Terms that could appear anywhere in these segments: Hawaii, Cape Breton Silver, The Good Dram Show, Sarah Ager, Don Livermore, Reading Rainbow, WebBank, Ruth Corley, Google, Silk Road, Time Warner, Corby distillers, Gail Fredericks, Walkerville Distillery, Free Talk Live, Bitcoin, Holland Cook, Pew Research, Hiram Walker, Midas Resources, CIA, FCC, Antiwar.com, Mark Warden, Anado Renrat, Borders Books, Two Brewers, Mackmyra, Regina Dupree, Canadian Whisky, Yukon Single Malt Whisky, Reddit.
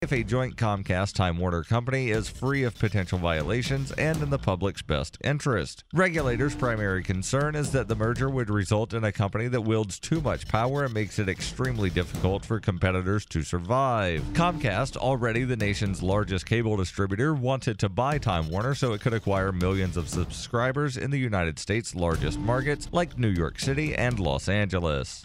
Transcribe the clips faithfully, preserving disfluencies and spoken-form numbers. If a joint Comcast-Time Warner company is free of potential violations and in the public's best interest. Regulators' primary concern is that the merger would result in a company that wields too much power and makes it extremely difficult for competitors to survive. Comcast, already the nation's largest cable distributor, wanted to buy Time Warner so it could acquire millions of subscribers in the United States' largest markets like New York City and Los Angeles.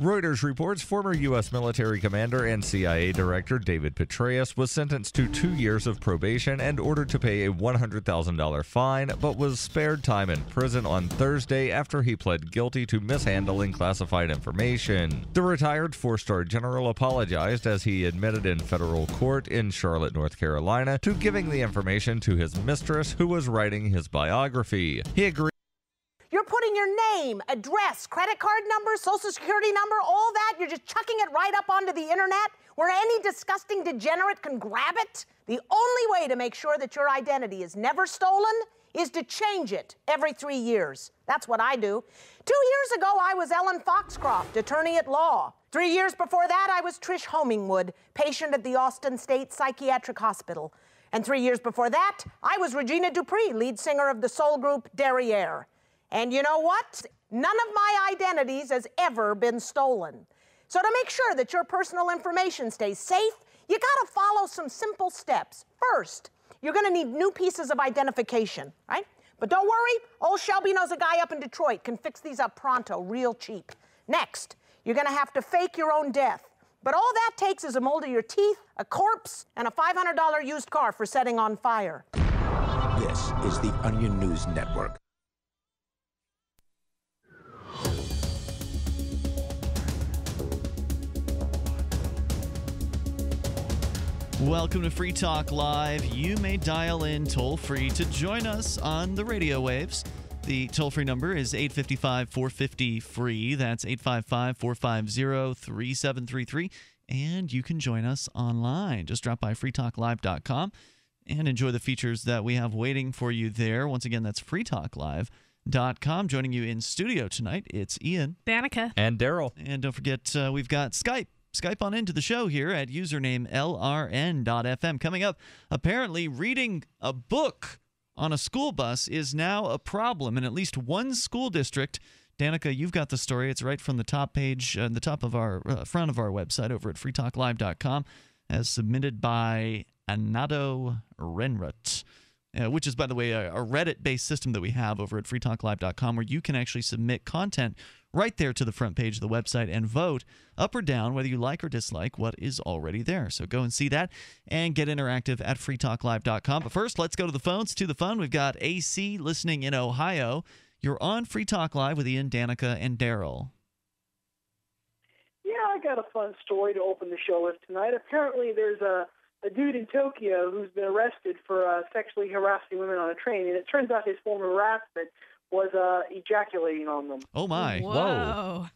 Reuters reports former U S military commander and C I A director David Petraeus was sentenced to two years of probation and ordered to pay a one hundred thousand dollar fine, but was spared time in prison on Thursday after he pled guilty to mishandling classified information. The retired four-star general apologized as he admitted in federal court in Charlotte, North Carolina, to giving the information to his mistress, who was writing his biography. He agreed. You're putting your name, address, credit card number, social security number, all that. You're just chucking it right up onto the internet where any disgusting degenerate can grab it. The only way to make sure that your identity is never stolen is to change it every three years. That's what I do. Two years ago, I was Ellen Foxcroft, attorney at law. Three years before that, I was Trish Homingwood, patient at the Austin State Psychiatric Hospital. And three years before that, I was Regina Dupree, lead singer of the soul group Derriere. And you know what? None of my identities has ever been stolen. So to make sure that your personal information stays safe, you gotta follow some simple steps. First, you're gonna need new pieces of identification, right? But don't worry, old Shelby knows a guy up in Detroit, can fix these up pronto, real cheap. Next, you're gonna have to fake your own death. But all that takes is a mold of your teeth, a corpse, and a five hundred dollar used car for setting on fire. This is the Onion News Network. Welcome to Free Talk Live. You may dial in toll-free to join us on the radio waves. The toll-free number is eight five five, four five zero, F R E E. That's eight five five, four five zero, three seven three three. And you can join us online. Just drop by free talk live dot com and enjoy the features that we have waiting for you there. Once again, that's free talk live dot com. Joining you in studio tonight, it's Ian. Danica. And Daryl. And don't forget, uh, we've got Skype. Skype on into the show here at username L R N dot F M. Coming up, apparently reading a book on a school bus is now a problem in at least one school district. Danica, you've got the story. It's right from the top page, uh, the top of our uh, front of our website over at free talk live dot com, as submitted by Anado Renrat, uh, which is, by the way, a, a Reddit-based system that we have over at free talk live dot com where you can actually submit content right there to the front page of the website and vote up or down whether you like or dislike what is already there. So go and see that and get interactive at free talk live dot com. But first, let's go to the phones, to the fun. We've got A C listening in Ohio. You're on Free Talk Live with Ian, Danica, and Daryl. Yeah, I got a fun story to open the show with tonight. Apparently, there's a, a dude in Tokyo who's been arrested for uh, sexually harassing women on a train, and it turns out his form of harassment was uh, ejaculating on them. Oh, my. Whoa. Whoa.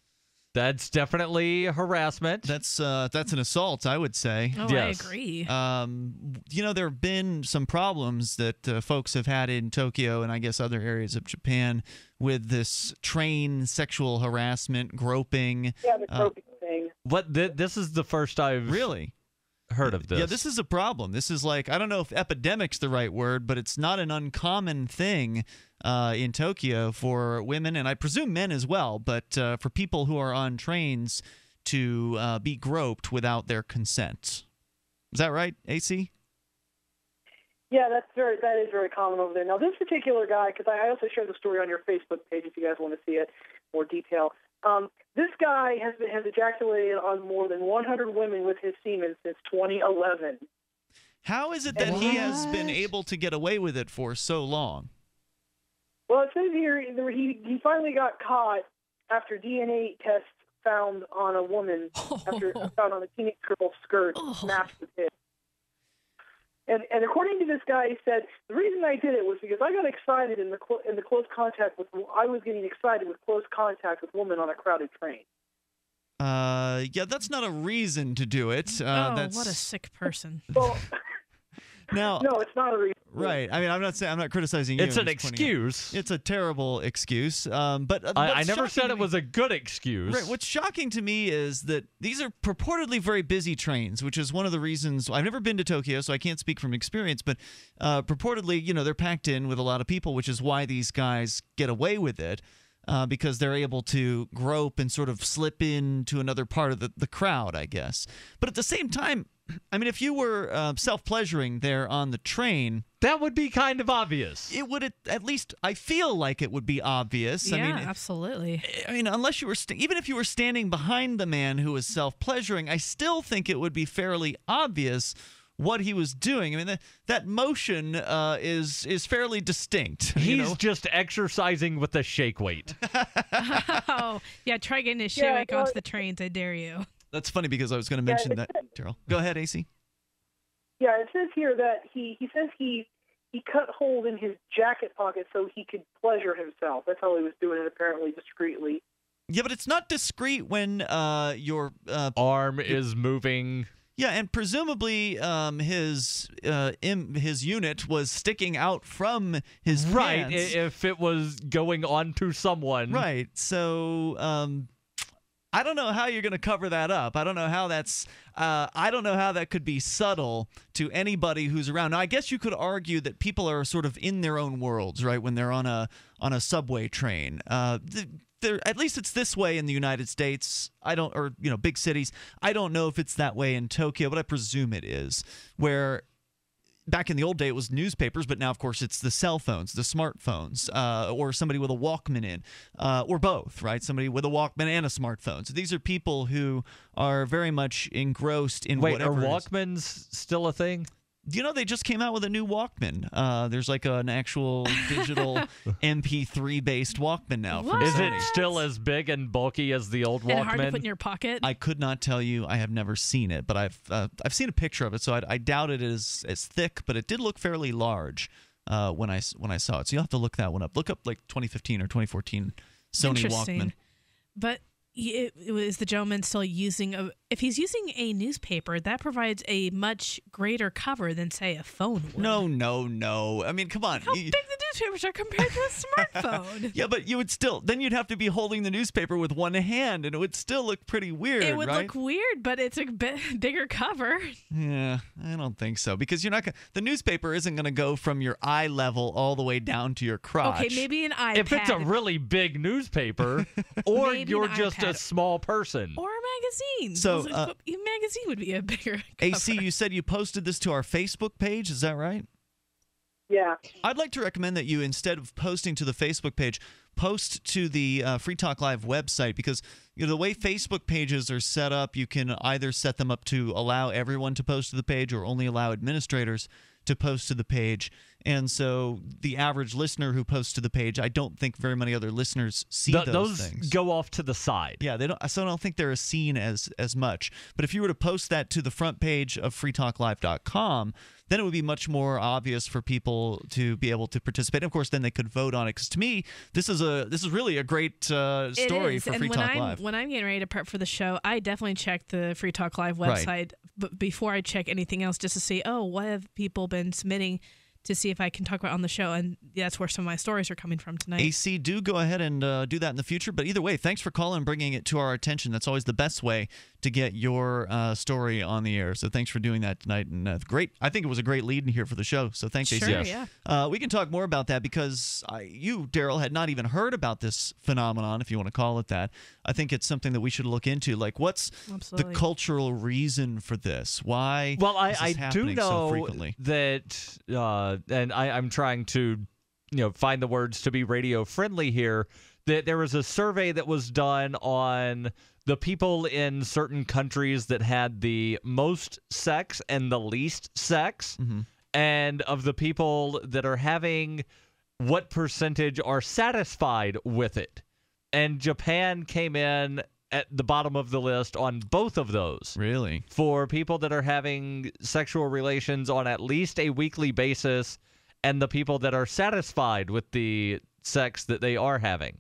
That's definitely harassment. That's uh, that's an assault, I would say. Oh, yes. I agree. Um, you know, there have been some problems that uh, folks have had in Tokyo and I guess other areas of Japan with this train sexual harassment, groping. Yeah, the groping uh, thing. What, th this is the first I've... Really? Heard of this. Yeah, this is a problem. This is like, I don't know if epidemic's the right word, but it's not an uncommon thing uh, in Tokyo for women, and I presume men as well, but uh, for people who are on trains to uh, be groped without their consent. Is that right, A C? Yeah, that's very, that is very common over there. Now, this particular guy, because I also shared the story on your Facebook page if you guys want to see it in more detail. Um, this guy has been, has ejaculated on more than one hundred women with his semen since twenty eleven. How is it that what? he has been able to get away with it for so long? Well, it says here he, he finally got caught after D N A tests found on a woman oh. after found on a teenage girl's skirt, oh. smashed with it. And and according to this guy, he said the reason I did it was because I got excited in the clo in the close contact with I was getting excited with close contact with women on a crowded train. Uh, yeah, that's not a reason to do it. Uh, oh, that's... what a sick person. Well, now, no, it's not a reason. Right. I mean, I'm not saying I'm not criticizing you. It's an excuse. It's a terrible excuse. Um, but uh, I, I never said it was a good excuse. Right. What's shocking to me is that these are purportedly very busy trains, which is one of the reasons I've never been to Tokyo, so I can't speak from experience. But uh, purportedly, you know, they're packed in with a lot of people, which is why these guys get away with it. Uh, because they're able to grope and sort of slip into another part of the, the crowd, I guess. But at the same time, I mean, if you were uh, self-pleasuring there on the train... That would be kind of obvious. It would, at, at least, I feel like it would be obvious. Yeah, I mean, absolutely. I mean, unless you were... Even if you were standing behind the man who was self-pleasuring, I still think it would be fairly obvious what he was doing. I mean, that, that motion uh, is is fairly distinct. He's you know? just exercising with a shake weight. oh, yeah, try getting his shake yeah, weight off the trains, I dare you. That's funny because I was going to mention yeah, that, Terrell. Go ahead, A C. Yeah, it says here that he, he says he, he cut holes in his jacket pocket so he could pleasure himself. That's how he was doing it, apparently, discreetly. Yeah, but it's not discreet when uh, your... Uh, arm your, is moving... Yeah, and presumably um, his uh, im his unit was sticking out from his right, pants. If it was going on to someone. Right, so um, I don't know how you're going to cover that up. I don't know how that's uh, I don't know how that could be subtle to anybody who's around. Now, I guess you could argue that people are sort of in their own worlds, right, when they're on a on a subway train. Uh, the, There, at least it's this way in the United States. I don't, or you know, big cities. I don't know if it's that way in Tokyo, but I presume it is. Where back in the old day, it was newspapers, but now, of course, it's the cell phones, the smartphones, uh, or somebody with a Walkman in, uh, or both, right? Somebody with a Walkman and a smartphone. So these are people who are very much engrossed in Wait, whatever. Wait, are Walkmans is. still a thing? You know, they just came out with a new Walkman. Uh, there's like an actual digital M P three-based Walkman now. From Is it still as big and bulky as the old Walkman? And hard to put in your pocket? I could not tell you. I have never seen it, but I've uh, I've seen a picture of it, so I, I doubt it is as thick, but it did look fairly large uh, when I when I saw it. So you'll have to look that one up. Look up like twenty fifteen or twenty fourteen Sony Walkman. But... It, it, is the gentleman still using a? If he's using a newspaper, that provides a much greater cover than, say, a phone would. No, no, no. I mean, come on. How you, big the newspapers are compared to a smartphone? Yeah, but you would still. Then you'd have to be holding the newspaper with one hand, and it would still look pretty weird. It would right? look weird, but it's a bit bigger cover. Yeah, I don't think so because you're not. Gonna, the newspaper isn't going to go from your eye level all the way down to your crotch. Okay, maybe an iPad. If it's a really big newspaper, or you're just. iPad. A small person or a magazine. So a uh, magazine would be a bigger. A C, you said you posted this to our Facebook page. Is that right? Yeah. I'd like to recommend that you, instead of posting to the Facebook page, post to the uh, Free Talk Live website because you know the way Facebook pages are set up, you can either set them up to allow everyone to post to the page or only allow administrators to post to the page. And so the average listener who posts to the page, I don't think very many other listeners see Th those, those things. Go off to the side. Yeah, they don't. So I don't think they're seen as as much. But if you were to post that to the front page of free talk live dot com, then it would be much more obvious for people to be able to participate. And of course, then they could vote on it. Because to me, this is a this is really a great uh, story for and Free when Talk I'm, Live. When I'm getting ready to prep for the show, I definitely check the Free Talk Live website right. but before I check anything else, just to see, oh, what have people been submitting? To see if I can talk about on the show, and that's where some of my stories are coming from tonight. A C, do go ahead and uh, do that in the future, but either way, thanks for calling and bringing it to our attention. That's always the best way to get your uh, story on the air, so thanks for doing that tonight. And uh, great, I think it was a great lead in here for the show, so thanks, sure, A C. Yeah. Uh, we can talk more about that because I, you, Daryl, had not even heard about this phenomenon, if you want to call it that. I think it's something that we should look into, like what's Absolutely. the cultural reason for this? Why well, I, is this I happening do know so frequently? That... Uh, And I, I'm trying to, you know, find the words to be radio friendly here. That there was a survey that was done on the people in certain countries that had the most sex and the least sex, mm-hmm. and of the people that are having, what percentage are satisfied with it. And Japan came in at the bottom of the list on both of those. Really? For people that are having sexual relations on at least a weekly basis and the people that are satisfied with the sex that they are having.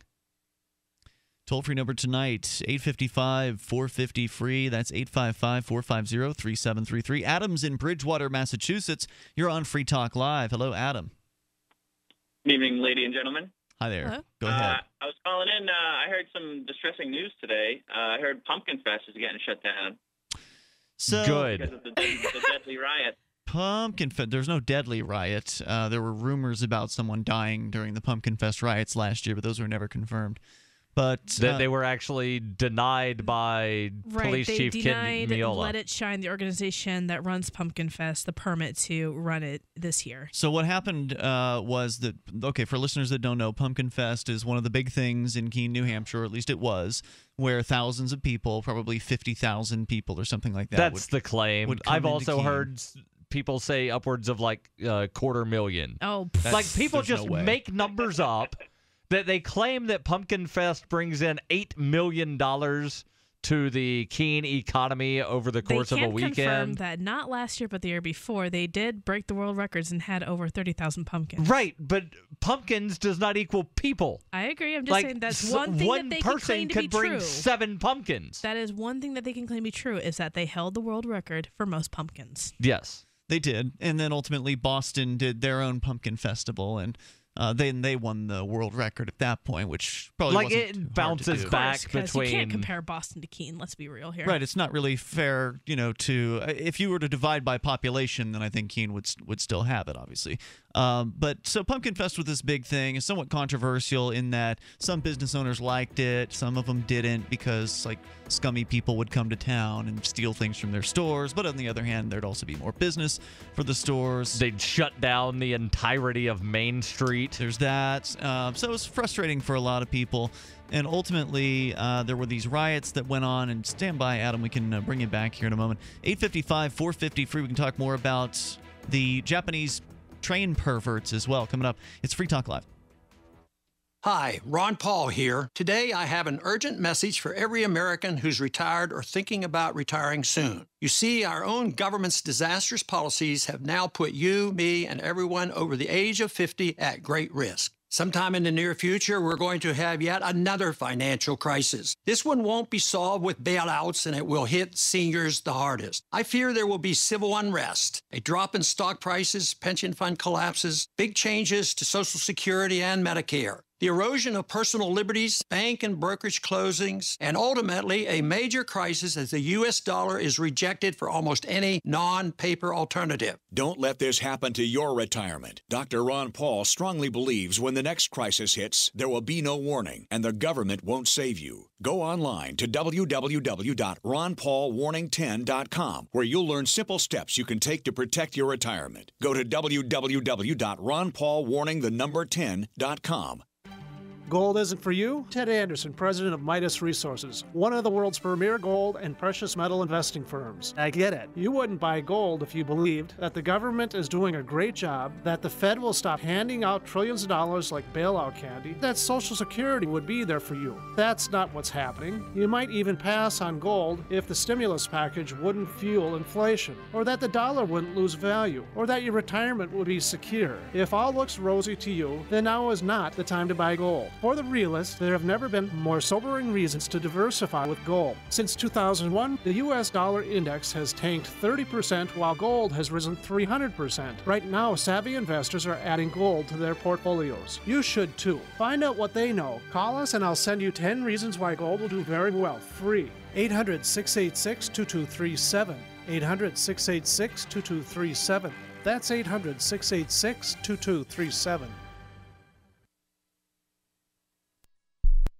Toll-free number tonight, eight five five, four five zero, F R E E. That's eight five five, four five zero, three seven three three. Adam's in Bridgewater, Massachusetts. You're on Free Talk Live. Hello, Adam. Good evening, ladies and gentlemen. Hi there. Hello. Go ahead. Uh, I was calling in. Uh, I heard some distressing news today. Uh, I heard Pumpkin Fest is getting shut down. So good. Because of the, the deadly riot. Pumpkin Fest. There's no deadly riot. Uh, there were rumors about someone dying during the Pumpkin Fest riots last year, but those were never confirmed. But that uh, they were actually denied by right, police chief Ken Miola. They denied Let It Shine, the organization that runs Pumpkin Fest, the permit to run it this year. So what happened uh, was that, okay, for listeners that don't know, Pumpkin Fest is one of the big things in Keene, New Hampshire, or at least it was, where thousands of people, probably fifty thousand people or something like that. That's would, the claim. I've also Keene. heard... people say upwards of like a quarter million. Oh, that's, like people just no make numbers up that they claim that Pumpkin Fest brings in eight million dollars to the Keene economy over the course they can of a weekend. Confirm that not last year, but the year before, they did break the world records and had over thirty thousand pumpkins. Right, but pumpkins does not equal people. I agree. I'm just like, saying that's one thing one that they can claim to be true. One person could bring seven pumpkins. That is one thing that they can claim to be true is that they held the world record for most pumpkins. Yes. They did, and then ultimately Boston did their own pumpkin festival, and uh, then they won the world record at that point, which probably like wasn't it bounces back course, between. You can't compare Boston to Keene. Let's be real here. Right, it's not really fair, you know. To if you were to divide by population, then I think Keene would would still have it, obviously. Um, but so Pumpkin Fest was this big thing, is somewhat controversial in that some business owners liked it, some of them didn't because like scummy people would come to town and steal things from their stores. But on the other hand, there'd also be more business for the stores. They'd shut down the entirety of Main Street. There's that. Uh, so it was frustrating for a lot of people. And ultimately, uh, there were these riots that went on. And stand by, Adam. We can uh, bring it back here in a moment. eight fifty-five, four fifty, free. We can talk more about the Japanese train perverts as well. Coming up, it's Free Talk Live. Hi, Ron Paul here. Today I have an urgent message for every American who's retired or thinking about retiring soon. You see, our own government's disastrous policies have now put you, me, and everyone over the age of fifty at great risk. Sometime in the near future, we're going to have yet another financial crisis. This one won't be solved with bailouts, and it will hit seniors the hardest. I fear there will be civil unrest, a drop in stock prices, pension fund collapses, big changes to Social Security and Medicare, the erosion of personal liberties, bank and brokerage closings, and ultimately a major crisis as the U S dollar is rejected for almost any non-paper alternative. Don't let this happen to your retirement. Doctor Ron Paul strongly believes when the next crisis hits, there will be no warning, and the government won't save you. Go online to w w w dot ron paul warning ten dot com, where you'll learn simple steps you can take to protect your retirement. Go to w w w dot ron paul warning the number ten dot com. Gold isn't for you? Ted Anderson, president of Midas Resources, one of the world's premier gold and precious metal investing firms. I get it. You wouldn't buy gold if you believed that the government is doing a great job, that the Fed will stop handing out trillions of dollars like bailout candy, that Social Security would be there for you. That's not what's happening. You might even pass on gold if the stimulus package wouldn't fuel inflation, or that the dollar wouldn't lose value, or that your retirement would be secure. If all looks rosy to you, then now is not the time to buy gold. For the realist, there have never been more sobering reasons to diversify with gold. Since two thousand one, the U S dollar index has tanked thirty percent while gold has risen three hundred percent. Right now, savvy investors are adding gold to their portfolios. You should too. Find out what they know. Call us and I'll send you ten reasons why gold will do very well, free. eight hundred, six eight six, two two three seven. eight hundred, six eight six, two two three seven. That's eight hundred, six eight six, two two three seven.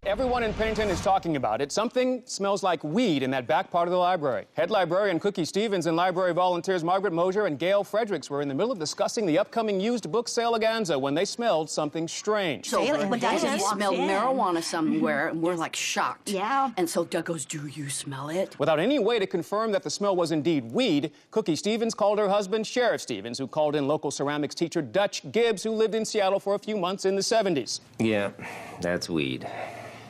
Everyone in Pennington is talking about it. Something smells like weed in that back part of the library. Head librarian Cookie Stevens and library volunteers Margaret Mosier and Gail Fredericks were in the middle of discussing the upcoming used book sale extravaganza when they smelled something strange. So when Doug smelled marijuana somewhere, and we're like shocked. Yeah. And so Doug goes, "Do you smell it?" Without any way to confirm that the smell was indeed weed, Cookie Stevens called her husband, Sheriff Stevens, who called in local ceramics teacher Dutch Gibbs, who lived in Seattle for a few months in the seventies. Yeah, that's weed.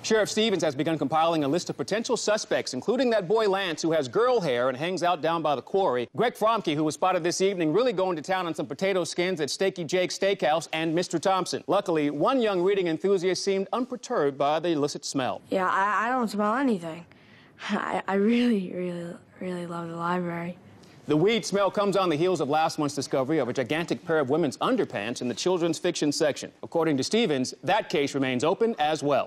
Sheriff Stevens has begun compiling a list of potential suspects, including that boy Lance, who has girl hair and hangs out down by the quarry. Greg Fromke, who was spotted this evening, really going to town on some potato skins at Steaky Jake's Steakhouse and Mister Thompson. Luckily, one young reading enthusiast seemed unperturbed by the illicit smell. Yeah, I, I don't smell anything. I, I really, really, really love the library. The weed smell comes on the heels of last month's discovery of a gigantic pair of women's underpants in the children's fiction section. According to Stevens, that case remains open as well.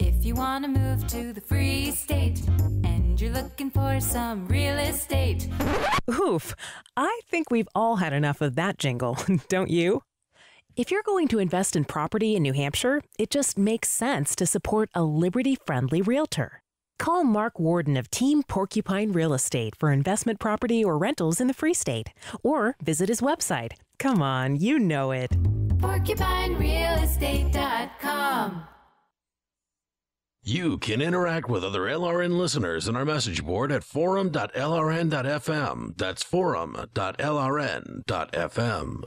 If you want to move to the free state and you're looking for some real estate. Oof, I think we've all had enough of that jingle, don't you? If you're going to invest in property in New Hampshire, it just makes sense to support a liberty-friendly realtor. Call Mark Warden of Team Porcupine Real Estate for investment property or rentals in the free state, or visit his website. Come on, you know it. porcupine real estate dot com. You can interact with other L R N listeners in our message board at forum dot L R N dot F M. That's forum dot L R N dot F M.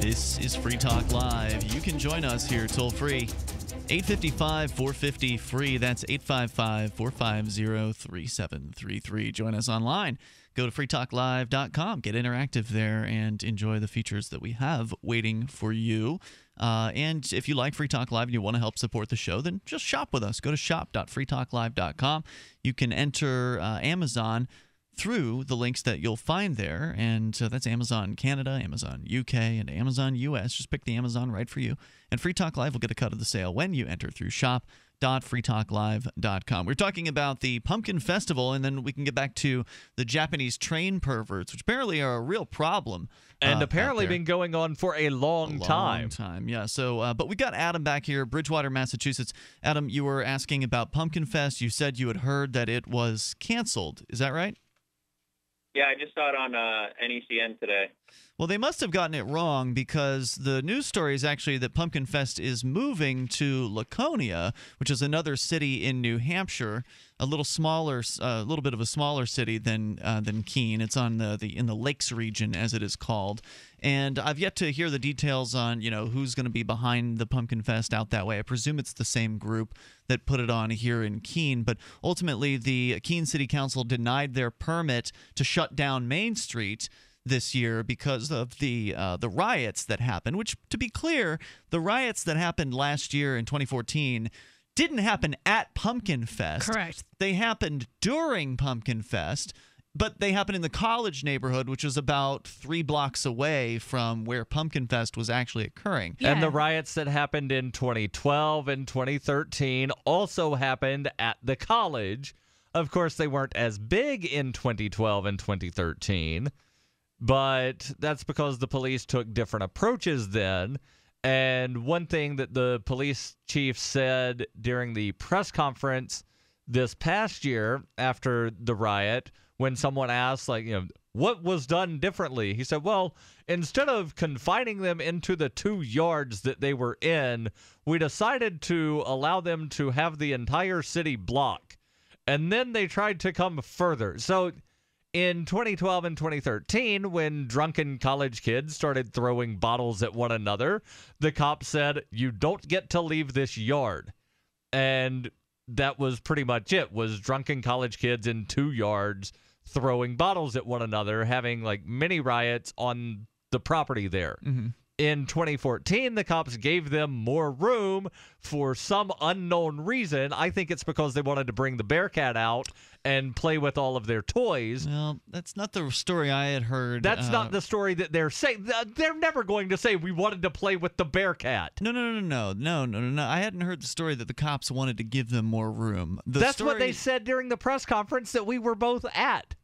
This is Free Talk Live. You can join us here toll-free, eight five five, four five zero, F R E E. That's eight five five, four five zero, three seven three three. Join us online. Go to free talk live dot com. Get interactive there and enjoy the features that we have waiting for you. Uh, and if you like Free Talk Live and you want to help support the show, then just shop with us. Go to shop dot free talk live dot com. You can enter uh, Amazon through the links that you'll find there, and uh, that's Amazon Canada, Amazon U K, and Amazon U S. Just pick the Amazon right for you, and Free Talk Live will get a cut of the sale when you enter through shop dot free talk live dot com. We're talking about the Pumpkin Festival, and then we can get back to the Japanese train perverts, which apparently are a real problem. And uh, apparently been going on for a long, a long time. time. Yeah, so, uh, but we got Adam back here, Bridgewater, Massachusetts. Adam, you were asking about Pumpkin Fest. You said you had heard that it was canceled. Is that right? Yeah, I just saw it on uh, N E C N today. Well, they must have gotten it wrong, because the news story is actually that Pumpkin Fest is moving to Laconia, which is another city in New Hampshire, a little smaller, a uh, little bit of a smaller city than uh, than Keene. It's on the, the in the Lakes region, as it is called. And I've yet to hear the details on, you know, who's going to be behind the Pumpkin Fest out that way. I presume it's the same group that put it on here in Keene. But ultimately, the Keene City Council denied their permit to shut down Main Street this year because of the uh, the riots that happened. Which, to be clear, the riots that happened last year in twenty fourteen didn't happen at Pumpkin Fest. Correct. They happened during Pumpkin Fest. But they happened in the college neighborhood, which was about three blocks away from where Pumpkin Fest was actually occurring. Yeah. And the riots that happened in twenty twelve and twenty thirteen also happened at the college. Of course, they weren't as big in twenty twelve and twenty thirteen, but that's because the police took different approaches then. And one thing that the police chief said during the press conference this past year after the riot, when someone asked, like, you know, what was done differently? He said, well, instead of confining them into the two yards that they were in, we decided to allow them to have the entire city block. And then they tried to come further. So in twenty twelve and twenty thirteen, when drunken college kids started throwing bottles at one another, the cops said, you don't get to leave this yard. And that was pretty much it, was drunken college kids in two yards throwing bottles at one another, having like mini riots on the property there. Mm-hmm. In twenty fourteen, the cops gave them more room for some unknown reason. I think it's because they wanted to bring the Bearcat out and play with all of their toys. Well, that's not the story I had heard. That's uh, not the story that they're saying. They're never going to say, we wanted to play with the Bearcat. No, no, no, no, no, no, no, no. I hadn't heard the story that the cops wanted to give them more room. The that's story... what they said during the press conference that we were both at.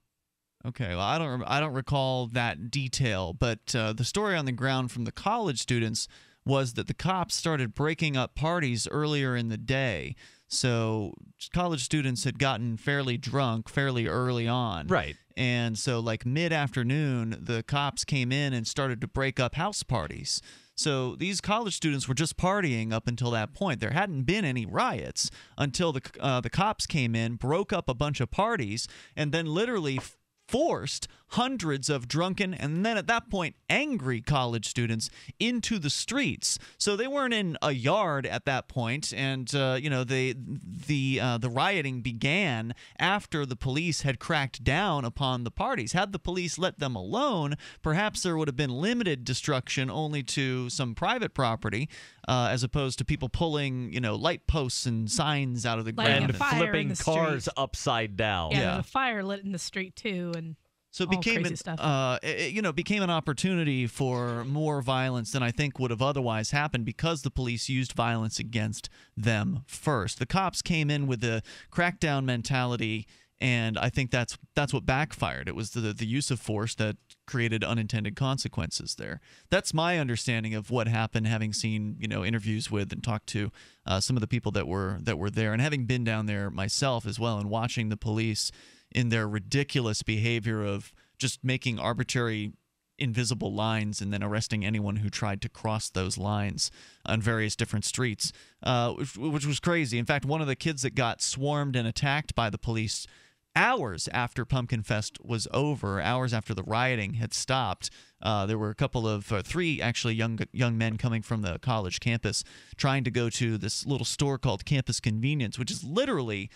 Okay, well, I don't I don't recall that detail, but uh, the story on the ground from the college students was that the cops started breaking up parties earlier in the day. So college students had gotten fairly drunk fairly early on. Right. And so like mid-afternoon, the cops came in and started to break up house parties. So these college students were just partying up until that point. There hadn't been any riots until the, uh, the cops came in, broke up a bunch of parties, and then literally forced hundreds of drunken and then at that point angry college students into the streets. So they weren't in a yard at that point, and uh, you know they the uh, the rioting began after the police had cracked down upon the parties. Had the police let them alone, perhaps there would have been limited destruction only to some private property, uh, as opposed to people pulling you know light posts and signs out of the ground and flipping cars upside down. Yeah, yeah. There's a fire lit in the street too. And so it became, an, uh, it, you know, became an opportunity for more violence than I think would have otherwise happened because the police used violence against them first. The cops came in with the crackdown mentality, and I think that's that's what backfired. It was the the use of force that created unintended consequences there. That's my understanding of what happened, having seen you know interviews with and talked to uh, some of the people that were that were there, and having been down there myself as well, and watching the police in their ridiculous behavior of just making arbitrary invisible lines and then arresting anyone who tried to cross those lines on various different streets, uh, which, which was crazy. In fact, one of the kids that got swarmed and attacked by the police hours after Pumpkin Fest was over, hours after the rioting had stopped, uh, there were a couple of, uh, three actually young young men coming from the college campus trying to go to this little store called Campus Convenience, which is literally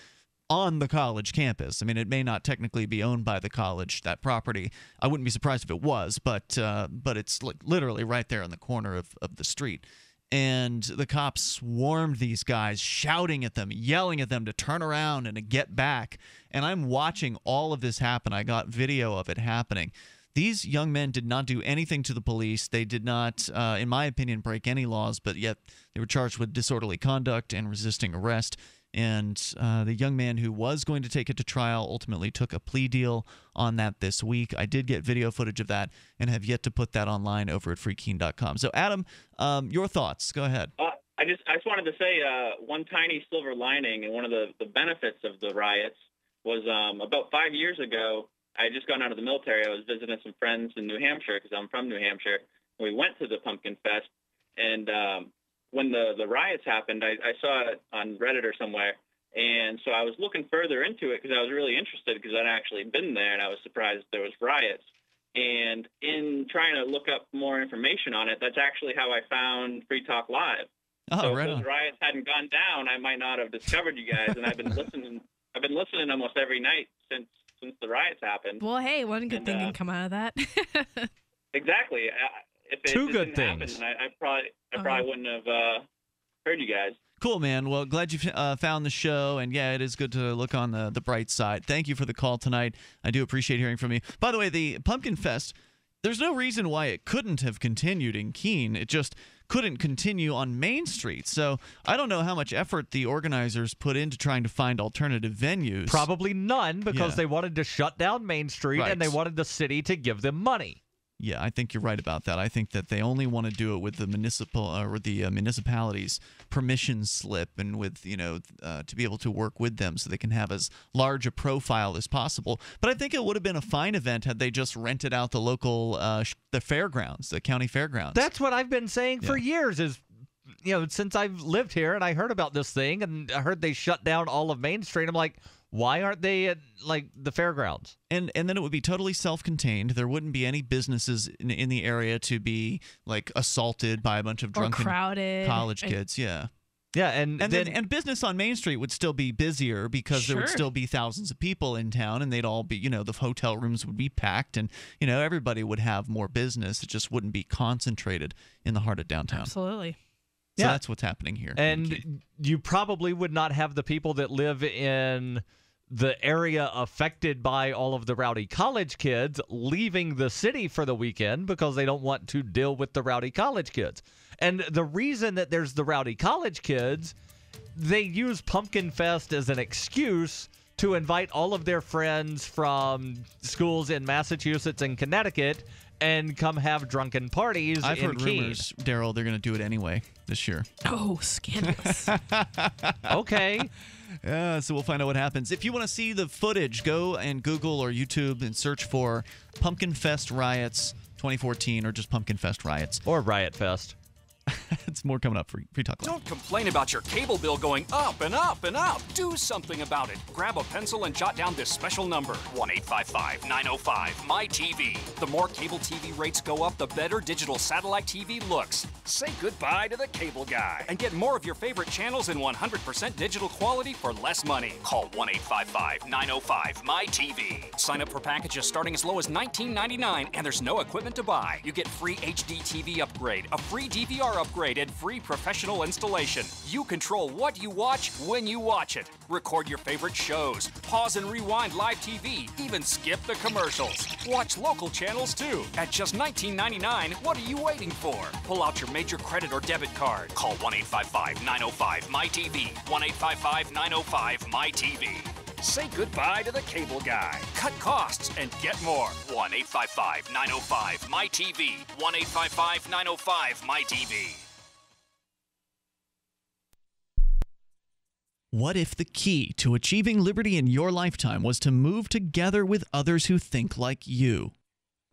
on the college campus. I mean, it may not technically be owned by the college, that property. I wouldn't be surprised if it was, but uh, but it's li literally right there on the corner of, of the street. And the cops swarmed these guys, shouting at them, yelling at them to turn around and to get back. And I'm watching all of this happen. I got video of it happening. These young men did not do anything to the police. They did not, uh, in my opinion, break any laws, but yet they were charged with disorderly conduct and resisting arrest. And uh, the young man who was going to take it to trial ultimately took a plea deal on that this week. I did get video footage of that and have yet to put that online over at Free Keene dot com. So, Adam, um, your thoughts. Go ahead. Uh, I just I just wanted to say uh, one tiny silver lining and one of the, the benefits of the riots was um, about five years ago, I had just gotten out of the military. I was visiting some friends in New Hampshire because I'm from New Hampshire. We went to the Pumpkin Fest, and um, – when the, the riots happened, I, I saw it on Reddit or somewhere, and so I was looking further into it because I was really interested because I'd actually been there, and I was surprised there was riots. And in trying to look up more information on it, that's actually how I found Free Talk Live. Oh, so right if those riots hadn't gone down, I might not have discovered you guys, and I've been listening. I've been listening almost every night since since the riots happened. Well, hey, one good and, thing uh, can come out of that. Exactly. I, If it, Two if good things. Happen, I, I probably, I probably uh-huh. wouldn't have uh, heard you guys. Cool, man. Well, glad you uh, found the show, and yeah, it is good to look on the the bright side. Thank you for the call tonight. I do appreciate hearing from you. By the way, the Pumpkin Fest, there's no reason why it couldn't have continued in Keene. It just couldn't continue on Main Street. So I don't know how much effort the organizers put into trying to find alternative venues. Probably none, because yeah. they wanted to shut down Main Street, right. and they wanted the city to give them money. Yeah, I think you're right about that. I think that they only want to do it with the municipal uh, or the uh, municipality's permission slip, and with you know uh, to be able to work with them so they can have as large a profile as possible. But I think it would have been a fine event had they just rented out the local uh, the fairgrounds, the county fairgrounds. That's what I've been saying yeah. for years. Is you know since I've lived here and I heard about this thing and I heard they shut down all of Main Street, I'm like, why aren't they at, like, the fairgrounds? And and then it would be totally self-contained. There wouldn't be any businesses in, in the area to be, like, assaulted by a bunch of drunken or crowded college kids. I, yeah. Yeah, and and, then, then, and business on Main Street would still be busier because sure. there would still be thousands of people in town, and they'd all be, you know, the hotel rooms would be packed, and, you know, everybody would have more business. It just wouldn't be concentrated in the heart of downtown. Absolutely. So yeah. that's what's happening here. And you probably would not have the people that live in the area affected by all of the rowdy college kids leaving the city for the weekend because they don't want to deal with the rowdy college kids. And the reason that there's the rowdy college kids, they use Pumpkin Fest as an excuse to invite all of their friends from schools in Massachusetts and Connecticut and come have drunken parties. I've in heard Keene. rumors, Daryl, they're going to do it anyway this year. Oh, scandalous. Okay. Yeah, so we'll find out what happens. If you want to see the footage, go and Google or YouTube and search for Pumpkin Fest Riots twenty fourteen or just Pumpkin Fest Riots. Or Riot Fest. It's more coming up for Free Talk Live. Don't complain about your cable bill going up and up and up. Do something about it. Grab a pencil and jot down this special number, one eight five five, nine oh five, M Y T V. The more cable T V rates go up, the better digital satellite T V looks. Say goodbye to the cable guy and get more of your favorite channels in one hundred percent digital quality for less money. Call one eight five five, nine oh five, M Y T V. Sign up for packages starting as low as nineteen ninety-nine dollars, and there's no equipment to buy. You get free H D T V upgrade, a free D V R upgrade, and free professional installation. You control what you watch when you watch it. Record your favorite shows, pause and rewind live T V, even skip the commercials. Watch local channels too. At just nineteen ninety-nine dollars, what are you waiting for? Pull out your major credit or debit card. Call one eight five five, nine oh five, M Y T V. one eight five five, nine oh five, M Y T V. Say goodbye to the cable guy. Cut costs and get more. one eight five five, nine oh five, M Y T V. one eight five five, nine oh five, M Y T V. What if the key to achieving liberty in your lifetime was to move together with others who think like you?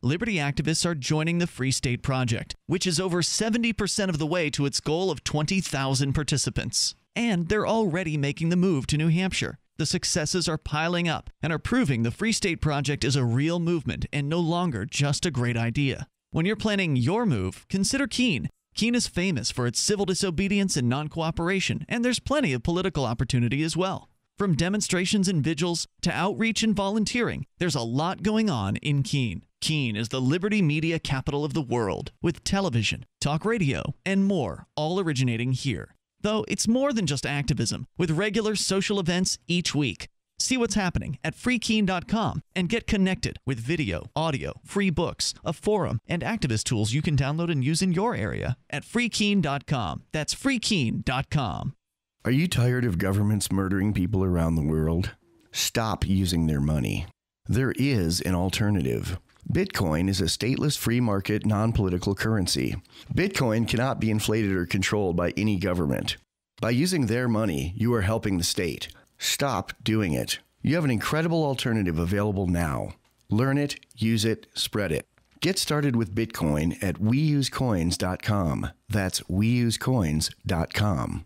Liberty activists are joining the Free State Project, which is over seventy percent of the way to its goal of twenty thousand participants. And they're already making the move to New Hampshire. The successes are piling up and are proving the Free State Project is a real movement and no longer just a great idea. When you're planning your move, consider Keene. Keene is famous for its civil disobedience and non-cooperation, and there's plenty of political opportunity as well. From demonstrations and vigils to outreach and volunteering, there's a lot going on in Keene. Keene is the liberty media capital of the world, with television, talk radio, and more all originating here. Though it's more than just activism, with regular social events each week. See what's happening at Free Keene dot com and get connected with video, audio, free books, a forum, and activist tools you can download and use in your area at Free Keene dot com. That's Free Keene dot com. Are you tired of governments murdering people around the world? Stop using their money. There is an alternative. Bitcoin is a stateless, free market, non-political currency. Bitcoin cannot be inflated or controlled by any government. By using their money, you are helping the state. Stop doing it. You have an incredible alternative available now. Learn it, use it, spread it. Get started with Bitcoin at we use coins dot com. That's we use coins dot com.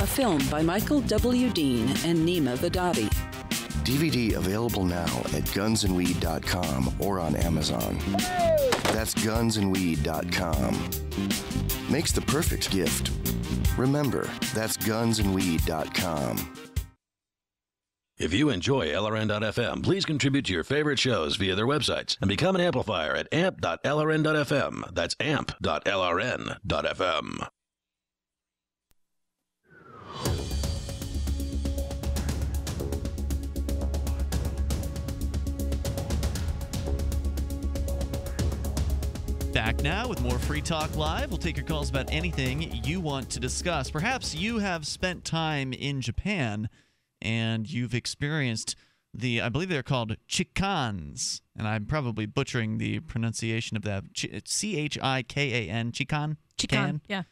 A film by Michael W. Dean and Nima Vadadi. D V D available now at guns and weed dot com or on Amazon. Hey! That's guns and weed dot com. Makes the perfect gift. Remember, that's guns and weed dot com. If you enjoy L R N dot F M, please contribute to your favorite shows via their websites and become an amplifier at amp dot L R N dot F M. That's amp dot L R N dot F M. Back now with more Free Talk Live. We'll take your calls about anything you want to discuss. Perhaps you have spent time in Japan and you've experienced the, I believe they're called chikans, and I'm probably butchering the pronunciation of that. C H I K A N, chikan? Chikan, yeah.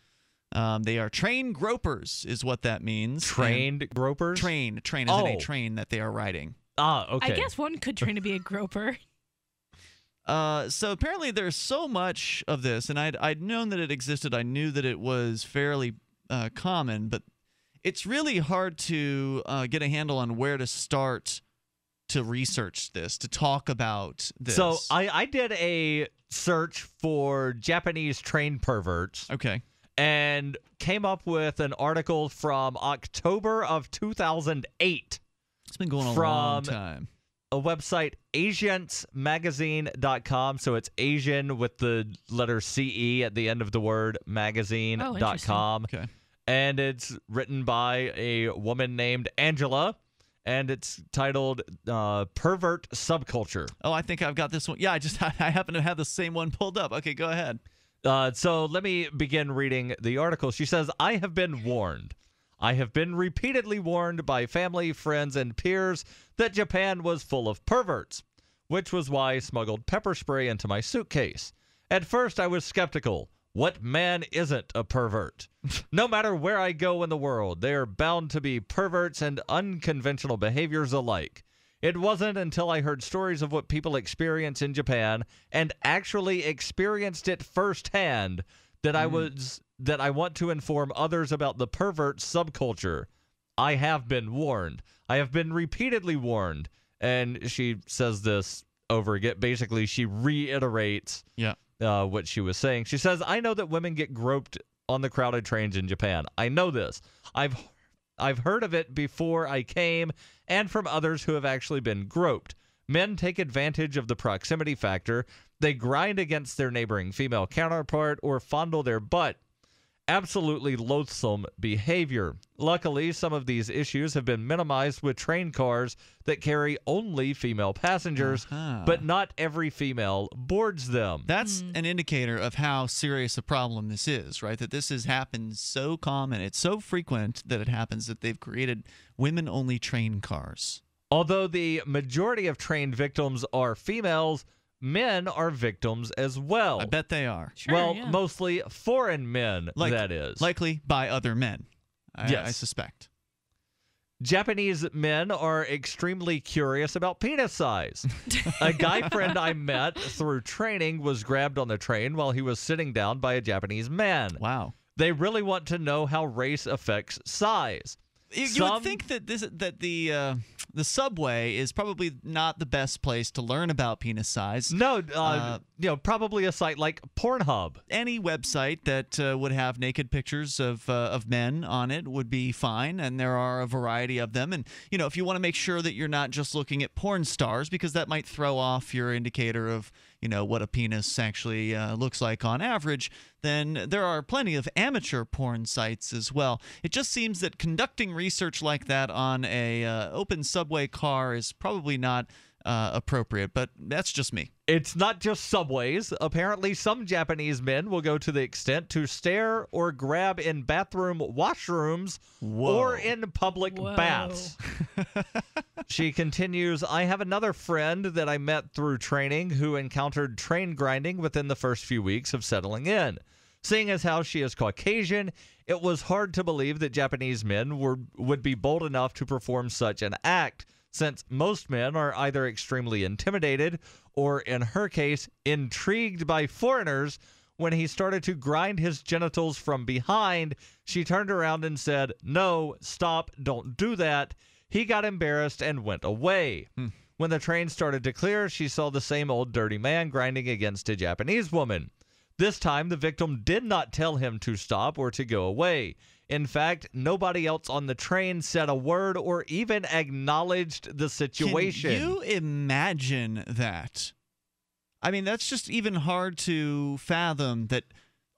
Um, they are train gropers is what that means. Trained and gropers? Train, train as oh. in a train that they are riding. Ah, okay. I guess one could train to be a groper. Uh, so apparently there's so much of this, and I'd, I'd known that it existed. I knew that it was fairly uh, common, but it's really hard to uh, get a handle on where to start to research this, to talk about this. So I, I did a search for Japanese train perverts. Okay. And came up with an article from October of two thousand eight. It's been going on a long time. A website, Asians magazine dot com. So it's Asian with the letter C E at the end of the word magazine dot com. Oh, okay. And it's written by a woman named Angela, and it's titled uh, Pervert Subculture. Oh, I think I've got this one. Yeah, I just I happen to have the same one pulled up. Okay, go ahead. Uh, so let me begin reading the article. She says, I have been warned. I have been repeatedly warned by family, friends, and peers that Japan was full of perverts, which was why I smuggled pepper spray into my suitcase. At first, I was skeptical. What man isn't a pervert? No matter where I go in the world, they are bound to be perverts and unconventional behaviors alike. It wasn't until I heard stories of what people experience in Japan and actually experienced it firsthand that mm. I was... that I want to inform others about the pervert subculture. I have been warned. I have been repeatedly warned. And she says this over again. Basically, she reiterates yeah. uh, what she was saying. She says, I know that women get groped on the crowded trains in Japan. I know this. I've, I've heard of it before I came and from others who have actually been groped. Men take advantage of the proximity factor. They grind against their neighboring female counterpart or fondle their butt. Absolutely loathsome behavior. Luckily, some of these issues have been minimized with train cars that carry only female passengers, uh-huh. but not every female boards them. That's mm. an indicator of how serious a problem this is, right? That this has happened so common, it's so frequent that it happens that they've created women-only train cars. Although the majority of train victims are females, men are victims as well. I bet they are. Sure, well, yeah. mostly foreign men, like, that is. Likely by other men, I, yes. I suspect. Japanese men are extremely curious about penis size. A guy friend I met through training was grabbed on the train while he was sitting down by a Japanese man. Wow. They really want to know how race affects size. You, you would think that this that the uh, the subway is probably not the best place to learn about penis size. No, uh, uh, you know, probably a site like Pornhub. Any website that uh, would have naked pictures of uh, of men on it would be fine, and there are a variety of them. And you know, if you want to make sure that you're not just looking at porn stars, because that might throw off your indicator of, you know, what a penis actually uh, looks like on average, then there are plenty of amateur porn sites as well. It just seems that conducting research like that on a uh, open subway car is probably not uh, appropriate, but that's just me. It's not just subways. Apparently, some Japanese men will go to the extent to stare or grab in bathroom washrooms Whoa. or in public Whoa. baths. She continues, I have another friend that I met through training who encountered train grinding within the first few weeks of settling in. Seeing as how she is Caucasian, it was hard to believe that Japanese men were would be bold enough to perform such an act, since most men are either extremely intimidated or, in her case, intrigued by foreigners. When he started to grind his genitals from behind, she turned around and said, "No, stop, don't do that." He got embarrassed and went away. Hmm. When the train started to clear, she saw the same old dirty man grinding against a Japanese woman. This time, the victim did not tell him to stop or to go away. In fact, nobody else on the train said a word or even acknowledged the situation. Can you imagine that? I mean, that's just even hard to fathom, that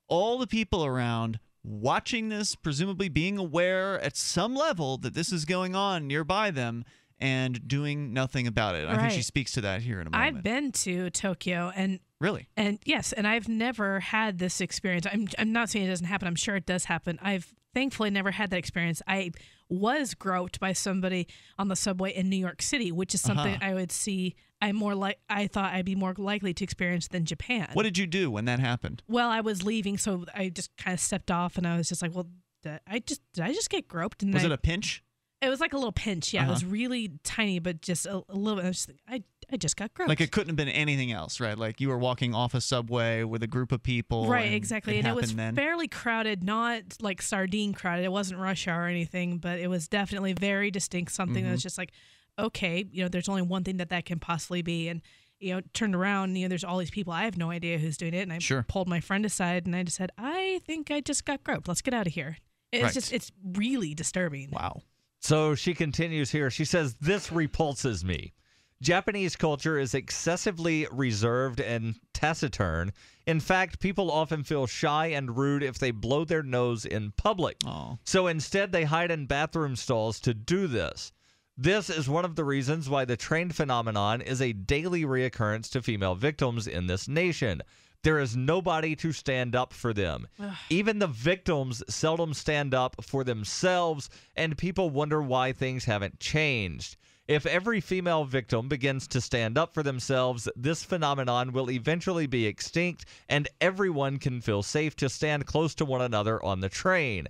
all the people around watching this, presumably being aware at some level that this is going on nearby them, and doing nothing about it. Right. I think she speaks to that here in a moment. I've been to Tokyo, and really, and yes, and I've never had this experience. I'm I'm not saying it doesn't happen. I'm sure it does happen. I've thankfully never had that experience. I was groped by somebody on the subway in New York City, which is something uh-huh. I would see. I more like I thought I'd be more likely to experience than Japan. What did you do when that happened? Well, I was leaving, so I just kind of stepped off, and I was just like, well, did I just did I just get groped? And was I, it a pinch? It was like a little pinch, yeah. Uh-huh. It was really tiny, but just a, a little bit. I, was just, I, I just got groped. Like it couldn't have been anything else, right? Like you were walking off a subway with a group of people. Right, and exactly. It and it was then. fairly crowded, not like sardine crowded. It wasn't rush hour or anything, but it was definitely very distinct, something mm-hmm. that was just like, okay, you know, there's only one thing that that can possibly be. And, you know, turned around, you know, there's all these people. I have no idea who's doing it. And I sure. pulled my friend aside and I just said, I think I just got groped. Let's get out of here. It's right. just, it's really disturbing. Wow. So she continues here. She says, this repulses me. Japanese culture is excessively reserved and taciturn. In fact, people often feel shy and rude if they blow their nose in public. Aww. So instead, they hide in bathroom stalls to do this. This is one of the reasons why the train phenomenon is a daily reoccurrence to female victims in this nation. There is nobody to stand up for them. Ugh. Even the victims seldom stand up for themselves, and people wonder why things haven't changed. If every female victim begins to stand up for themselves, this phenomenon will eventually be extinct, and everyone can feel safe to stand close to one another on the train.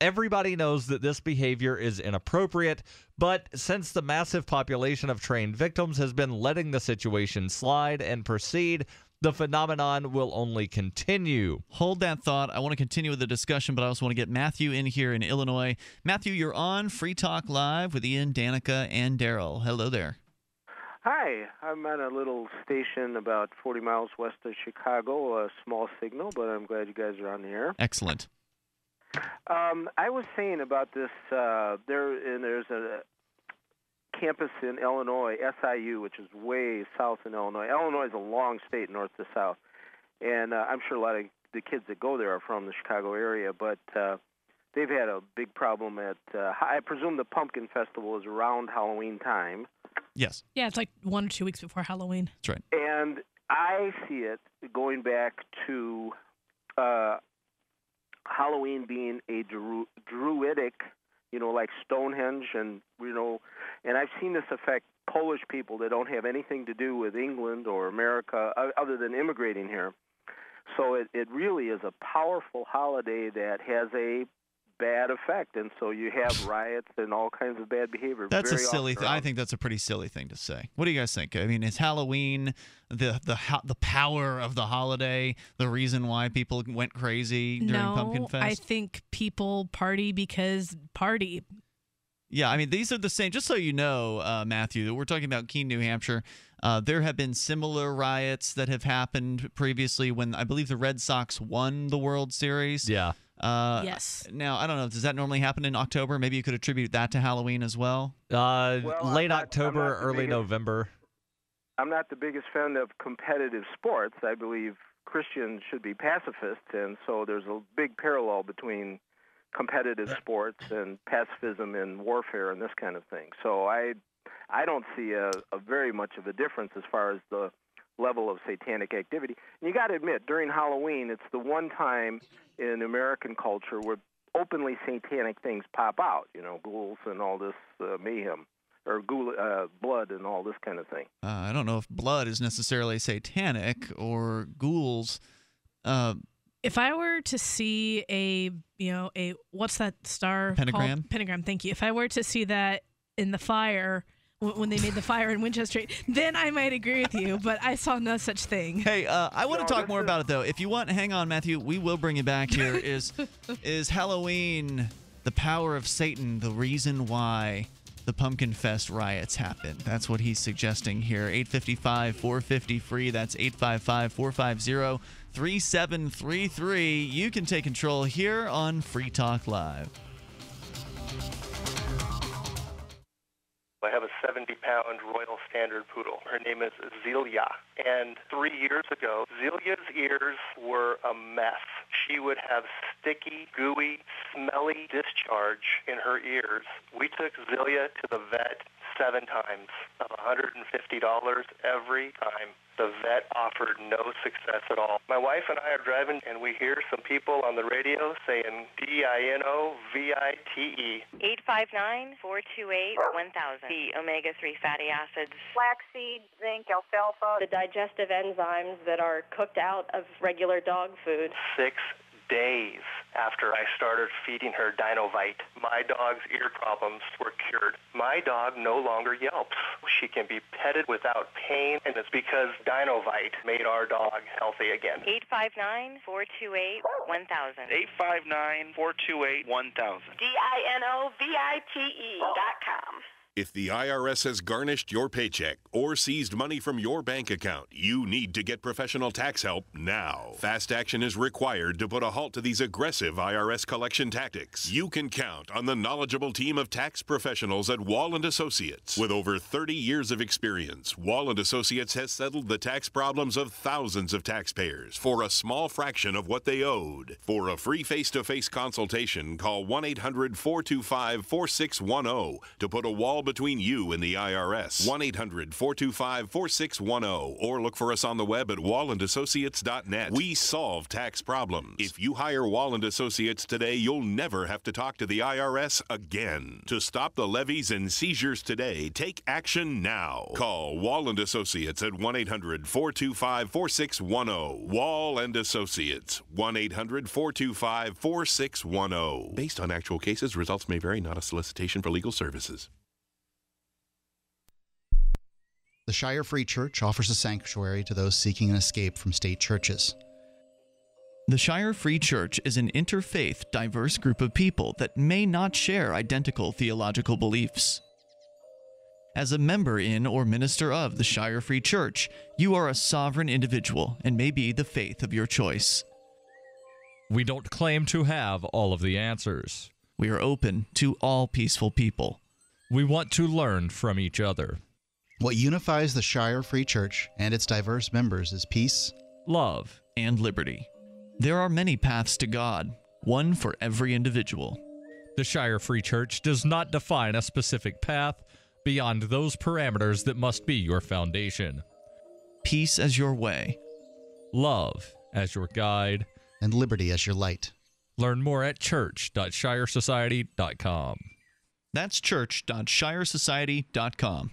Everybody knows that this behavior is inappropriate, but since the massive population of train victims has been letting the situation slide and proceed, the phenomenon will only continue. Hold that thought. I want to continue with the discussion, but I also want to get Matthew in here in Illinois. Matthew, you're on Free Talk Live with Ian, Danica, and Daryl. Hello there. Hi. I'm at a little station about forty miles west of Chicago, a small signal, but I'm glad you guys are on the air. Excellent. Um, I was saying about this, uh, there, and there's a campus in Illinois, S I U, which is way south in Illinois. Illinois is a long state, north to south, and uh, I'm sure a lot of the kids that go there are from the Chicago area, but uh, they've had a big problem at, uh, I presume the Pumpkin Festival is around Halloween time. Yes. Yeah, it's like one or two weeks before Halloween. That's right. And I see it going back to uh, Halloween being a dru druidic you know, like Stonehenge, and, you know, and I've seen this affect Polish people that don't have anything to do with England or America other than immigrating here. So it, it really is a powerful holiday that has a bad effect, and so you have riots and all kinds of bad behavior. That's a silly thing. I think that's a pretty silly thing to say. What do you guys think? I mean, is Halloween, the, the, the power of the holiday, the reason why people went crazy during no, Pumpkin Fest? I think people party because party. Yeah, I mean, these are the same. Just so you know, uh, Matthew, that we're talking about Keene, New Hampshire. Uh, there have been similar riots that have happened previously when I believe the Red Sox won the World Series. Yeah. Uh, yes. Now, I don't know. Does that normally happen in October? Maybe you could attribute that to Halloween as well. Uh, well late not, October, early biggest, November. I'm not the biggest fan of competitive sports. I believe Christians should be pacifists, and so there's a big parallel between competitive sports and pacifism and warfare and this kind of thing. So I, I don't see a, a very much of a difference as far as the level of satanic activity. And you got to admit, during Halloween, it's the one time in American culture where openly satanic things pop out, you know, ghouls and all this uh, mayhem, or ghoul, uh, blood and all this kind of thing. Uh, I don't know if blood is necessarily satanic or ghouls. Uh, if I were to see a, you know, a, what's that star? Pentagram. Called? Pentagram, thank you. If I were to see that in the fire, when they made the fire in Winchester, then I might agree with you, but I saw no such thing. Hey, uh, I want to talk more about it, though. If you want, hang on, Matthew. We will bring you back here. Is is Halloween, the power of Satan, the reason why the Pumpkin Fest riots happened? That's what he's suggesting here. eight five five, four five zero, free. That's eight five five, four five zero, three seven three three. You can take control here on Free Talk Live. I have a seventy-pound Royal Standard Poodle. Her name is Zelia. And three years ago, Zelia's ears were a mess. She would have sticky, gooey, smelly discharge in her ears. We took Zelia to the vet seven times of one hundred fifty dollars every time. The vet offered no success at all. My wife and I are driving, and we hear some people on the radio saying D I N O V I T E. eight five nine, four two eight, one thousand. The omega three fatty acids. Flaxseed, zinc, alfalfa. The digestive enzymes that are cooked out of regular dog food. Six days after I started feeding her Dinovite, my dog's ear problems were cured. My dog no longer yelps. She can be petted without pain, and it's because Dinovite made our dog healthy again. eight five nine, four two eight, one thousand. eight five nine, four two eight, one thousand. D I N O V I T E dot com. If the I R S has garnished your paycheck or seized money from your bank account, you need to get professional tax help now. Fast action is required to put a halt to these aggressive I R S collection tactics. You can count on the knowledgeable team of tax professionals at Wall and Associates. With over thirty years of experience, Wall and Associates has settled the tax problems of thousands of taxpayers for a small fraction of what they owed. For a free face-to-face consultation, call one eight hundred, four two five, four six one zero to put a wall between you and the I R S. one eight hundred, four two five, four six one zero, or look for us on the web at wall and associates dot net. We solve tax problems. If you hire Wall and Associates today, you'll never have to talk to the I R S again. To stop the levies and seizures today, take action now. Call Wall and Associates at one eight hundred, four two five, four six one zero. Wall and Associates, one eight hundred, four two five, four six one zero. Based on actual cases, results may vary, not a solicitation for legal services. The Shire Free Church offers a sanctuary to those seeking an escape from state churches. The Shire Free Church is an interfaith, diverse group of people that may not share identical theological beliefs. As a member in or minister of the Shire Free Church, you are a sovereign individual and may be the faith of your choice. We don't claim to have all of the answers. We are open to all peaceful people. We want to learn from each other. What unifies the Shire Free Church and its diverse members is peace, love, and liberty. There are many paths to God, one for every individual. The Shire Free Church does not define a specific path beyond those parameters that must be your foundation. Peace as your way, love as your guide, and liberty as your light. Learn more at church dot shire society dot com. That's church dot shire society dot com.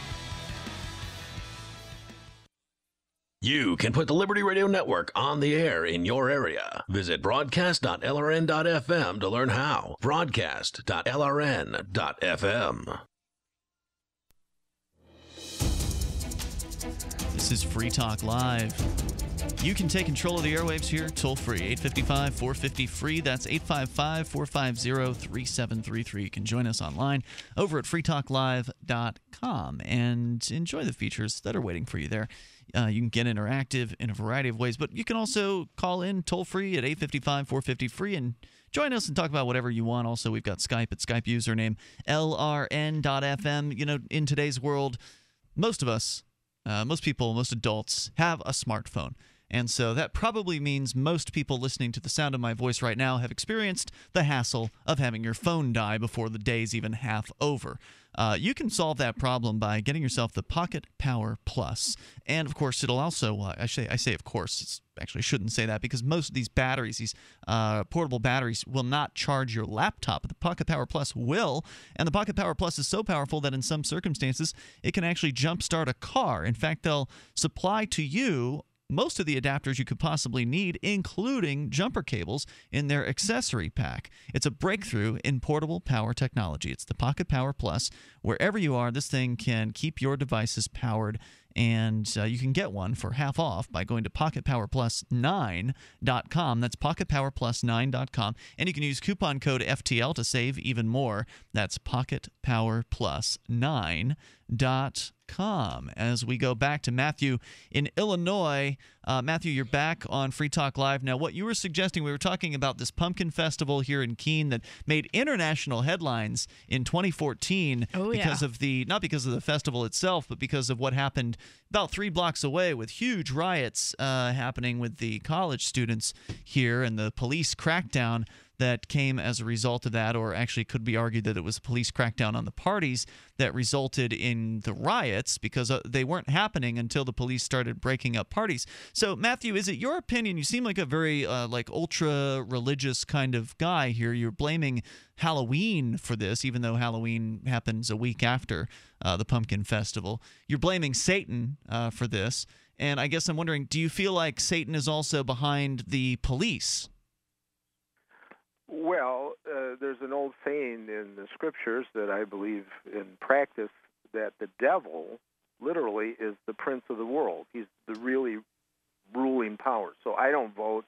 You can put the Liberty Radio Network on the air in your area. Visit broadcast dot L R N dot F M to learn how. broadcast dot L R N dot F M. This is Free Talk Live. You can take control of the airwaves here toll-free, eight five five, four five zero, F R E E. That's eight five five, four five zero, three seven three three. You can join us online over at free talk live dot com and enjoy the features that are waiting for you there. Uh, you can get interactive in a variety of ways, but you can also call in toll-free at eight five five, four five zero, F R E E and join us and talk about whatever you want. Also, we've got Skype at Skype username L R N dot F M. You know, in today's world, most of us, uh, most people, most adults have a smartphone. And so that probably means most people listening to the sound of my voice right now have experienced the hassle of having your phone die before the day's even half over. Uh, you can solve that problem by getting yourself the Pocket Power Plus. And, of course, it'll also uh, – I say, I say, of course, it's actually shouldn't say that because most of these batteries, these uh, portable batteries, will not charge your laptop. The Pocket Power Plus will, and the Pocket Power Plus is so powerful that in some circumstances it can actually jumpstart a car. In fact, they'll supply to you most of the adapters you could possibly need, including jumper cables, in their accessory pack. It's a breakthrough in portable power technology. It's the Pocket Power Plus. Wherever you are, this thing can keep your devices powered, and uh, you can get one for half off by going to Pocket Power Plus nine dot com. That's Pocket Power Plus nine dot com, and you can use coupon code F T L to save even more. That's Pocket Power Plus nine dot com. As we go back to Matthew in Illinois. Uh, Matthew, you're back on Free Talk Live. Now, what you were suggesting, we were talking about this pumpkin festival here in Keene that made international headlines in twenty fourteen oh, because yeah. of the, not because of the festival itself, but because of what happened about three blocks away with huge riots uh, happening with the college students here and the police crackdown that came as a result of that, or actually could be argued that it was a police crackdown on the parties that resulted in the riots because they weren't happening until the police started breaking up parties. So, Matthew, is it your opinion? You seem like a very uh, like ultra-religious kind of guy here. You're blaming Halloween for this, even though Halloween happens a week after uh, the Pumpkin Festival. You're blaming Satan uh, for this. And I guess I'm wondering, do you feel like Satan is also behind the police? Well, uh, there's an old saying in the scriptures that I believe in practice that the devil literally is the prince of the world. He's the really ruling power. So I don't vote.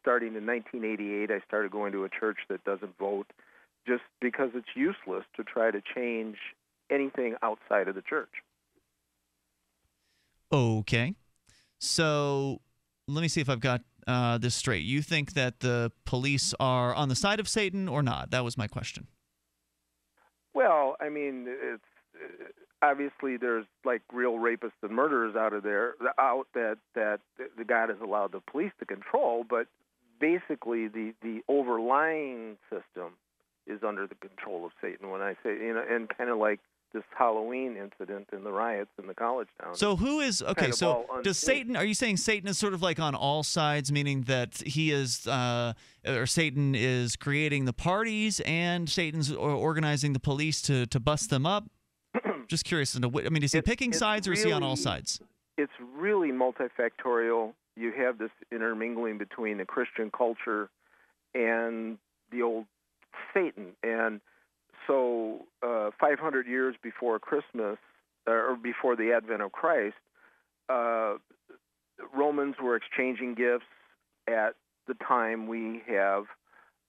Starting in nineteen eighty-eight, I started going to a church that doesn't vote just because it's useless to try to change anything outside of the church. Okay. So let me see if I've got Uh, this straight. You think that the police are on the side of Satan or not? That was my question. Well, I mean, it's uh, obviously there's like real rapists and murderers out of there, out that that the God has allowed the police to control, but basically the the overlying system is under the control of Satan. When I say, you know, and kind of like this Halloween incident and the riots in the college town. So who is, okay, kind of so does Satan, are you saying Satan is sort of like on all sides, meaning that he is, uh, or Satan is creating the parties and Satan's organizing the police to, to bust them up? Just curious, I mean, is he it's, picking it's sides or really, is he on all sides? It's really multifactorial. You have this intermingling between the Christian culture and the old Satan, and so uh, five hundred years before Christmas, or before the advent of Christ, uh, Romans were exchanging gifts at the time we have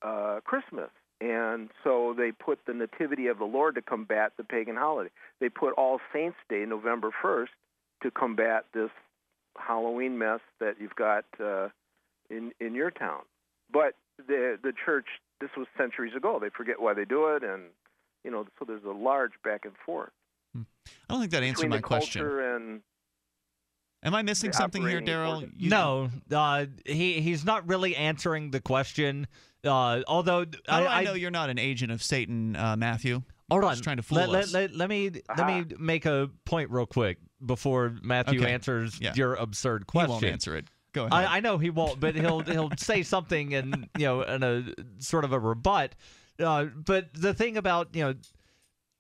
uh, Christmas. And so they put the Nativity of the Lord to combat the pagan holiday. They put All Saints' Day, November first, to combat this Halloween mess that you've got uh, in, in your town. But the, the church, this was centuries ago. They forget why they do it, and you know, so there's a large back and forth. I don't think that answered my question. And am I missing something here, Daryl? No, uh, he he's not really answering the question. Uh, although I, I, I know you're not an agent of Satan, uh, Matthew. Hold on, trying to fool let, us. Let, let, let me uh-huh. let me make a point real quick before Matthew okay. answers yeah. your absurd question. He won't answer it. Go ahead. I, I know he won't, but he'll he'll say something and you know, in a sort of a rebut. Uh, but the thing about, you know,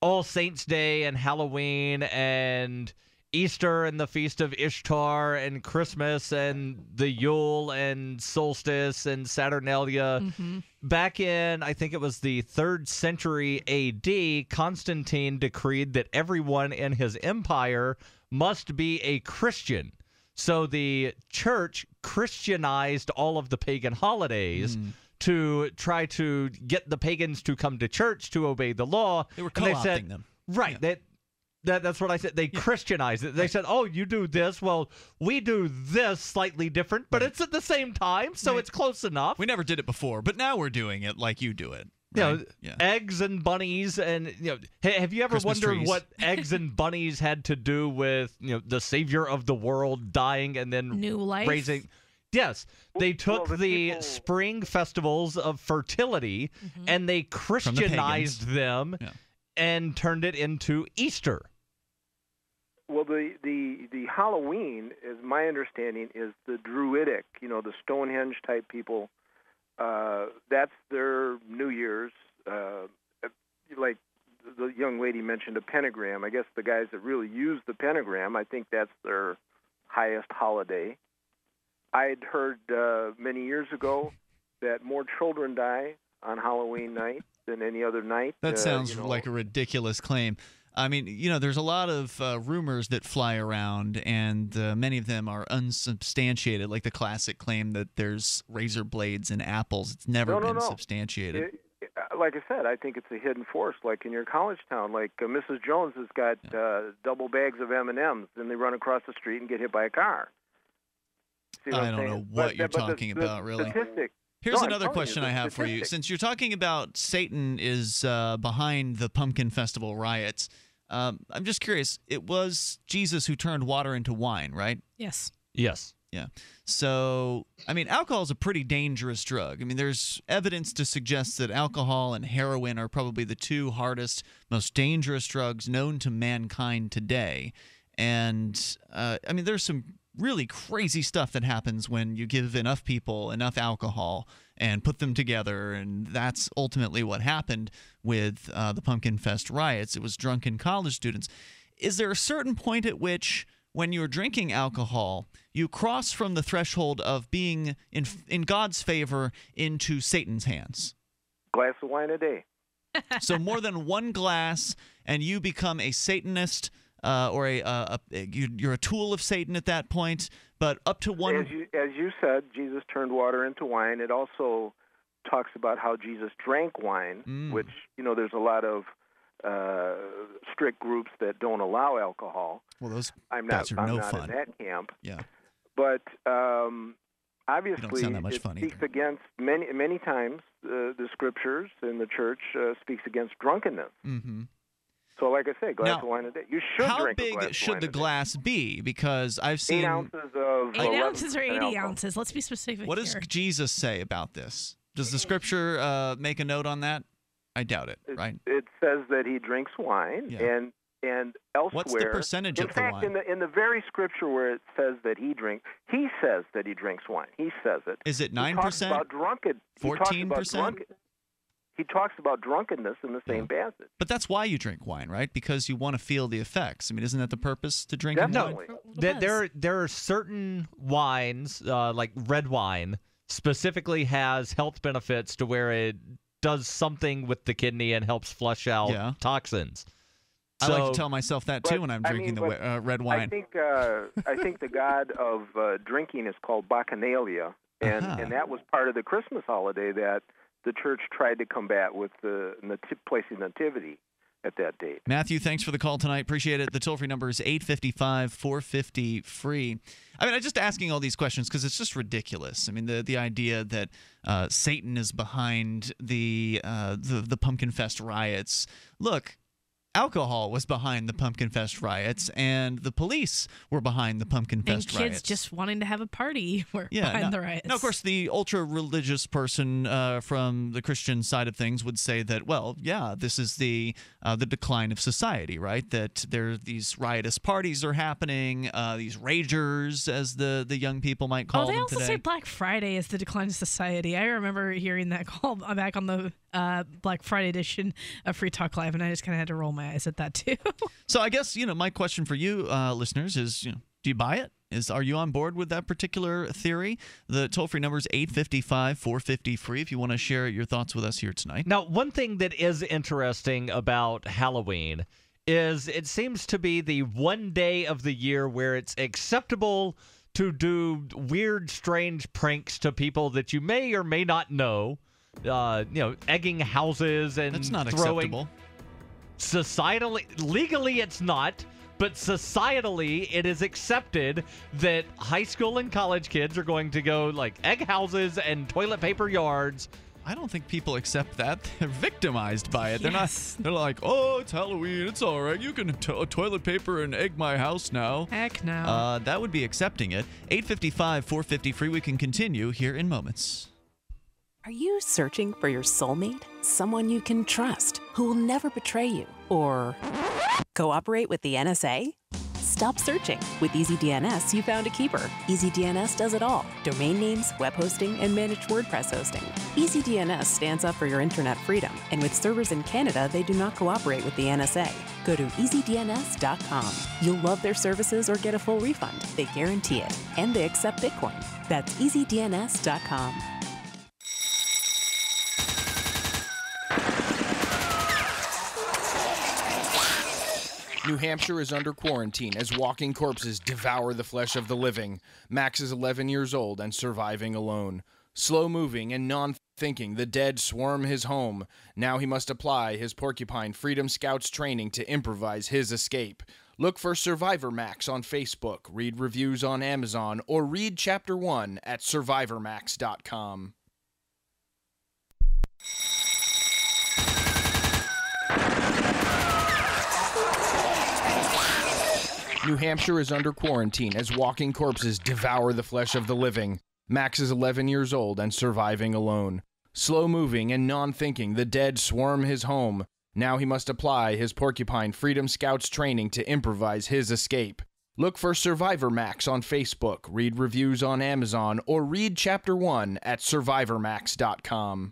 All Saints' Day and Halloween and Easter and the Feast of Ishtar and Christmas and the Yule and Solstice and Saturnalia, mm-hmm. back in, I think it was the third century A D, Constantine decreed that everyone in his empire must be a Christian. So the church Christianized all of the pagan holidays mm. to try to get the pagans to come to church to obey the law. They were co-opting they said, them. Right. Yeah. That, that, that's what I said. They yeah. Christianized it. They right. said, oh, you do this. Well, we do this slightly different, but right. it's at the same time, so right. it's close enough. We never did it before, but now we're doing it like you do it. You know, right? Yeah. Eggs and bunnies, and you know, have you ever Christmas wondered trees. What eggs and bunnies had to do with you know the savior of the world dying and then new life raising? Yes, they took well, the, the spring festivals of fertility mm-hmm. and they Christianized the them yeah. and turned it into Easter. Well, the, the the Halloween, is my understanding, is the Druidic, you know, the Stonehenge type people. Uh, that's their New Year's. Uh, like the young lady mentioned, a pentagram. I guess the guys that really use the pentagram, I think that's their highest holiday. I'd heard uh, many years ago that more children die on Halloween night than any other night. That uh, sounds you know. like a ridiculous claim. I mean, you know, there's a lot of uh, rumors that fly around, and uh, many of them are unsubstantiated, like the classic claim that there's razor blades in apples. It's never no, no, been no. substantiated. It, it, like I said, I think it's a hidden force, like in your college town. Like uh, Missus Jones has got yeah. uh, double bags of M and M's, and they run across the street and get hit by a car. See what I I'm don't saying? know what but, you're but talking the, about, the really. Statistic. Here's no, another question you, I have statistic. for you. Since you're talking about Satan is uh, behind the Pumpkin Festival riots— Um, I'm just curious. It was Jesus who turned water into wine, right? Yes. Yes. Yeah. So, I mean, alcohol is a pretty dangerous drug. I mean, there's evidence to suggest that alcohol and heroin are probably the two hardest, most dangerous drugs known to mankind today. And, uh, I mean, there's some really crazy stuff that happens when you give enough people enough alcohol and put them together, and that's ultimately what happened with uh, the Pumpkin Fest riots. It was drunken college students. Is there a certain point at which, when you're drinking alcohol, you cross from the threshold of being in, in God's favor into Satan's hands? Glass of wine a day. So more than one glass, and you become a Satanist, Uh, or a, uh, a you're a tool of Satan at that point, but up to one. As you, as you said, Jesus turned water into wine. It also talks about how Jesus drank wine, mm. which, you know, there's a lot of uh, strict groups that don't allow alcohol. Well, those I'm not, are I'm no not fun. in that camp. Yeah, but um, obviously it speaks either. against many many times uh, the scriptures and the church uh, speaks against drunkenness. Mm-hmm. So, like I said, glass now, of wine a day. You should drink a glass of wine a day. How big should the glass be? Because I've seen... Eight ounces of... Eight ounces or eighty alcohol. ounces. Let's be specific What here. does Jesus say about this? Does the scripture uh, make a note on that? I doubt it, right? It, it says that he drinks wine, yeah. and and elsewhere... What's the percentage of the wine? In fact, in the very scripture where it says that he drinks, he says that he drinks wine. He says it. Is it nine percent? He talks about drunkenness. fourteen percent? He talks about drunkenness in the same yeah. passage. But that's why you drink wine, right? Because you want to feel the effects. I mean, isn't that the purpose to drink wine? No, there, there, there are certain wines, uh, like red wine, specifically has health benefits to where it does something with the kidney and helps flush out yeah. toxins. So, I like to tell myself that, too, but, when I'm drinking I mean, the uh, red wine. I think, uh, I think the god of uh, drinking is called Bacchanalia, and, uh-huh. and that was part of the Christmas holiday that the church tried to combat with the nati- placing nativity at that date. Matthew, thanks for the call tonight. Appreciate it. The toll-free number is eight five five, four five zero, FREE. I mean, I'm just asking all these questions because it's just ridiculous. I mean, the the idea that uh, Satan is behind the, uh, the the Pumpkin Fest riots. Look, alcohol was behind the Pumpkin Fest riots, and the police were behind the Pumpkin and Fest kids riots. Kids just wanting to have a party were yeah, behind no, the riots. Now, of course, the ultra-religious person uh, from the Christian side of things would say that, well, yeah, this is the uh, the decline of society, right? That there these riotous parties are happening, uh, these ragers, as the the young people might call them today. Oh, they also today. say Black Friday is the decline of society. I remember hearing that call back on the uh, Black Friday edition of Free Talk Live, and I just kind of had to roll my eyes at that too. So I guess, you know, my question for you uh, listeners is, you know, do you buy it? Is Are you on board with that particular theory? The toll-free number is eight five five, four five zero, FREE if you want to share your thoughts with us here tonight. Now, one thing that is interesting about Halloween is it seems to be the one day of the year where it's acceptable to do weird, strange pranks to people that you may or may not know. Uh, you know, egging houses and That's not throwing... acceptable. Societally, legally it's not, but societally it is accepted that high school and college kids are going to go like egg houses and toilet paper yards I don't think people accept that. They're victimized by it. Yes. They're not. They're like, oh, it's Halloween. It's all right. You can t toilet paper and egg my house now. Heck no. Uh, that would be accepting it. eight fifty-five, four fifty-free. We can continue here in moments. Are you searching for your soulmate? Someone you can trust, who will never betray you or cooperate with the N S A? Stop searching. With EasyDNS, you found a keeper. EasyDNS does it all. Domain names, web hosting, and managed WordPress hosting. EasyDNS stands up for your internet freedom, and with servers in Canada, they do not cooperate with the N S A. Go to easy D N S dot com. You'll love their services or get a full refund. They guarantee it, and they accept Bitcoin. That's easy D N S dot com. New Hampshire is under quarantine as walking corpses devour the flesh of the living. Max is eleven years old and surviving alone. Slow-moving and non-thinking, the dead swarm his home. Now he must apply his Porcupine Freedom Scouts training to improvise his escape. Look for Survivor Max on Facebook, read reviews on Amazon, or read Chapter one at survivor max dot com. New Hampshire is under quarantine as walking corpses devour the flesh of the living. Max is eleven years old and surviving alone. Slow-moving and non-thinking, the dead swarm his home. Now he must apply his Porcupine Freedom Scouts training to improvise his escape. Look for Survivor Max on Facebook, read reviews on Amazon, or read Chapter one at survivor max dot com.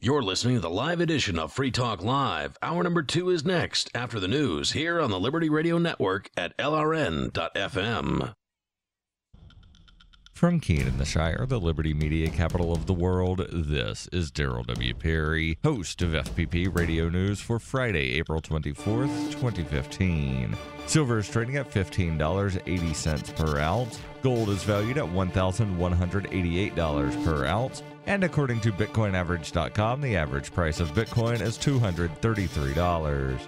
You're listening to the live edition of Free Talk Live. Hour number two is next, after the news, here on the Liberty Radio Network at L R N dot F M. From Keene in the Shire, the Liberty Media capital of the world, this is Daryl W. Perry, host of F P P Radio News for Friday, April twenty-fourth, twenty fifteen. Silver is trading at fifteen dollars and eighty cents per ounce. Gold is valued at one thousand one hundred eighty-eight dollars per ounce. And according to Bitcoin Average dot com, the average price of Bitcoin is two hundred thirty-three dollars.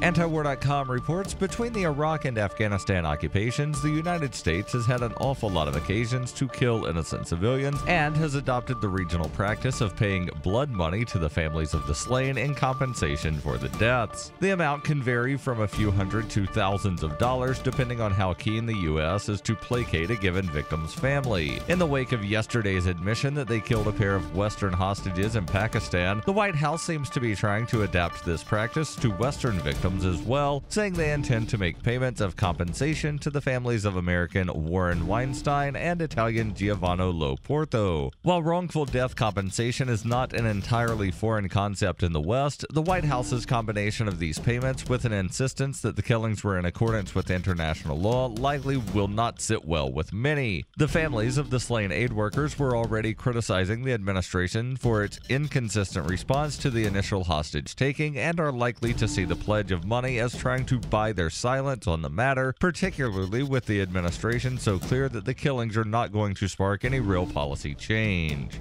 Antiwar dot com reports, between the Iraq and Afghanistan occupations, the United States has had an awful lot of occasions to kill innocent civilians and has adopted the regional practice of paying blood money to the families of the slain in compensation for the deaths. The amount can vary from a few hundred to thousands of dollars depending on how keen the U S is to placate a given victim's family. In the wake of yesterday's admission that they killed a pair of Western hostages in Pakistan, the White House seems to be trying to adapt this practice to Western victims as well, saying they intend to make payments of compensation to the families of American Warren Weinstein and Italian Giovanni Lo Porto. While wrongful death compensation is not an entirely foreign concept in the West, the White House's combination of these payments with an insistence that the killings were in accordance with international law likely will not sit well with many. The families of the slain aid workers were already criticizing the administration for its inconsistent response to the initial hostage taking and are likely to see the pledge of money as trying to buy their silence on the matter, particularly with the administration so clear that the killings are not going to spark any real policy change.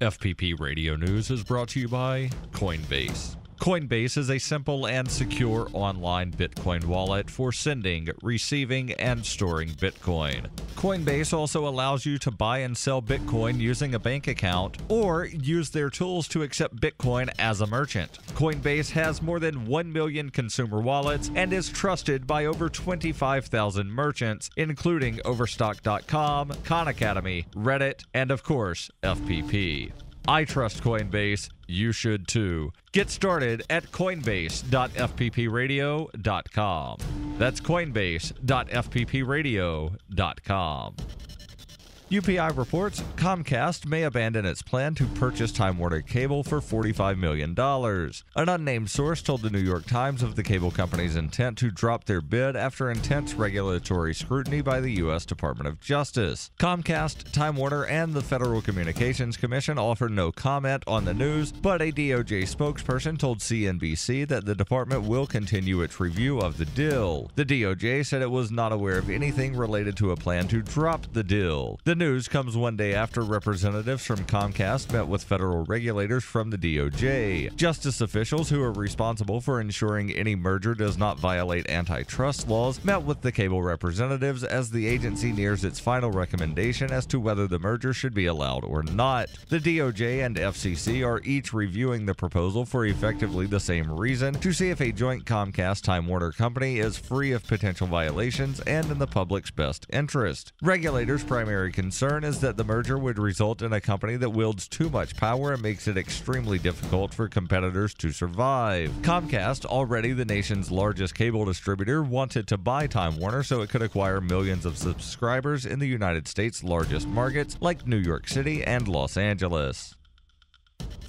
F P P Radio News is brought to you by Coinbase. Coinbase is a simple and secure online Bitcoin wallet for sending, receiving, and storing Bitcoin. Coinbase also allows you to buy and sell Bitcoin using a bank account or use their tools to accept Bitcoin as a merchant. Coinbase has more than one million consumer wallets and is trusted by over twenty-five thousand merchants, including Overstock dot com, Khan Academy, Reddit, and of course, F P P. I trust Coinbase. You should too. Get started at coinbase dot F P P radio dot com. That's coinbase dot F P P radio dot com. U P I reports Comcast may abandon its plan to purchase Time Warner Cable for forty-five million dollars. An unnamed source told the New York Times of the cable company's intent to drop their bid after intense regulatory scrutiny by the U S Department of Justice. Comcast, Time Warner, and the Federal Communications Commission offered no comment on the news, but a D O J spokesperson told C N B C that the department will continue its review of the deal. The D O J said it was not aware of anything related to a plan to drop the deal. The news comes one day after representatives from Comcast met with federal regulators from the D O J. Justice officials who are responsible for ensuring any merger does not violate antitrust laws met with the cable representatives as the agency nears its final recommendation as to whether the merger should be allowed or not. The D O J and F C C are each reviewing the proposal for effectively the same reason, to see if a joint Comcast-Time Warner company is free of potential violations and in the public's best interest. Regulators' primary concern concern is that the merger would result in a company that wields too much power and makes it extremely difficult for competitors to survive. Comcast, already the nation's largest cable distributor, wanted to buy Time Warner so it could acquire millions of subscribers in the United States' largest markets like New York City and Los Angeles.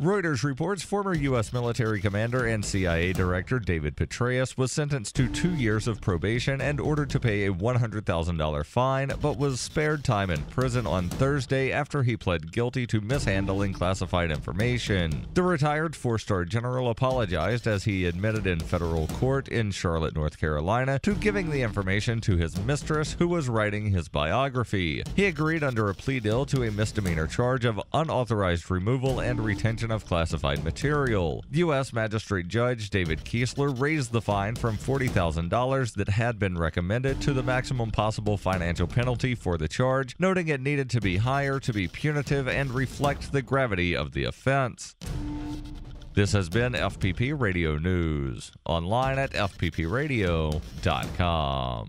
Reuters reports former U S military commander and C I A director David Petraeus was sentenced to two years of probation and ordered to pay a one hundred thousand dollar fine, but was spared time in prison on Thursday after he pled guilty to mishandling classified information. The retired four-star general apologized as he admitted in federal court in Charlotte, North Carolina, to giving the information to his mistress, who was writing his biography. He agreed under a plea deal to a misdemeanor charge of unauthorized removal and retention of classified material. U S Magistrate Judge David Keesler raised the fine from forty thousand dollars that had been recommended to the maximum possible financial penalty for the charge, noting it needed to be higher to be punitive and reflect the gravity of the offense. This has been F P P Radio News, online at f p p radio dot com.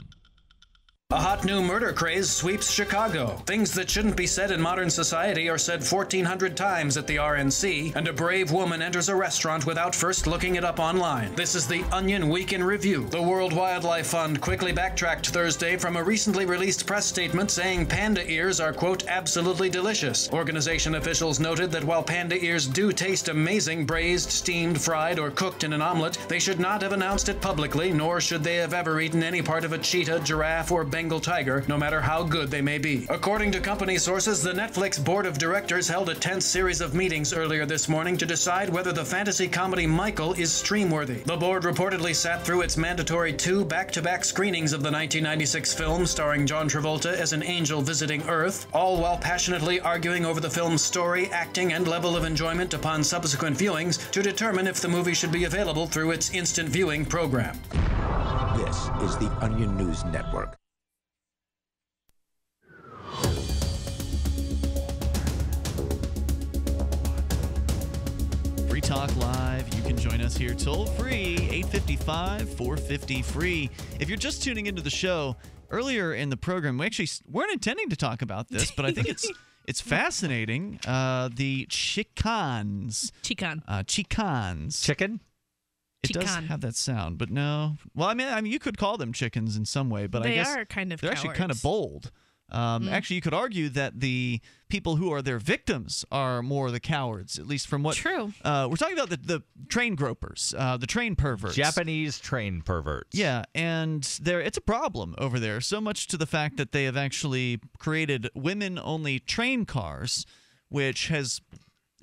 A hot new murder craze sweeps Chicago. Things that shouldn't be said in modern society are said fourteen hundred times at the R N C, and a brave woman enters a restaurant without first looking it up online. This is the Onion Week in Review. The World Wildlife Fund quickly backtracked Thursday from a recently released press statement saying panda ears are, quote, absolutely delicious. Organization officials noted that while panda ears do taste amazing braised, steamed, fried, or cooked in an omelet, they should not have announced it publicly, nor should they have ever eaten any part of a cheetah, giraffe, or Bengal tiger, no matter how good they may be. According to company sources, the Netflix board of directors held a tense series of meetings earlier this morning to decide whether the fantasy comedy Michael is streamworthy. The board reportedly sat through its mandatory two back-to-back screenings of the nineteen ninety-six film starring John Travolta as an angel visiting Earth, all while passionately arguing over the film's story, acting, and level of enjoyment upon subsequent viewings to determine if the movie should be available through its instant viewing program. This is the Onion News Network. Free Talk Live. You can join us here toll-free, eight five five, four five zero, free. If you're just tuning into the show, earlier in the program, we actually weren't intending to talk about this, but I think it's it's fascinating. Uh, the Chicans. Chican. Uh, Chicans. Chicken? It Chican. does have that sound, but no. Well, I mean, I mean, you could call them chickens in some way, but they I guess are kind of they're cowards. Actually kind of bold. Um, mm. Actually, you could argue that the people who are their victims are more the cowards, at least from what... True. Uh, we're talking about the, the train gropers, uh, the train perverts. Japanese train perverts. Yeah, and there it's a problem over there, so much to the fact that they have actually created women-only train cars, which has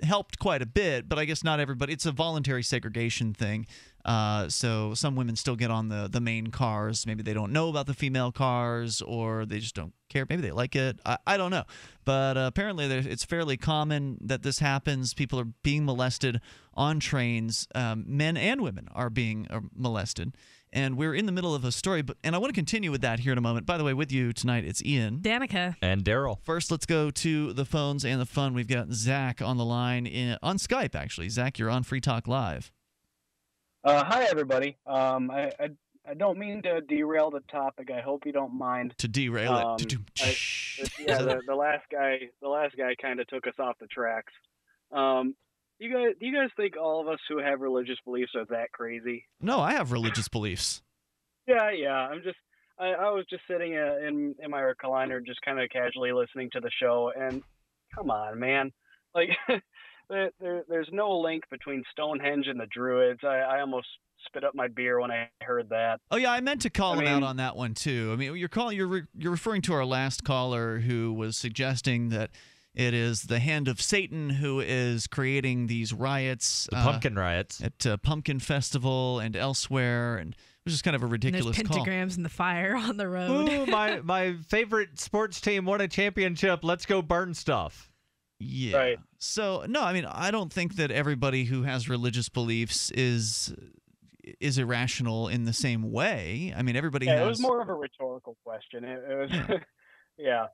helped quite a bit, but I guess not everybody. It's a voluntary segregation thing. Uh, so some women still get on the, the main cars. Maybe they don't know about the female cars, or they just don't care. Maybe they like it. I, I don't know. But uh, apparently it's fairly common that this happens. People are being molested on trains. Um, men and women are being uh, molested. and we're in the middle of a story, but and I want to continue with that here in a moment. By the way, with you tonight, it's Ian, Danica, and Daryl. First, let's go to the phones and the fun. We've got Zach on the line in, on Skype, actually. Zach, you're on Free Talk Live. Uh, hi, everybody. Um, I, I I don't mean to derail the topic. I hope you don't mind. To derail um, it. I, yeah, the, the last guy, the last guy kind of took us off the tracks. Um, you guys, do you guys think all of us who have religious beliefs are that crazy? No, I have religious beliefs. Yeah, yeah. I'm just, I, I was just sitting uh, in in my recliner, just kind of casually listening to the show, and come on, man, like. There, there, there's no link between Stonehenge and the Druids. I, I almost spit up my beer when I heard that. Oh yeah, I meant to call I him mean, out on that one too. I mean, you're calling, you're re, you're referring to our last caller who was suggesting that it is the hand of Satan who is creating these riots, the uh, pumpkin riots at uh, Pumpkin Festival and elsewhere, and it was just kind of a ridiculous and call. Pentagrams in the fire on the road. Ooh, my my favorite sports team won a championship. Let's go burn stuff. Yeah. Right. So no, I mean, I don't think that everybody who has religious beliefs is is irrational in the same way. I mean, everybody. Yeah, has... It was more of a rhetorical question. It, it was, yeah. yeah.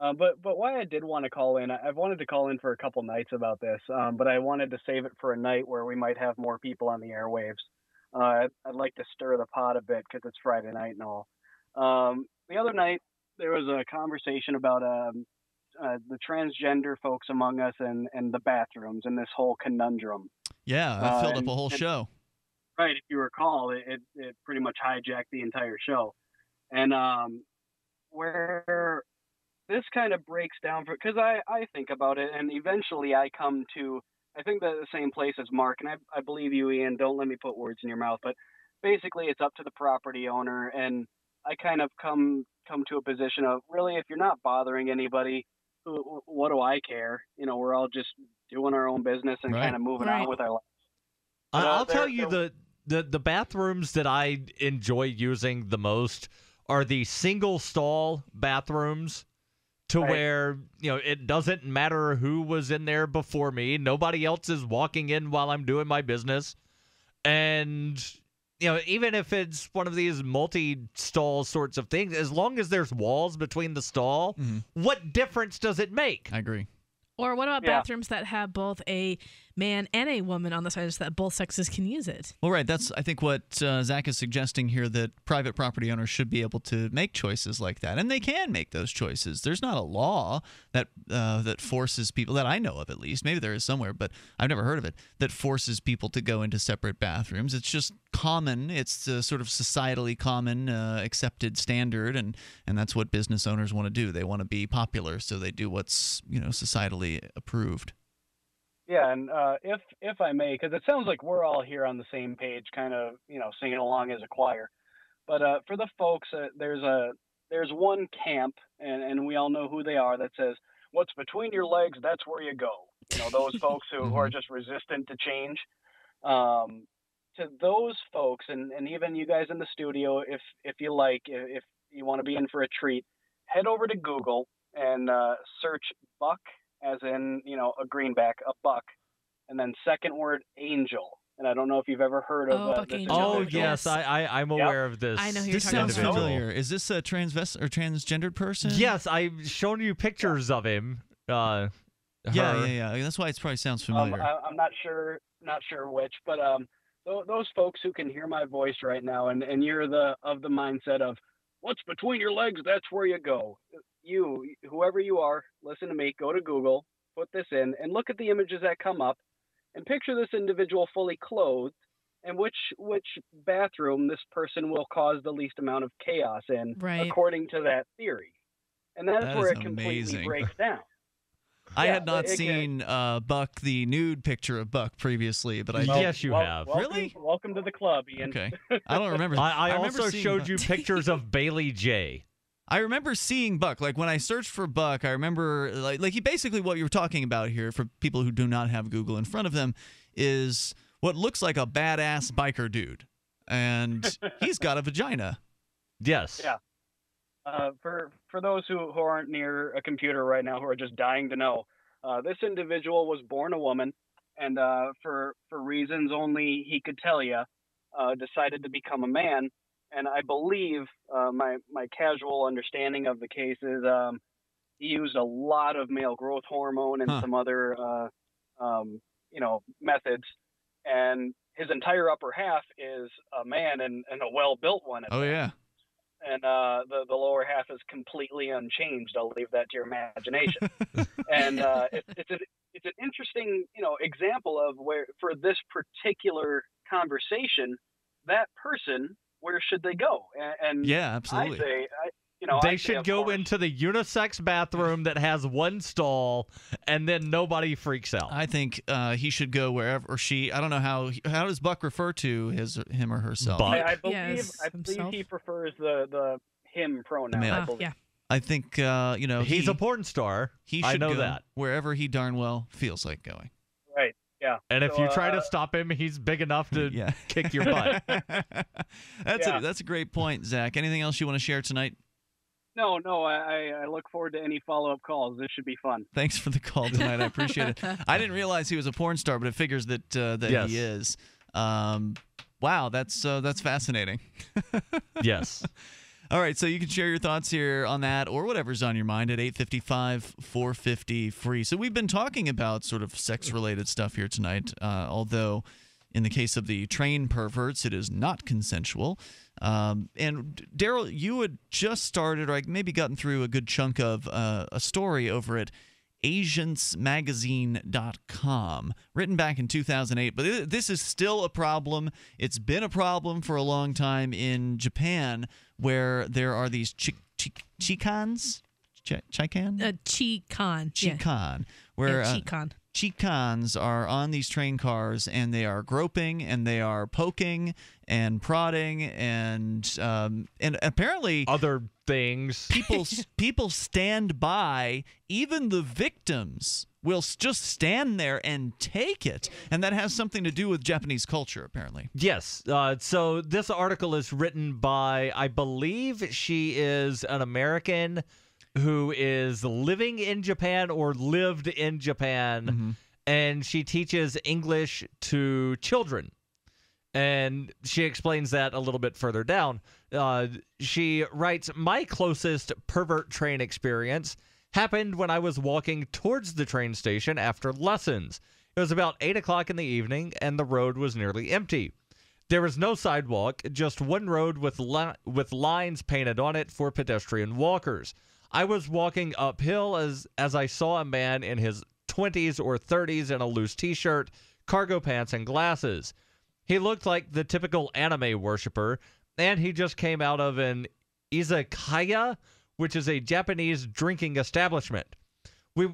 Uh, but but why I did want to call in, I've wanted to call in for a couple nights about this, um, but I wanted to save it for a night where we might have more people on the airwaves. Uh, I'd, I'd like to stir the pot a bit because it's Friday night and all. Um, the other night there was a conversation about um. Uh, the transgender folks among us and, and the bathrooms and this whole conundrum. Yeah, that filled uh, and, up a whole and, show. Right, if you recall, it, it, it pretty much hijacked the entire show. And um, where this kind of breaks down, because I, I think about it, and eventually I come to, I think that the same place as Mark, and I, I believe you, Ian, don't let me put words in your mouth, but basically it's up to the property owner, and I kind of come come to a position of, really, if you're not bothering anybody, what do I care? You know, we're all just doing our own business and right. kind of moving right. on with our life. But I'll there, tell you the, the, the bathrooms that I enjoy using the most are the single stall bathrooms to right. where, you know, it doesn't matter who was in there before me. Nobody else is walking in while I'm doing my business. And, you know, even if it's one of these multi-stall sorts of things, as long as there's walls between the stall, mm-hmm. what difference does it make? I agree. Or what about yeah. bathrooms that have both a man and a woman on the side so that both sexes can use it? Well, right. That's, I think, what uh, Zach is suggesting here, that private property owners should be able to make choices like that. And they can make those choices. There's not a law that uh, that forces people, that I know of at least, maybe there is somewhere, but I've never heard of it, that forces people to go into separate bathrooms. It's just common. It's uh, sort of societally common, uh, accepted standard, and, and that's what business owners want to do. They want to be popular, so they do what's, you know, societally approved. Yeah, and uh, if if I may, because it sounds like we're all here on the same page, kind of, you know, singing along as a choir. But uh, for the folks, uh, there's a there's one camp, and, and we all know who they are, that says, what's between your legs, that's where you go. You know, those folks who, who are just resistant to change. Um, to those folks, and, and even you guys in the studio, if, if you like, if you want to be in for a treat, head over to Google and uh, search Buck, as in, you know, a greenback, a buck, and then second word, angel. And I don't know if you've ever heard of uh, this. Oh, yes, I, I, I'm aware yep. of this. I know who this you're talking sounds about. Familiar. Is this a transvest or transgendered person? Yes, I've shown you pictures yeah. of him. Uh, yeah, yeah, yeah. I mean, that's why it probably sounds familiar. Um, I, I'm not sure, not sure which, but um, th those folks who can hear my voice right now, and and you're the of the mindset of what's between your legs, that's where you go. You, whoever you are, listen to me, go to Google, put this in, and look at the images that come up, and picture this individual fully clothed, and which which bathroom this person will cause the least amount of chaos in, right. according to that theory. And that's that where it completely amazing. breaks down. I yeah, had not it, it, seen uh, Buck, the nude picture of Buck previously, but I well, yes, you well, have. Welcome, really? Welcome to the club, Ian. Okay, I don't remember. I, I, I also showed Buck. you pictures of Bailey J. I remember seeing Buck. Like when I searched for Buck, I remember like like he basically what you're talking about here for people who do not have Google in front of them is what looks like a badass biker dude, and he's got a vagina. Yes. Yeah. Uh, for for those who, who aren't near a computer right now, who are just dying to know, uh, this individual was born a woman, and uh, for for reasons only he could tell you, uh, decided to become a man, And I believe uh, my my casual understanding of the case is um, he used a lot of male growth hormone and huh. some other uh, um, you know methods, and his entire upper half is a man and, and a well-built one. Oh yeah. And uh, the the lower half is completely unchanged. I'll leave that to your imagination. and uh, it, it's a, it's an interesting you know example of where for this particular conversation, that person. Where should they go? And yeah, absolutely. I say, I, you know, they I should go course. into the unisex bathroom that has one stall, and then nobody freaks out. I think uh, he should go wherever or she. I don't know how. How does Buck refer to his him or herself? I, I believe. Yes, I believe himself. He prefers the the him pronoun. The I believe. Yeah. I think uh, you know he's he, a porn star. He should I know go that wherever he darn well feels like going. Right. Yeah. And so, if you try uh, to stop him, he's big enough to yeah. kick your butt. that's yeah. a that's a great point, Zach. Anything else you want to share tonight? No, no. I, I look forward to any follow-up calls. This should be fun. Thanks for the call tonight. I appreciate it. I didn't realize he was a porn star, but it figures that uh, that yes. he is. Um, wow, that's uh, that's fascinating. yes. All right, so you can share your thoughts here on that or whatever's on your mind at eight five five, four five zero, F R E E. So we've been talking about sort of sex-related stuff here tonight, uh, although in the case of the train perverts, it is not consensual. Um, and, Daryl, you had just started or maybe gotten through a good chunk of uh, a story over at Asians Magazine dot com, written back in two thousand eight. But this is still a problem. It's been a problem for a long time in Japan, where there are these ch ch chikans, ch chikan, uh, chikan, chikan, yeah. where yeah, chikan. Uh, chikans are on these train cars and they are groping and they are poking and prodding and um, and apparently other things. People people stand by. Even the victims will just stand there and take it, and that has something to do with Japanese culture, apparently. Yes. Uh, so this article is written by, I believe she is an American who is living in Japan or lived in Japan, mm-hmm. and she teaches English to children. And she explains that a little bit further down. Uh, she writes, "My closest pervert train experience happened when I was walking towards the train station after lessons. It was about eight o'clock in the evening, and the road was nearly empty. There was no sidewalk, just one road with, li with lines painted on it for pedestrian walkers. I was walking uphill as, as I saw a man in his twenties or thirties in a loose T-shirt, cargo pants, and glasses. He looked like the typical anime worshiper, and he just came out of an izakaya, which is a Japanese drinking establishment. We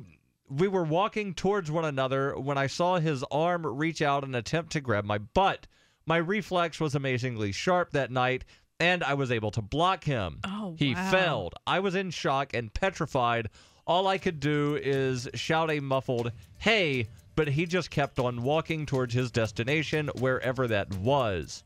we were walking towards one another when I saw his arm reach out and attempt to grab my butt. My reflex was amazingly sharp that night, and I was able to block him. Oh, he wow. failed. I was in shock and petrified. All I could do is shout a muffled, 'Hey!' but he just kept on walking towards his destination, wherever that was."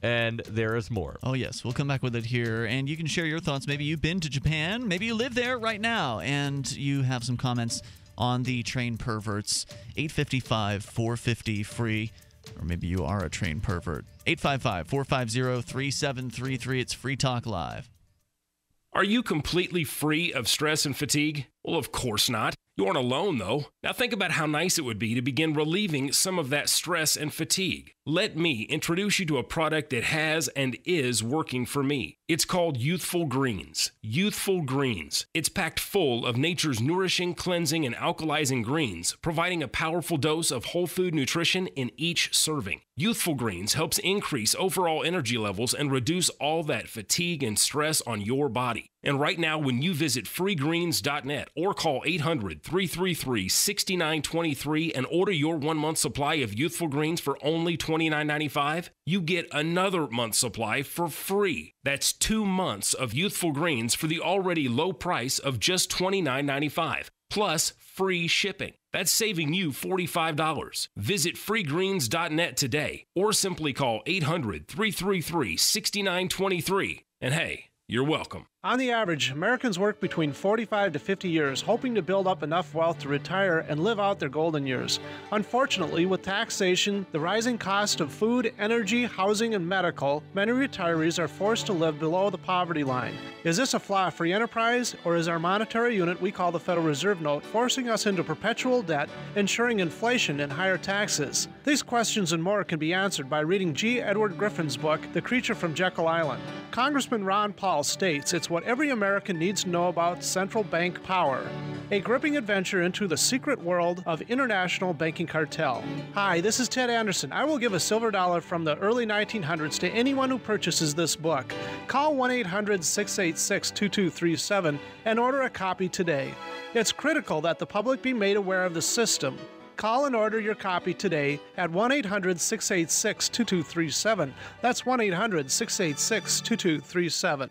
And there is more. Oh, yes. We'll come back with it here. And you can share your thoughts. Maybe you've been to Japan. Maybe you live there right now. And you have some comments on the train perverts. eight five five, four five zero, F R E E. Or maybe you are a train pervert. eight five five, four five zero, three seven three three. It's Free Talk Live. Are you completely free of stress and fatigue? Well, of course not. You aren't alone, though. Now think about how nice it would be to begin relieving some of that stress and fatigue. Let me introduce you to a product that has and is working for me. It's called Youthful Greens. Youthful Greens. It's packed full of nature's nourishing, cleansing, and alkalizing greens, providing a powerful dose of whole food nutrition in each serving. Youthful Greens helps increase overall energy levels and reduce all that fatigue and stress on your body. And right now, when you visit free greens dot net or call eight hundred, three three three, six nine two three and order your one-month supply of Youthful Greens for only twenty-nine ninety-five, you get another month's supply for free. That's two months of Youthful Greens for the already low price of just twenty-nine ninety-five, plus free shipping. That's saving you forty-five dollars. Visit free greens dot net today or simply call eight hundred, three three three, six nine two three. And hey, you're welcome. On the average, Americans work between forty-five to fifty years, hoping to build up enough wealth to retire and live out their golden years. Unfortunately, with taxation, the rising cost of food, energy, housing, and medical, many retirees are forced to live below the poverty line. Is this a flaw-free enterprise, or is our monetary unit we call the Federal Reserve Note forcing us into perpetual debt, ensuring inflation and higher taxes? These questions and more can be answered by reading G. Edward Griffin's book, The Creature from Jekyll Island. Congressman Ron Paul states it's what every American needs to know about central bank power. A gripping adventure into the secret world of international banking cartel. Hi, this is Ted Anderson. I will give a silver dollar from the early nineteen hundreds to anyone who purchases this book. Call one eight hundred, six eight six, two two three seven and order a copy today. It's critical that the public be made aware of the system. Call and order your copy today at one eight hundred, six eight six, two two three seven. That's one eight hundred, six eight six, two two three seven.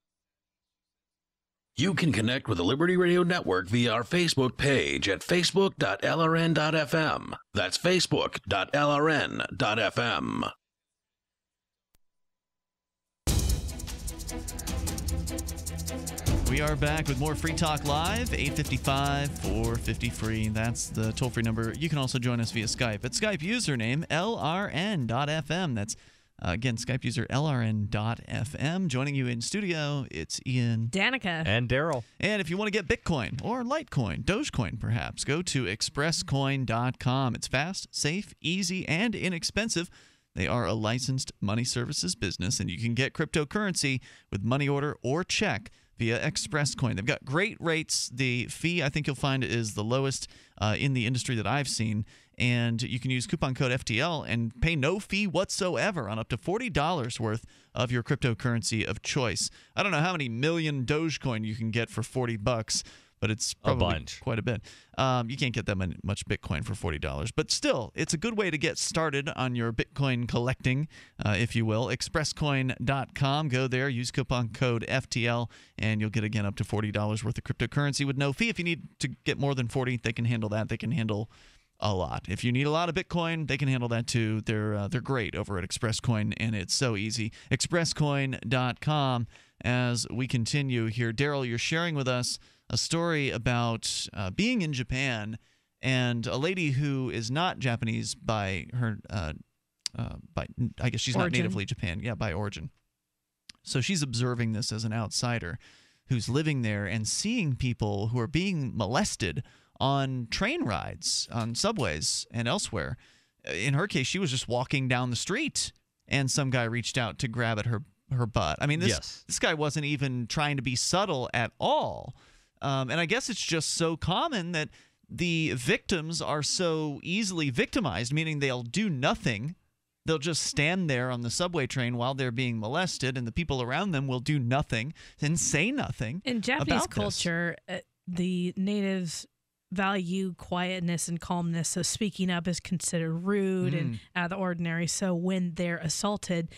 You can connect with the Liberty Radio Network via our Facebook page at facebook dot L R N dot F M. That's facebook dot L R N dot F M. We are back with more Free Talk Live, eight five five, four five zero, free. That's the toll-free number. You can also join us via Skype at Skype username L R N dot F M. That's Uh, again, Skype user L R N dot F M. Joining you in studio, it's Ian, Danica, and Daryl. And if you want to get Bitcoin or Litecoin, Dogecoin perhaps, go to express coin dot com. It's fast, safe, easy, and inexpensive. They are a licensed money services business, and you can get cryptocurrency with money order or check via ExpressCoin. They've got great rates. The fee, I think you'll find, is the lowest uh, in the industry that I've seen. And you can use coupon code F T L and pay no fee whatsoever on up to forty dollars worth of your cryptocurrency of choice. I don't know how many million Dogecoin you can get for forty bucks, but it's probably a bunch. Quite a bit. Um, you can't get that much Bitcoin for forty dollars. But still, it's a good way to get started on your Bitcoin collecting, uh, if you will. express coin dot com. Go there. Use coupon code F T L, and you'll get, again, up to forty dollars worth of cryptocurrency with no fee. If you need to get more than forty dollars, they can handle that. They can handle a lot. If you need a lot of Bitcoin, they can handle that too. They're uh, they're great over at ExpressCoin, and it's so easy. express coin dot com. As we continue here, Daryl, you're sharing with us a story about uh, being in Japan and a lady who is not Japanese by her, uh, uh, by I guess she's origin. Not natively Japan, yeah, by origin. So she's observing this as an outsider who's living there and seeing people who are being molested on train rides, on subways, and elsewhere. In her case, she was just walking down the street, and some guy reached out to grab at her her butt. I mean, this, yes. this guy wasn't even trying to be subtle at all. Um, and I guess it's just so common that the victims are so easily victimized, meaning they'll do nothing. They'll just stand there on the subway train while they're being molested, and the people around them will do nothing and say nothing. In Japanese culture, this. the natives value quietness and calmness, so speaking up is considered rude mm. and out of the ordinary. So when they're assaulted,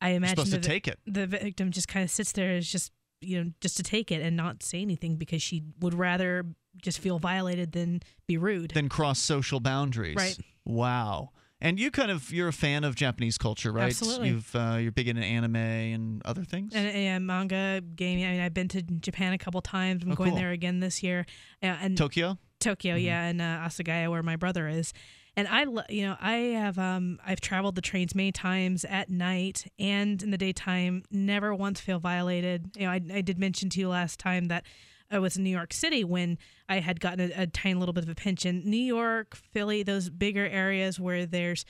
I imagine You're supposed the, to take it. the victim just kind of sits there and is just, you know, just to take it and not say anything, because she would rather just feel violated than be rude. Than cross social boundaries. Right. Wow. And you kind of, you're a fan of Japanese culture, right? Absolutely. You've, uh, you're big into anime and other things? And, and manga, gaming. I mean, I've been to Japan a couple times. I'm oh, going cool. there again this year. Uh, and Tokyo? Tokyo, mm-hmm. yeah, and uh, Asagaya, where my brother is. And I, you know, I have, um, I've traveled the trains many times at night and in the daytime. Never once feel violated. You know, I, I did mention to you last time that I was in New York City when I had gotten a, a tiny little bit of a pinch in New York, Philly, those bigger areas where there's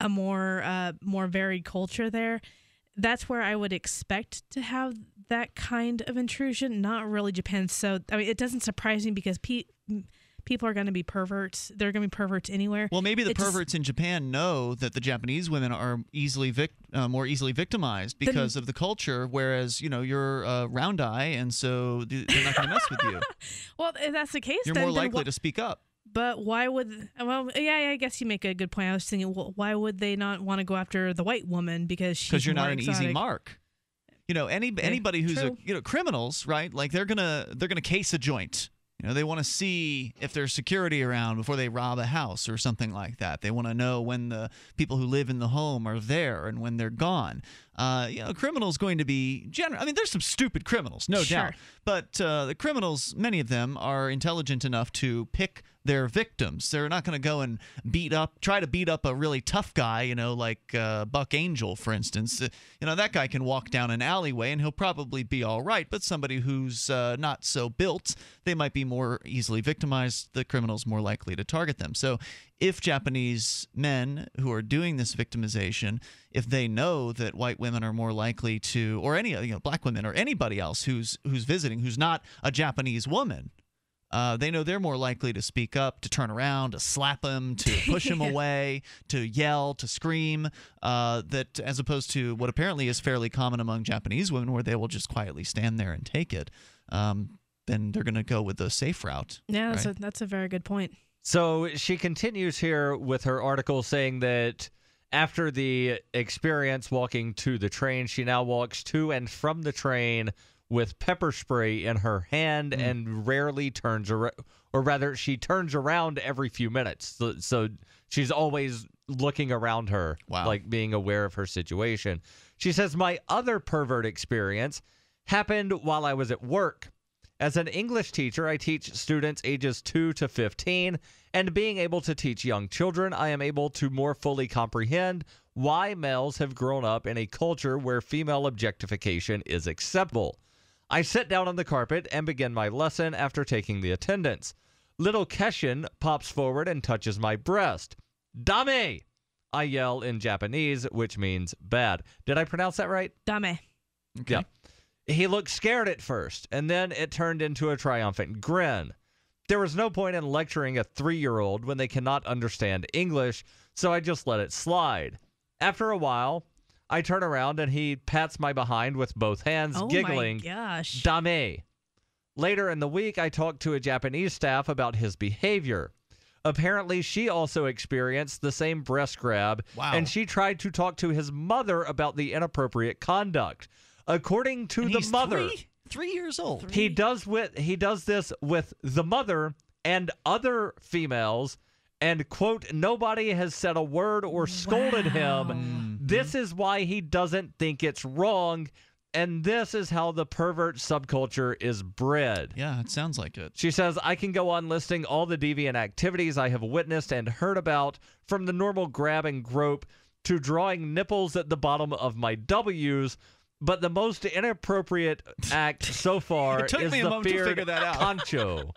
a more, uh, more varied culture there. That's where I would expect to have that kind of intrusion. Not really Japan. So I mean, it doesn't surprise me, because Pete. People are going to be perverts. They're going to be perverts anywhere. Well, maybe the it perverts just, in Japan know that the Japanese women are easily vic uh, more easily victimized because the, of the culture, whereas, you know, you're uh, round eye, and so they're not going to mess with you. Well, if that's the case, you're then, more then likely to speak up. But why would – well, yeah, yeah, I guess you make a good point. I was thinking, well, why would they not want to go after the white woman, because she's Because you're more not an exotic. easy mark. You know, any anybody yeah, who's a, you know, criminals, right, like they're going to they're going to case a joint. You know, they want to see if there's security around before they rob a house or something like that. They want to know when the people who live in the home are there and when they're gone. Uh, you know, a criminal's going to be general. I mean, there's some stupid criminals, no sure. doubt. But uh, the criminals, many of them, are intelligent enough to pick their victims. They're not going to go and beat up, try to beat up a really tough guy, you know, like uh, Buck Angel, for instance. Uh, you know, that guy can walk down an alleyway and he'll probably be all right. But somebody who's uh, not so built, they might be more easily victimized. The criminal's more likely to target them. So if Japanese men who are doing this victimization, if they know that white women are more likely to, or any, you know, black women or anybody else who's who's visiting, who's not a Japanese woman, uh, they know they're more likely to speak up, to turn around, to slap them, to push them away, to yell, to scream, uh, that as opposed to what apparently is fairly common among Japanese women, where they will just quietly stand there and take it. Um, then they're going to go with the safe route. Yeah, right? that's, a, that's a very good point. So she continues here with her article saying that after the experience walking to the train, she now walks to and from the train with pepper spray in her hand mm. and rarely turns around, or rather she turns around every few minutes. So, so she's always looking around her, wow. like being aware of her situation. She says, my other pervert experience happened while I was at work. As an English teacher, I teach students ages two to fifteen, and being able to teach young children, I am able to more fully comprehend why males have grown up in a culture where female objectification is acceptable. I sit down on the carpet and begin my lesson after taking the attendance. Little Keshin pops forward and touches my breast. Dame! I yell in Japanese, which means bad. Did I pronounce that right? Dame. Okay. Yeah. He looked scared at first, and then it turned into a triumphant grin. There was no point in lecturing a three-year-old when they cannot understand English, so I just let it slide. After a while, I turn around, and he pats my behind with both hands, oh giggling, my gosh. Dame. Later in the week, I talked to a Japanese staff about his behavior. Apparently, she also experienced the same breast grab, wow. and she tried to talk to his mother about the inappropriate conduct. According to the mother, three, three years old. He does with he does this with the mother and other females, and quote, nobody has said a word or scolded wow. him. This is why he doesn't think it's wrong, and this is how the pervert subculture is bred. Yeah, it sounds like it. She says, I can go on listing all the deviant activities I have witnessed and heard about, from the normal grab and grope to drawing nipples at the bottom of my W's. But the most inappropriate act so far is the beard concho.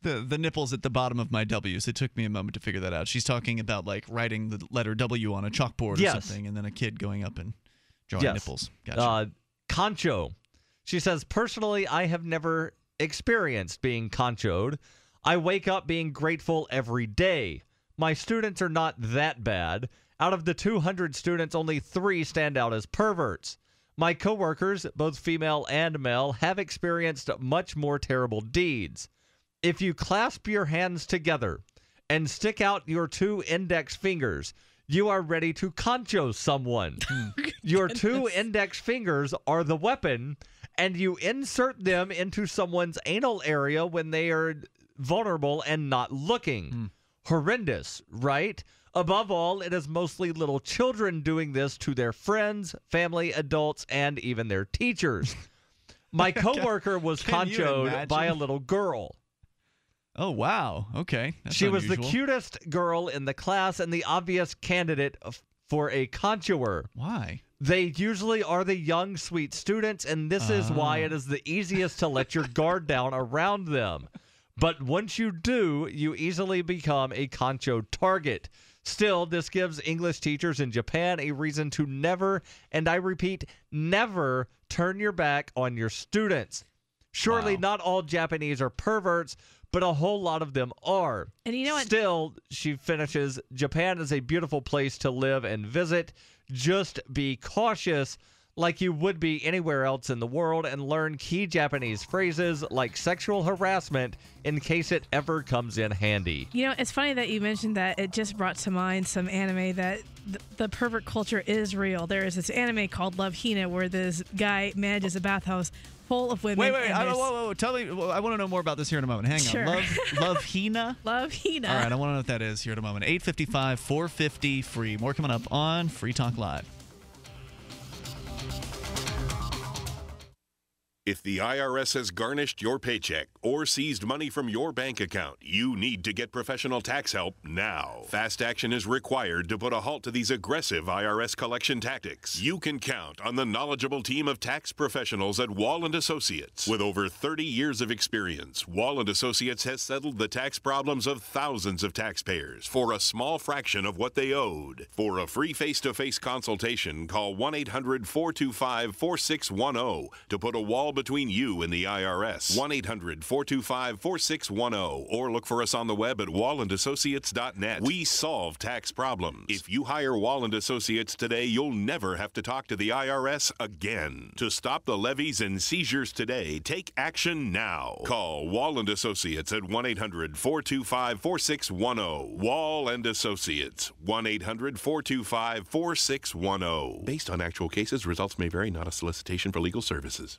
The, the nipples at the bottom of my W's. It took me a moment to figure that out. She's talking about like writing the letter W on a chalkboard or yes. something, and then a kid going up and Joanne yes. Nichols. Gotcha. Uh, concho. She says, personally, I have never experienced being conchoed. I wake up being grateful every day. My students are not that bad. Out of the two hundred students, only three stand out as perverts. My coworkers, both female and male, have experienced much more terrible deeds. If you clasp your hands together and stick out your two index fingers, you are ready to concho someone. Your two index fingers are the weapon, and you insert them into someone's anal area when they are vulnerable and not looking. Mm. Horrendous, right? Above all, it is mostly little children doing this to their friends, family, adults, and even their teachers. My coworker was conchoed by a little girl. Oh, wow. Okay. That's she unusual. Was the cutest girl in the class and the obvious candidate for a conchoer. Why? They usually are the young, sweet students, and this oh. is why it is the easiest to let your guard down around them. But once you do, you easily become a concho target. Still, this gives English teachers in Japan a reason to never, and I repeat, never turn your back on your students. Surely wow. not all Japanese are perverts, but a whole lot of them are. And you know what? Still, she finishes, Japan is a beautiful place to live and visit. Just be cautious like you would be anywhere else in the world and learn key Japanese phrases like sexual harassment in case it ever comes in handy. You know, it's funny that you mentioned that. It just brought to mind some anime that th the pervert culture is real. There is this anime called Love Hina where this guy manages a bathhouse full of women. Wait, wait, wait. I, whoa, whoa, whoa. Tell me. I want to know more about this here in a moment. Hang sure. on. Love, Love Hina? Love Hina. All right, I want to know what that is here in a moment. eight fifty-five, four fifty, free. More coming up on Free Talk Live. If the I R S has garnished your paycheck or seized money from your bank account, you need to get professional tax help now. Fast action is required to put a halt to these aggressive I R S collection tactics. You can count on the knowledgeable team of tax professionals at Wall and Associates. With over thirty years of experience, Wall and Associates has settled the tax problems of thousands of taxpayers for a small fraction of what they owed. For a free face-to-face consultation, call one eight hundred, four two five, four six one zero to put a wall between you and the I R S. one eight hundred, four two five, four six one zero or look for us on the web at wall and associates dot net. We solve tax problems. If you hire Wall and Associates today, you'll never have to talk to the I R S again. To stop the levies and seizures today, take action now. Call Wall and Associates at one eight hundred, four two five, four six one zero. Wall and Associates, one eight hundred, four two five, four six one zero. Based on actual cases, results may vary, not a solicitation for legal services.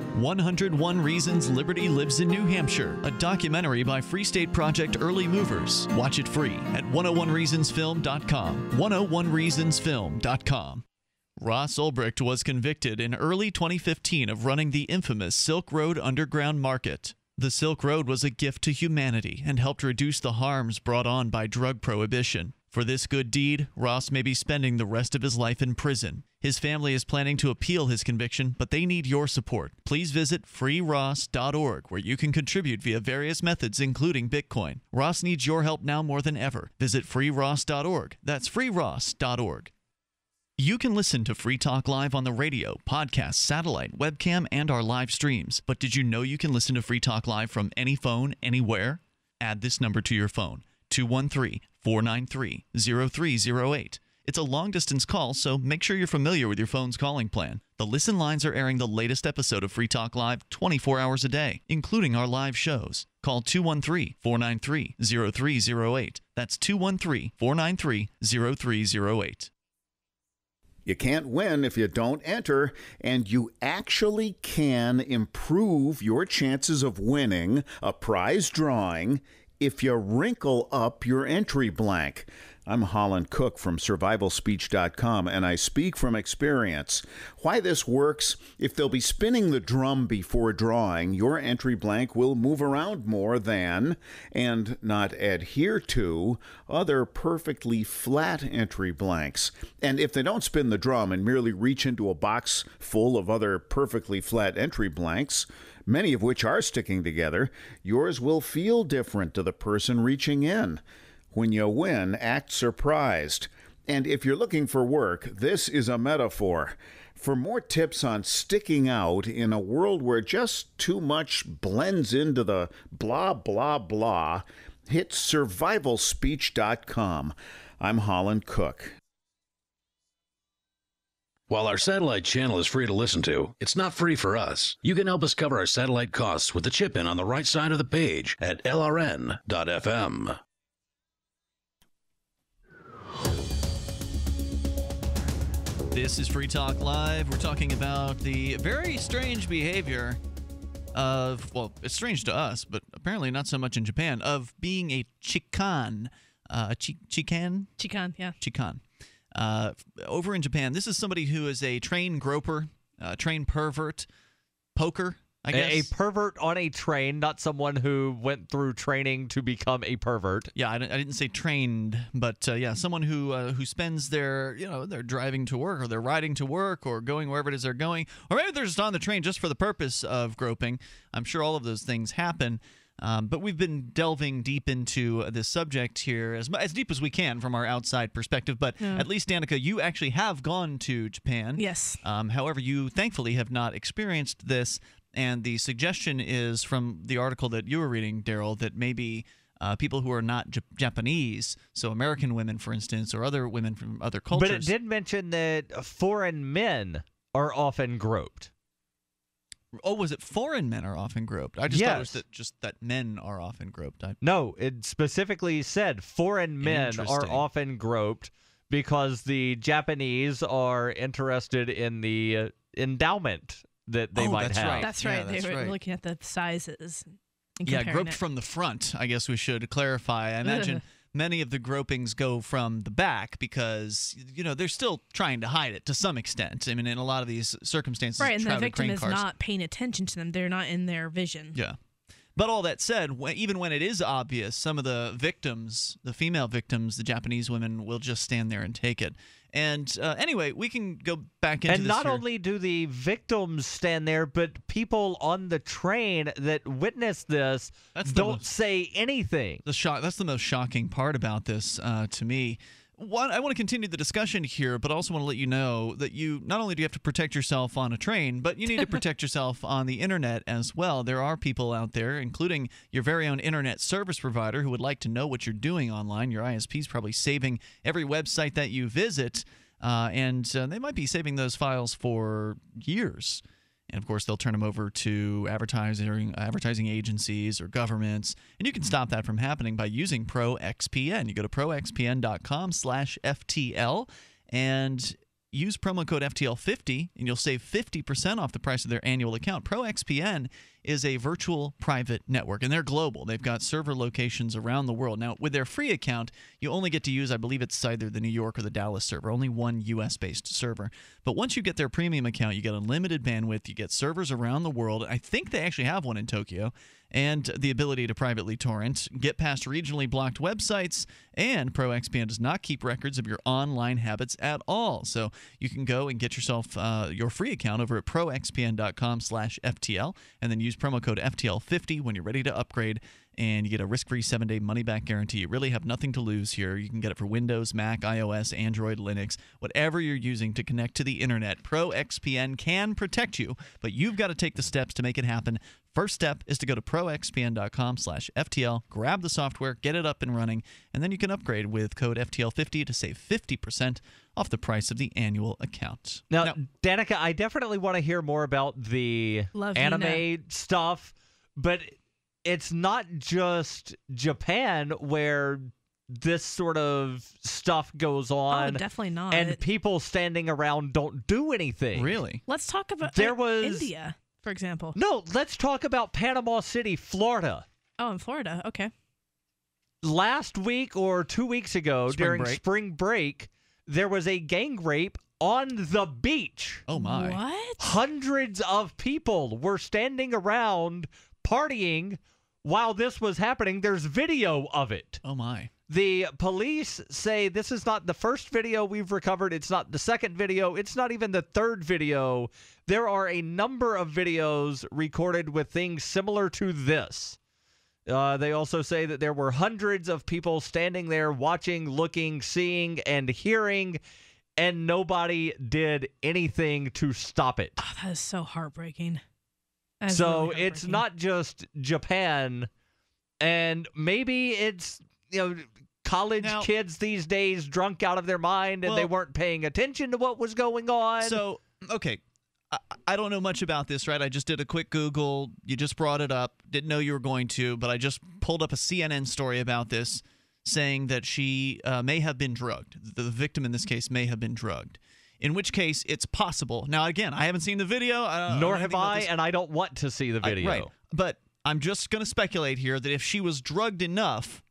one hundred one Reasons Liberty Lives in New Hampshire, a documentary by Free State Project Early Movers. Watch it free at one oh one reasons film dot com. one oh one reasons film dot com. Ross Ulbricht was convicted in early twenty fifteen of running the infamous Silk Road Underground Market. The Silk Road was a gift to humanity and helped reduce the harms brought on by drug prohibition. For this good deed, Ross may be spending the rest of his life in prison. His family is planning to appeal his conviction, but they need your support. Please visit free ross dot org, where you can contribute via various methods, including Bitcoin. Ross needs your help now more than ever. Visit free ross dot org. That's free ross dot org. You can listen to Free Talk Live on the radio, podcast, satellite, webcam, and our live streams. But did you know you can listen to Free Talk Live from any phone, anywhere? Add this number to your phone, two one three, four nine three, zero three zero eight. It's a long-distance call, so make sure you're familiar with your phone's calling plan. The Listen Lines are airing the latest episode of Free Talk Live twenty-four hours a day, including our live shows. Call two one three, four nine three, zero three zero eight. That's two one three, four nine three, zero three zero eight. You can't win if you don't enter, and you actually can improve your chances of winning a prize drawing if you wrinkle up your entry blank. I'm Holland Cook from survival speech dot com, and I speak from experience. Why this works: if they'll be spinning the drum before drawing, your entry blank will move around more than, and not adhere to, other perfectly flat entry blanks. And if they don't spin the drum and merely reach into a box full of other perfectly flat entry blanks, many of which are sticking together, yours will feel different to the person reaching in. When you win, act surprised. And if you're looking for work, this is a metaphor. For more tips on sticking out in a world where just too much blends into the blah, blah, blah, hit survival speech dot com. I'm Holland Cook. While our satellite channel is free to listen to, it's not free for us. You can help us cover our satellite costs with the chip-in on the right side of the page at L R N dot F M. This is Free Talk Live. We're talking about the very strange behavior of, well, it's strange to us, but apparently not so much in Japan, of being a chikan. Uh, a ch chikan? Chikan, yeah. Chikan. Uh, over in Japan, this is somebody who is a train groper, a train pervert, poker, I guess. A, a pervert on a train, not someone who went through training to become a pervert. Yeah, I, I didn't say trained, but uh, yeah, someone who uh, who spends their, you know, they're driving to work, or they're riding to work, or going wherever it is they're going, or maybe they're just on the train just for the purpose of groping. I'm sure all of those things happen. Um, but we've been delving deep into this subject here as, as deep as we can from our outside perspective. But yeah. At least, Danica, you actually have gone to Japan. Yes. Um, however, you thankfully have not experienced this. And the suggestion is from the article that you were reading, Daryl, that maybe uh, people who are not J Japanese, so American women, for instance, or other women from other cultures. But it did mention that foreign men are often groped. Oh, was it foreign men are often groped? I just yes. thought it was that just that men are often groped. I... No, it specifically said foreign men are often groped because the Japanese are interested in the endowment that they oh, might that's have. Right. That's right. Yeah, that's they were right. looking at the sizes. And yeah, groped it. From the front, I guess we should clarify. I imagine Ugh. many of the gropings go from the back because, you know, they're still trying to hide it to some extent. I mean, in a lot of these circumstances, right, and the victim is not paying attention to them. They're not in their vision. Yeah. But all that said, even when it is obvious, some of the victims, the female victims, the Japanese women, will just stand there and take it. And uh, anyway, we can go back into this. And not here. only do the victims stand there, but people on the train that witness this that's don't most, say anything. The shock, that's the most shocking part about this uh, to me. One, I want to continue the discussion here, but also want to let you know that you not only do you have to protect yourself on a train, but you need to protect yourself on the internet as well. There are people out there, including your very own internet service provider, who would like to know what you're doing online. Your I S P is probably saving every website that you visit, uh, and uh, they might be saving those files for years. And, of course, they'll turn them over to advertising advertising agencies or governments. And you can stop that from happening by using Pro X P N. You go to Pro X P N dot com slash F T L and use promo code F T L fifty, and you'll save fifty percent off the price of their annual account. Pro X P N is a virtual private network, and they're global. They've got server locations around the world. Now, with their free account, you only get to use, I believe it's either the New York or the Dallas server, only one U S based server. But once you get their premium account, you get unlimited bandwidth, you get servers around the world. I think they actually have one in Tokyo, and the ability to privately torrent, get past regionally blocked websites, and Pro X P N does not keep records of your online habits at all. So you can go and get yourself uh, your free account over at Pro X P N dot com slash F T L, and then use promo code F T L fifty when you're ready to upgrade, and you get a risk-free seven day money-back guarantee. You really have nothing to lose here. You can get it for Windows, Mac, iOS, Android, Linux, whatever you're using to connect to the internet. Pro X P N can protect you, but you've got to take the steps to make it happen First step is to go to pro X P N dot com slash F T L, grab the software, get it up and running, and then you can upgrade with code F T L fifty to save fifty percent off the price of the annual account. Now, now Danica, I definitely want to hear more about the Love anime Hina. stuff, but it's not just Japan where this sort of stuff goes on. Oh, definitely not. And people standing around don't do anything. Really? Let's talk about there was, India, for example. No, let's talk about Panama City, Florida. Oh, in Florida. Okay. Last week or two weeks ago spring during break. spring break, there was a gang rape on the beach. Oh, my. What? Hundreds of people were standing around partying while this was happening. There's video of it. Oh, my. The police say this is not the first video we've recovered. It's not the second video. It's not even the third video. There are a number of videos recorded with things similar to this. Uh, they also say that there were hundreds of people standing there watching, looking, seeing, and hearing, and nobody did anything to stop it. Oh, that is so heartbreaking. That is so really heartbreaking. It's not just Japan, and maybe it's, you know, college now, kids these days drunk out of their mind and well, they weren't paying attention to what was going on. So, okay, I, I don't know much about this, right? I just did a quick Google. You just brought it up. Didn't know you were going to, but I just pulled up a C N N story about this saying that she uh, may have been drugged. The victim in this case may have been drugged, in which case it's possible. Now, again, I haven't seen the video. I don't Nor know have I, and I don't want to see the video. I, right, but I'm just going to speculate here that if she was drugged enough,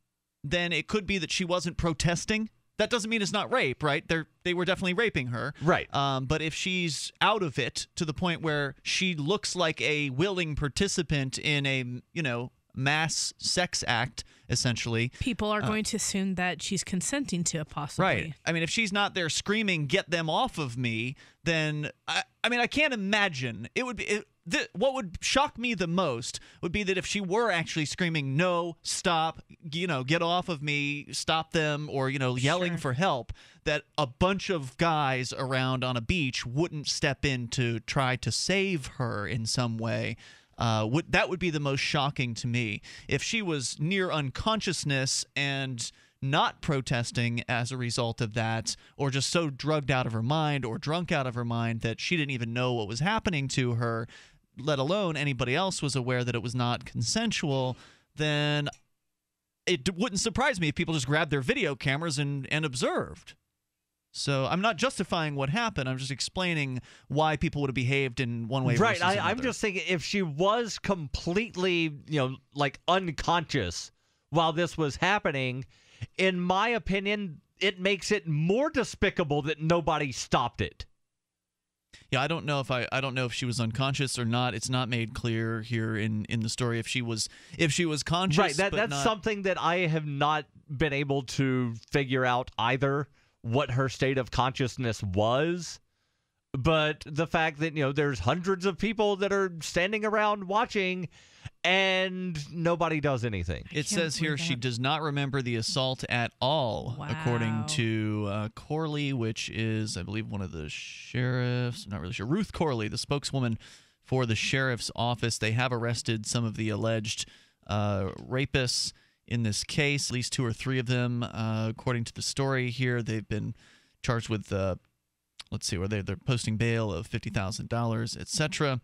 then it could be that she wasn't protesting. That doesn't mean it's not rape, right? They're, they were definitely raping her. Right. Um, but if she's out of it to the point where she looks like a willing participant in a, you know, mass sex act, essentially. People are uh, going to assume that she's consenting to it, possibly. Right. I mean, if she's not there screaming, get them off of me, then, I, I mean, I can't imagine. It would be... It, Th what would shock me the most would be that if she were actually screaming, no, stop, you know, get off of me, stop them, or, you know, yelling sure. for help, that a bunch of guys around on a beach wouldn't step in to try to save her in some way. Uh, would, that would be the most shocking to me. If she was near unconsciousness and not protesting as a result of that, or just so drugged out of her mind or drunk out of her mind that she didn't even know what was happening to her, let alone anybody else was aware that it was not consensual, then it wouldn't surprise me if people just grabbed their video cameras and, and observed. So I'm not justifying what happened. I'm just explaining why people would have behaved in one way versus another. Right. I, I'm just thinking if she was completely, you know, like unconscious while this was happening, in my opinion, it makes it more despicable that nobody stopped it. Yeah, I don't know if I, I don't know if she was unconscious or not. It's not made clear here in, in the story if she was if she was conscious. Right, that, but that's not... something that I have not been able to figure out either, what her state of consciousness was. But the fact that, you know, there's hundreds of people that are standing around watching and nobody does anything. It says here that she does not remember the assault at all, wow. according to uh, Corley, which is, I believe, one of the sheriffs. I'm not really sure. Ruth Corley, the spokeswoman for the sheriff's office. They have arrested some of the alleged uh, rapists in this case, at least two or three of them. Uh, according to the story here, they've been charged with... Uh, Let's see, where they, they're posting bail of fifty thousand dollars, et cetera.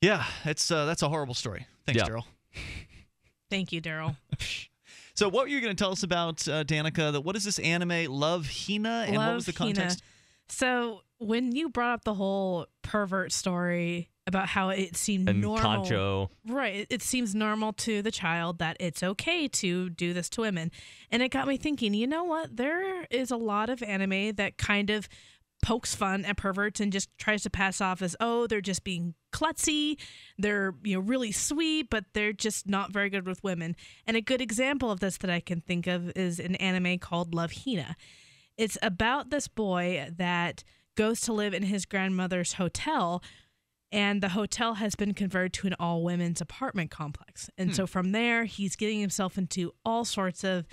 Yeah, it's uh, that's a horrible story. Thanks, yeah. Daryl. Thank you, Daryl. So what were you going to tell us about, uh, Danica? That what is this anime, Love Hina, and Love what was the context? Hina. So when you brought up the whole pervert story about how it seemed and normal. Concho. Right, it, it seems normal to the child that it's okay to do this to women. And it got me thinking, you know what? There is a lot of anime that kind of pokes fun at perverts and just tries to pass off as, oh, they're just being klutzy, they're, you know, really sweet, but they're just not very good with women. And a good example of this that I can think of is an anime called Love Hina. It's about this boy that goes to live in his grandmother's hotel, and the hotel has been converted to an all-women's apartment complex. And hmm. so from there, he's getting himself into all sorts of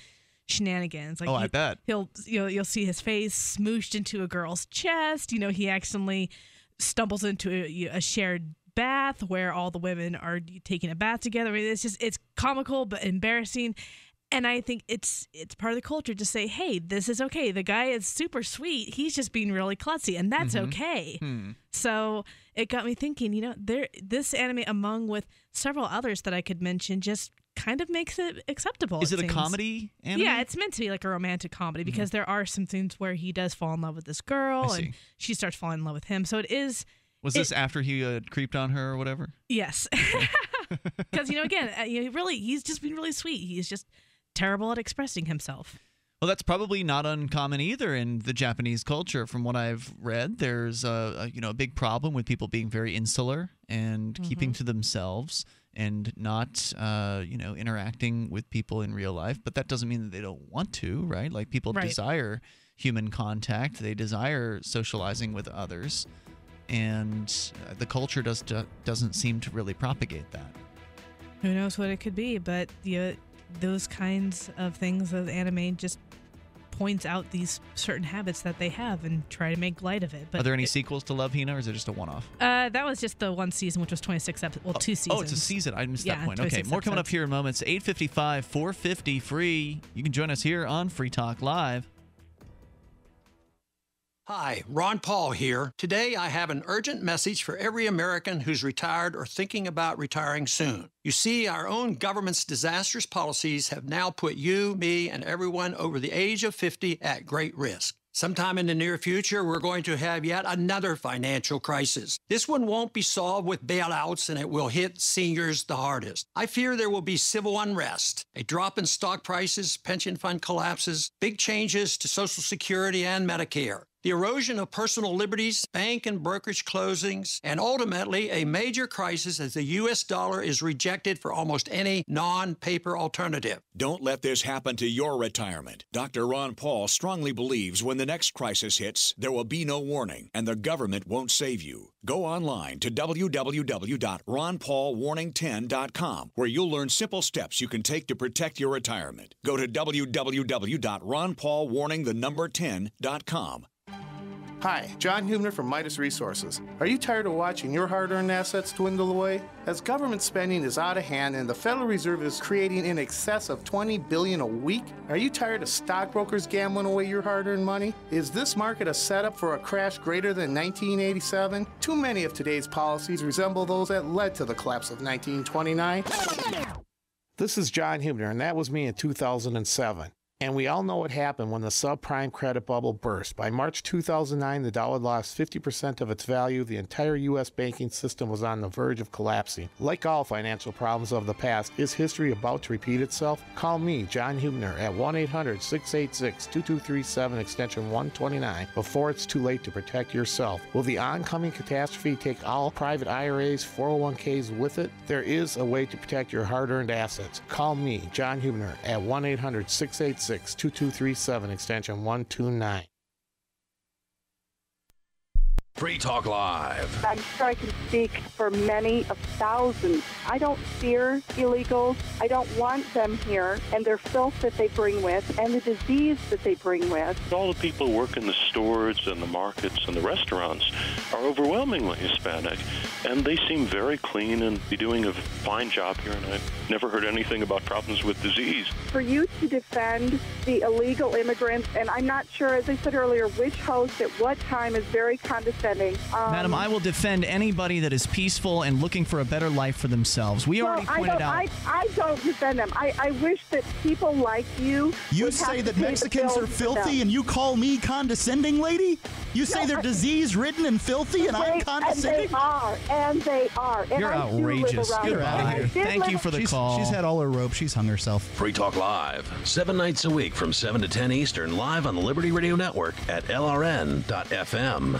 shenanigans. Like oh, he, I bet. He'll, you know, you'll see his face smooshed into a girl's chest. You know, he accidentally stumbles into a, a shared bath where all the women are taking a bath together. I mean, it's just, it's comical but embarrassing. And I think it's it's part of the culture to say, hey, this is okay. The guy is super sweet. He's just being really klutzy, and that's mm-hmm. okay. Hmm. So it got me thinking, you know, there this anime, among with several others that I could mention, just kind of makes it acceptable. Is it, it a seems. comedy anime? Yeah, it's meant to be like a romantic comedy, because mm-hmm. there are some scenes where he does fall in love with this girl, and she starts falling in love with him. So it is... Was it, this after he uh, creeped on her or whatever? Yes. Because, you know, again, you know, really, he's just been really sweet. He's just... terrible at expressing himself. Well, that's probably not uncommon either in the Japanese culture. From what I've read, there's a, a you know a big problem with people being very insular and mm-hmm. keeping to themselves and not uh, you know interacting with people in real life. But that doesn't mean that they don't want to, right? Like people right. desire human contact, they desire socializing with others, and uh, the culture does do, doesn't seem to really propagate that. Who knows what it could be? But the. Uh, Those kinds of things that anime just points out these certain habits that they have and try to make light of it. But are there any it, sequels to Love Hina, or is it just a one-off? Uh, that was just the one season, which was twenty-six episodes. Well, oh, two seasons. Oh, it's a season. I missed yeah, that point. Okay, more coming episodes. Up here in moments. eight fifty-five, four fifty free. You can join us here on Free Talk Live. Hi, Ron Paul here. Today I have an urgent message for every American who's retired or thinking about retiring soon. You see, our own government's disastrous policies have now put you, me, and everyone over the age of fifty at great risk. Sometime in the near future, we're going to have yet another financial crisis. This one won't be solved with bailouts, and it will hit seniors the hardest. I fear there will be civil unrest, a drop in stock prices, pension fund collapses, big changes to Social Security and Medicare, the erosion of personal liberties, bank and brokerage closings, and ultimately a major crisis as the U S dollar is rejected for almost any non-paper alternative. Don't let this happen to your retirement. Doctor Ron Paul strongly believes when the next crisis hits, there will be no warning, and the government won't save you. Go online to w w w dot ron paul warning ten dot com, where you'll learn simple steps you can take to protect your retirement. Go to w w w dot ron paul warning the number ten dot com. Hi, John Hubner from Midas Resources. Are you tired of watching your hard-earned assets dwindle away? As government spending is out of hand and the Federal Reserve is creating in excess of twenty billion dollars a week, are you tired of stockbrokers gambling away your hard-earned money? Is this market a setup for a crash greater than nineteen eighty-seven? Too many of today's policies resemble those that led to the collapse of nineteen twenty-nine. This is John Hubner, and that was me in two thousand seven. And we all know what happened when the subprime credit bubble burst. By March two thousand nine, the dollar lost fifty percent of its value. The entire U S banking system was on the verge of collapsing. Like all financial problems of the past, is history about to repeat itself? Call me, John Hubner, at one eight hundred, six eight six, two two three seven, extension one twenty-nine, before it's too late to protect yourself. Will the oncoming catastrophe take all private I R As, four oh one Ks with it? There is a way to protect your hard-earned assets. Call me, John Hubner, at one eight hundred, six eight six, two two three seven. six two two three seven extension one two nine. Free Talk Live. I'm sure I can speak for many of thousands. I don't fear illegals. I don't want them here and their filth that they bring with and the disease that they bring with. All the people who work in the stores and the markets and the restaurants are overwhelmingly Hispanic, and they seem very clean and be doing a fine job here, and I've never heard anything about problems with disease. For you to defend the illegal immigrants, and I'm not sure, as I said earlier, which host at what time is very condescending. Um, Madam, I will defend anybody that is peaceful and looking for a better life for themselves. We well, already pointed I out. I, I don't defend them. I, I wish that people like you. You say that Mexicans are filthy, and you call me condescending, lady? You say no, they're I, disease-ridden and filthy, and I'm condescending? And they are. And they are. And You're I outrageous. You're out of here. Thank you for the she's, call. She's had all her rope. She's hung herself. Free Talk Live, seven nights a week from seven to ten Eastern, live on the Liberty Radio Network at L R N dot F M.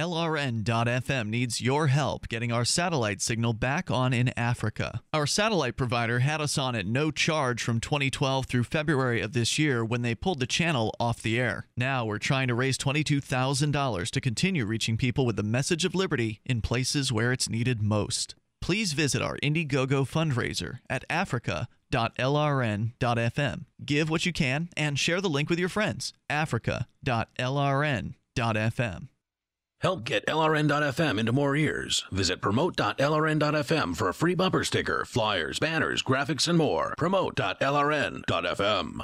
L R N dot F M needs your help getting our satellite signal back on in Africa. Our satellite provider had us on at no charge from twenty twelve through February of this year when they pulled the channel off the air. Now we're trying to raise twenty-two thousand dollars to continue reaching people with the message of liberty in places where it's needed most. Please visit our Indiegogo fundraiser at africa dot L R N dot F M. Give what you can and share the link with your friends. africa dot L R N dot F M. Help get L R N dot F M into more ears. Visit promote dot L R N dot F M for a free bumper sticker, flyers, banners, graphics, and more. promote dot L R N dot F M.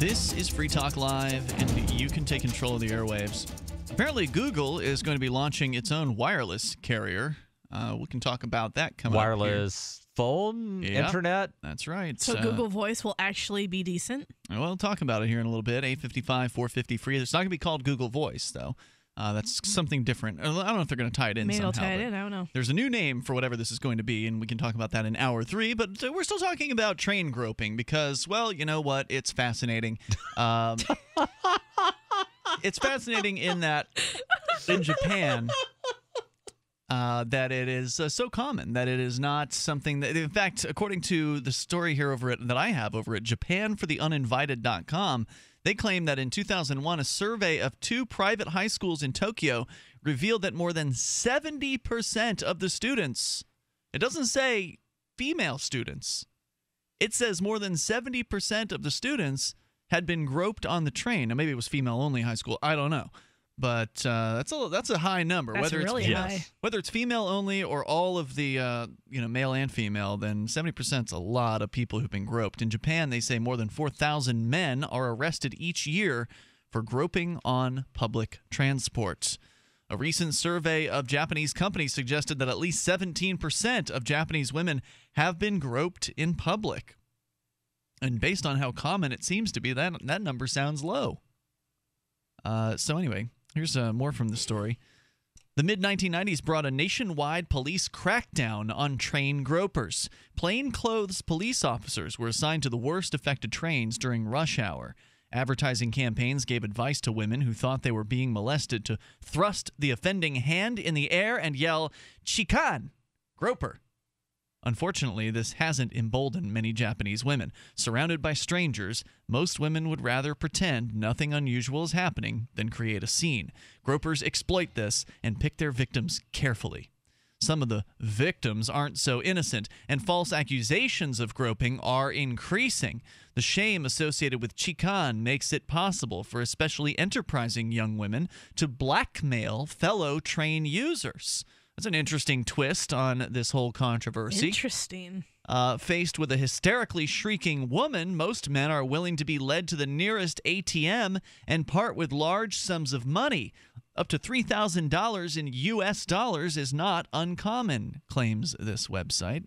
This is Free Talk Live, and you can take control of the airwaves. Apparently, Google is going to be launching its own wireless carrier. Uh, we can talk about that coming wireless up. Wireless phone, yep. Internet. That's right. So uh, Google Voice will actually be decent? Well, we'll talk about it here in a little bit. eight fifty-five, four fifty free. It's not going to be called Google Voice, though. Uh, that's something different. I don't know if they're going to tie it in. Maybe somehow. Maybe they'll tie it in. I don't know. There's a new name for whatever this is going to be, and we can talk about that in hour three. But we're still talking about train groping because, well, you know what? It's fascinating. Um, it's fascinating in that in Japan uh, that it is uh, so common that it is not something that – in fact, according to the story here over at, that I have over at Japan for the Uninvited dot com, they claim that in two thousand one, a survey of two private high schools in Tokyo revealed that more than seventy percent of the students, it doesn't say female students, it says more than seventy percent of the students had been groped on the train. Now, maybe it was female-only high school. I don't know. But uh, that's a that's a high number. That's whether really it's, high. Whether it's female only or all of the uh, you know male and female, then seventy percent is a lot of people who've been groped. In Japan, they say more than four thousand men are arrested each year for groping on public transport. A recent survey of Japanese companies suggested that at least seventeen percent of Japanese women have been groped in public. And based on how common it seems to be, that that number sounds low. Uh, so anyway. Here's uh, more from the story. The mid nineteen nineties brought a nationwide police crackdown on train gropers. Plainclothes police officers were assigned to the worst affected trains during rush hour. Advertising campaigns gave advice to women who thought they were being molested to thrust the offending hand in the air and yell, "Chikan, groper." Unfortunately, this hasn't emboldened many Japanese women. Surrounded by strangers, most women would rather pretend nothing unusual is happening than create a scene. Gropers exploit this and pick their victims carefully. Some of the victims aren't so innocent, and false accusations of groping are increasing. The shame associated with chikan makes it possible for especially enterprising young women to blackmail fellow train users. That's an interesting twist on this whole controversy. Interesting. Uh, faced with a hysterically shrieking woman, most men are willing to be led to the nearest A T M and part with large sums of money. Up to three thousand dollars in U S dollars is not uncommon, claims this website.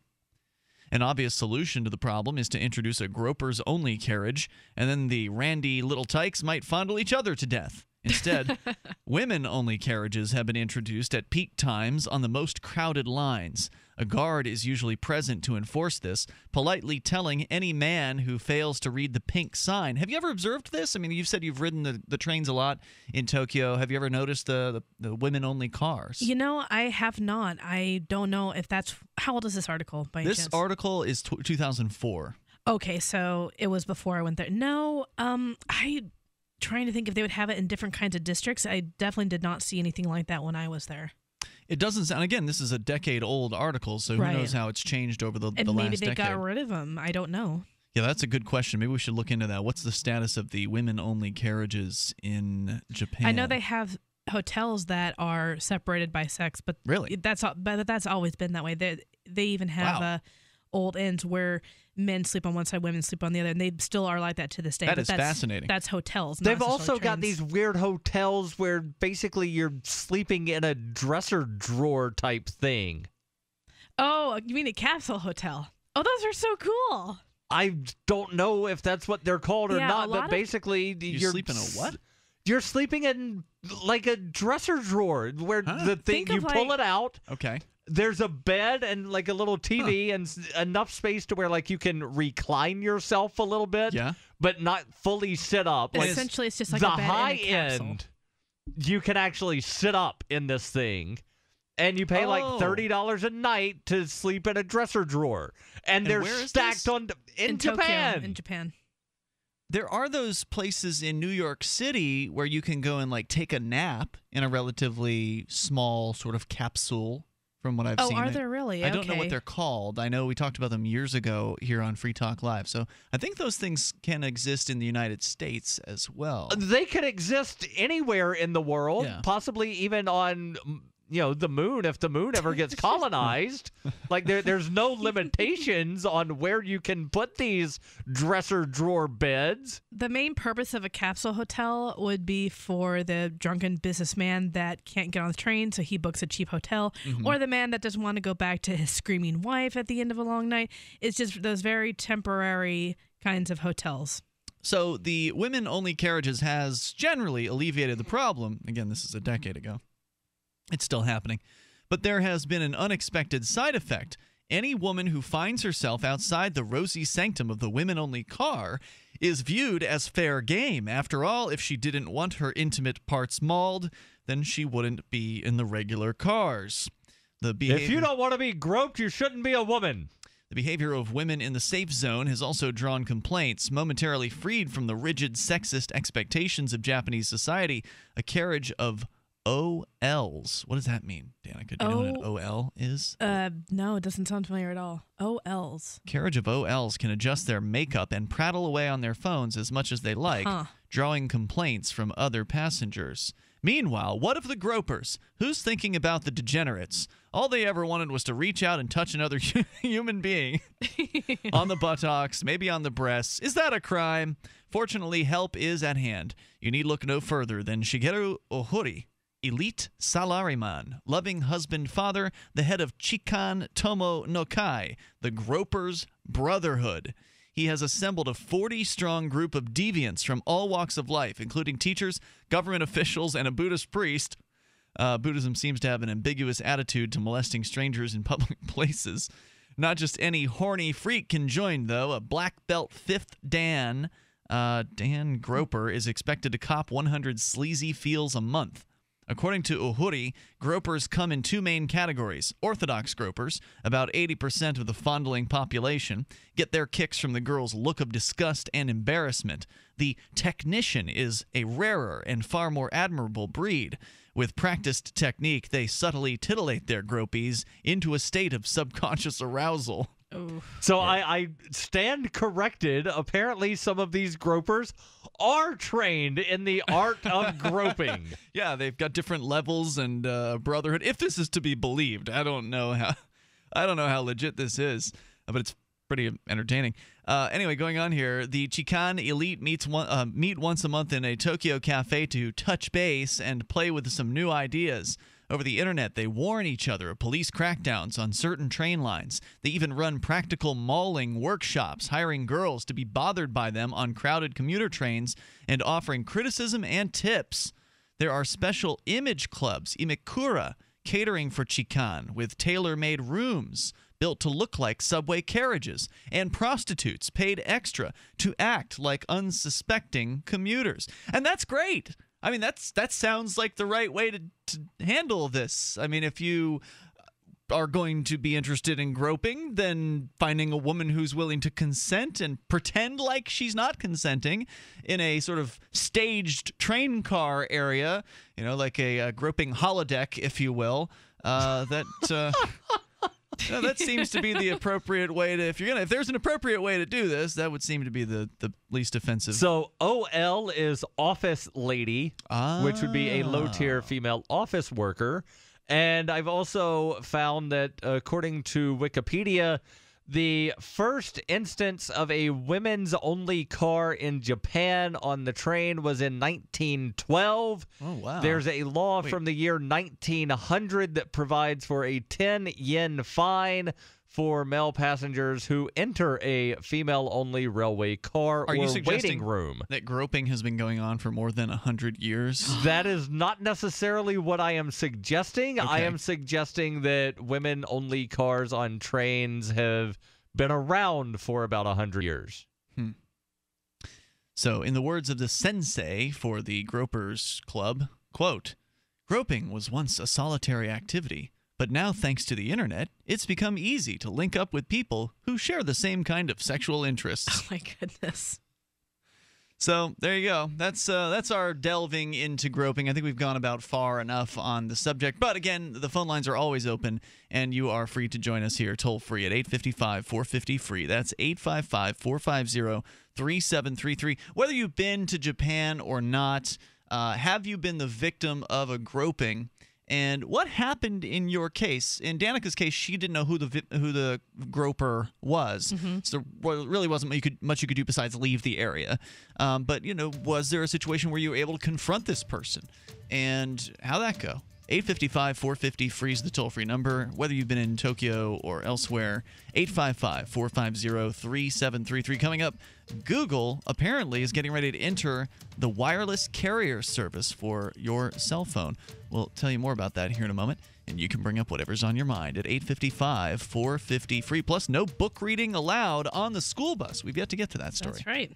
An obvious solution to the problem is to introduce a gropers-only carriage, and then the randy little tykes might fondle each other to death. Instead, women-only carriages have been introduced at peak times on the most crowded lines. A guard is usually present to enforce this, politely telling any man who fails to read the pink sign. Have you ever observed this? I mean, you've said you've ridden the, the trains a lot in Tokyo. Have you ever noticed the, the, the women-only cars? You know, I have not. I don't know if that's... How old is this article, by chance? This article is two thousand four. Okay, so it was before I went there. No, um, I... trying to think if they would have it in different kinds of districts. I definitely did not see anything like that when I was there. It doesn't sound, again, this is a decade-old article, so who right. knows how it's changed over the, and the last decade. And maybe they got rid of them. I don't know. Yeah, that's a good question. Maybe we should look into that. What's the status of the women-only carriages in Japan? I know they have hotels that are separated by sex, but really? that's but that's always been that way. They, they even have wow. a... old ends where men sleep on one side, women sleep on the other, and they still are like that to this day. That but is that's, fascinating. That's hotels. They've also got these weird hotels where basically you're sleeping in a dresser drawer type thing. Oh, you mean a capsule hotel? Oh, those are so cool. I don't know if that's what they're called or yeah, not, but basically you're, you're sleeping in a what? You're sleeping in like a dresser drawer where huh? the thing Think you pull like, it out. Okay. There's a bed and like a little T V huh. and enough space to where like you can recline yourself a little bit, yeah. but not fully sit up. Like, essentially, it's just like the a bed high and a end. You can actually sit up in this thing, and you pay oh. like thirty dollars a night to sleep in a dresser drawer. And, and they're stacked on in, in Japan. Tokyo, in Japan. There are those places in New York City where you can go and like take a nap in a relatively small sort of capsule. From what I've oh, seen. Oh, are there really? I okay. don't know what they're called. I know we talked about them years ago here on Free Talk Live. So I think those things can exist in the United States as well. They could exist anywhere in the world, yeah. possibly even on you know the moon if the moon ever gets colonized. Like there, there's no limitations on where you can put these dresser drawer beds. The main purpose of a capsule hotel would be for the drunken businessman that can't get on the train, so he books a cheap hotel, mm-hmm. or the man that doesn't want to go back to his screaming wife at the end of a long night. It's just those very temporary kinds of hotels. So the women-only carriages has generally alleviated the problem. Again, this is a decade ago. It's still happening. But there has been an unexpected side effect. Any woman who finds herself outside the rosy sanctum of the women-only car is viewed as fair game. After all, if she didn't want her intimate parts mauled, then she wouldn't be in the regular cars. The behavior- if you don't want to be groped, you shouldn't be a woman. The behavior of women in the safe zone has also drawn complaints. Momentarily freed from the rigid sexist expectations of Japanese society, a carriage of O Ls. What does that mean, Danica? Do you o know what an O L is? Uh, no, it doesn't sound familiar at all. O Ls. Carriage of O Ls can adjust their makeup and prattle away on their phones as much as they like, huh. drawing complaints from other passengers. Meanwhile, what of the gropers? Who's thinking about the degenerates? All they ever wanted was to reach out and touch another human being on the buttocks, maybe on the breasts. Is that a crime? Fortunately, help is at hand. You need look no further than Shigeru Ohori, elite salaryman, loving husband, father, the head of Chikan Tomo no Kai, the Gropers Brotherhood. He has assembled a forty-strong group of deviants from all walks of life, including teachers, government officials, and a Buddhist priest. Uh, Buddhism seems to have an ambiguous attitude to molesting strangers in public places. Not just any horny freak can join, though. A black belt fifth Dan, uh, Dan Groper, is expected to cop one hundred sleazy feels a month. According to Uhuri, gropers come in two main categories. Orthodox gropers, about eighty percent of the fondling population, get their kicks from the girl's look of disgust and embarrassment. The technician is a rarer and far more admirable breed. With practiced technique, they subtly titillate their gropies into a state of subconscious arousal. Oh. So yeah. I, I stand corrected. Apparently, some of these gropers are trained in the art of groping. Yeah, they've got different levels and uh, brotherhood. If this is to be believed, I don't know how. I don't know how legit this is, but it's pretty entertaining. Uh, anyway, going on here, the Chikan elite meets one, uh, meet once a month in a Tokyo cafe to touch base and play with some new ideas. Over the internet, they warn each other of police crackdowns on certain train lines. They even run practical mauling workshops, hiring girls to be bothered by them on crowded commuter trains and offering criticism and tips. There are special image clubs, imikura, catering for Chikan, with tailor-made rooms built to look like subway carriages, and prostitutes paid extra to act like unsuspecting commuters. And that's great! I mean, that's that sounds like the right way to, to handle this. I mean, if you are going to be interested in groping, then finding a woman who's willing to consent and pretend like she's not consenting in a sort of staged train car area, you know, like a, a groping holodeck, if you will, uh, that... Uh, no, that seems to be the appropriate way to. If you're gonna, if there's an appropriate way to do this, that would seem to be the the least offensive. So O L is office lady, ah. which would be a low tier female office worker. And I've also found that according to Wikipedia, the first instance of a women's only car in Japan on the train was in nineteen twelve. Oh, wow. There's a law Wait. from the year nineteen hundred that provides for a ten yen fine for male passengers who enter a female-only railway car Are or you suggesting waiting room. That groping has been going on for more than one hundred years? That is not necessarily what I am suggesting. Okay. I am suggesting that women-only cars on trains have been around for about one hundred years. Hmm. So, in the words of the sensei for the Gropers Club, quote, "Groping was once a solitary activity. But now, thanks to the internet, it's become easy to link up with people who share the same kind of sexual interests." Oh my goodness. So there you go. That's uh, that's our delving into groping. I think we've gone about far enough on the subject. But again, the phone lines are always open, and you are free to join us here toll-free at eight five five, four five zero, free. That's eight five five, four five zero, three seven three three. Whether you've been to Japan or not, uh, have you been the victim of a groping? And what happened in your case? In Danica's case, she didn't know who the who the groper was, mm-hmm. so there really wasn't you could, much you could do besides leave the area. Um, but you know, was there a situation where you were able to confront this person, and how'd that go? eight five five, four five zero, free is the toll-free number. Whether you've been in Tokyo or elsewhere, eight five five, four five zero, three seven three three. Coming up, Google apparently is getting ready to enter the wireless carrier service for your cell phone. We'll tell you more about that here in a moment, and you can bring up whatever's on your mind at eight five five, four five zero, free. Plus, no book reading allowed on the school bus. We've yet to get to that story. That's right.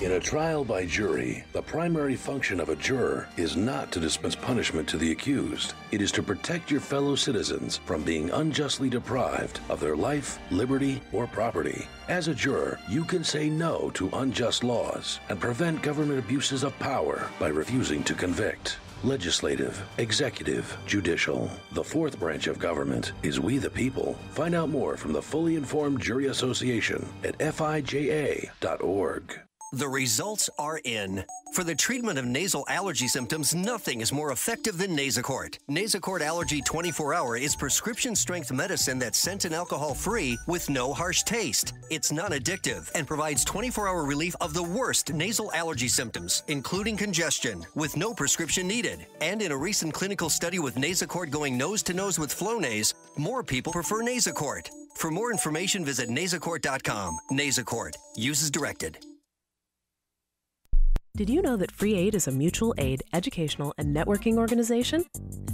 In a trial by jury, the primary function of a juror is not to dispense punishment to the accused. It is to protect your fellow citizens from being unjustly deprived of their life, liberty, or property. As a juror, you can say no to unjust laws and prevent government abuses of power by refusing to convict. Legislative, executive, judicial. The fourth branch of government is we the people. Find out more from the Fully Informed Jury Association at F I J A dot org. The results are in. For the treatment of nasal allergy symptoms, nothing is more effective than Nasacort. Nasacort Allergy twenty-four hour is prescription-strength medicine that's scent and alcohol-free with no harsh taste. It's non-addictive and provides twenty-four hour relief of the worst nasal allergy symptoms, including congestion, with no prescription needed. And in a recent clinical study with Nasacort going nose-to-nose with Flonase, more people prefer Nasacort. For more information, visit Nasacort dot com. Nasacort. Use as directed. Did you know that FreeAid is a mutual aid, educational, and networking organization?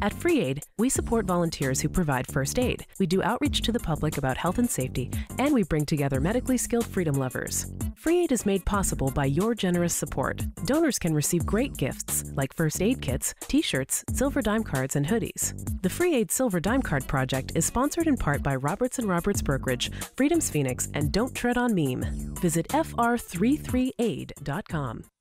At FreeAid, we support volunteers who provide first aid. We do outreach to the public about health and safety, and we bring together medically skilled freedom lovers. FreeAid is made possible by your generous support. Donors can receive great gifts like first aid kits, t-shirts, silver dime cards, and hoodies. The FreeAid Silver Dime Card Project is sponsored in part by Roberts and Roberts Brokerage, Freedom's Phoenix, and Don't Tread on Meme. Visit F R three three aid dot com.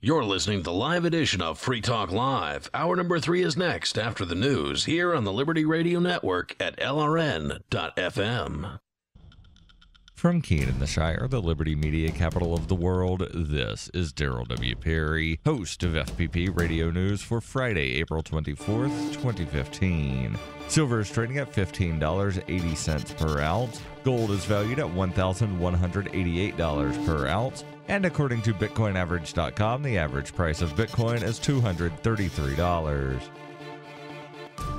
You're listening to the live edition of Free Talk Live. Hour number three is next after the news here on the Liberty Radio Network at L R N dot F M. From Keene in the Shire, the Liberty Media capital of the world, this is Daryl W. Perry, host of F P P Radio News for Friday, April twenty-fourth, twenty fifteen. Silver is trading at fifteen dollars and eighty cents per ounce. Gold is valued at one thousand one hundred eighty-eight dollars per ounce. And according to Bitcoin Average dot com, the average price of Bitcoin is two hundred thirty-three dollars.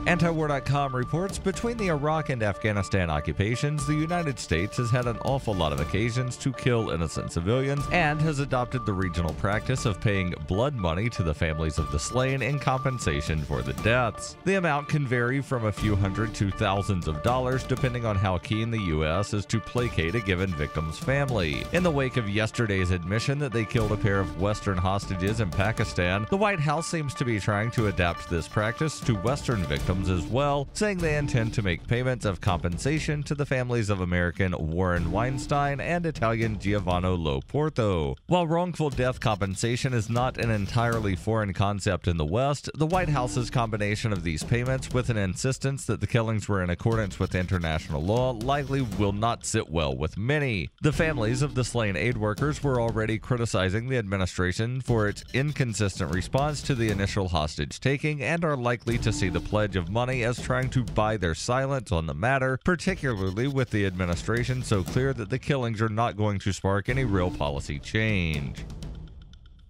Antiwar dot com reports, between the Iraq and Afghanistan occupations, the United States has had an awful lot of occasions to kill innocent civilians and has adopted the regional practice of paying blood money to the families of the slain in compensation for the deaths. The amount can vary from a few hundred to thousands of dollars depending on how keen the U S is to placate a given victim's family. In the wake of yesterday's admission that they killed a pair of Western hostages in Pakistan, the White House seems to be trying to adapt this practice to Western victims victims as well, saying they intend to make payments of compensation to the families of American Warren Weinstein and Italian Giovanni Lo Porto. While wrongful death compensation is not an entirely foreign concept in the West, the White House's combination of these payments with an insistence that the killings were in accordance with international law likely will not sit well with many. The families of the slain aid workers were already criticizing the administration for its inconsistent response to the initial hostage taking and are likely to see the pledge of money as trying to buy their silence on the matter, particularly with the administration so clear that the killings are not going to spark any real policy change.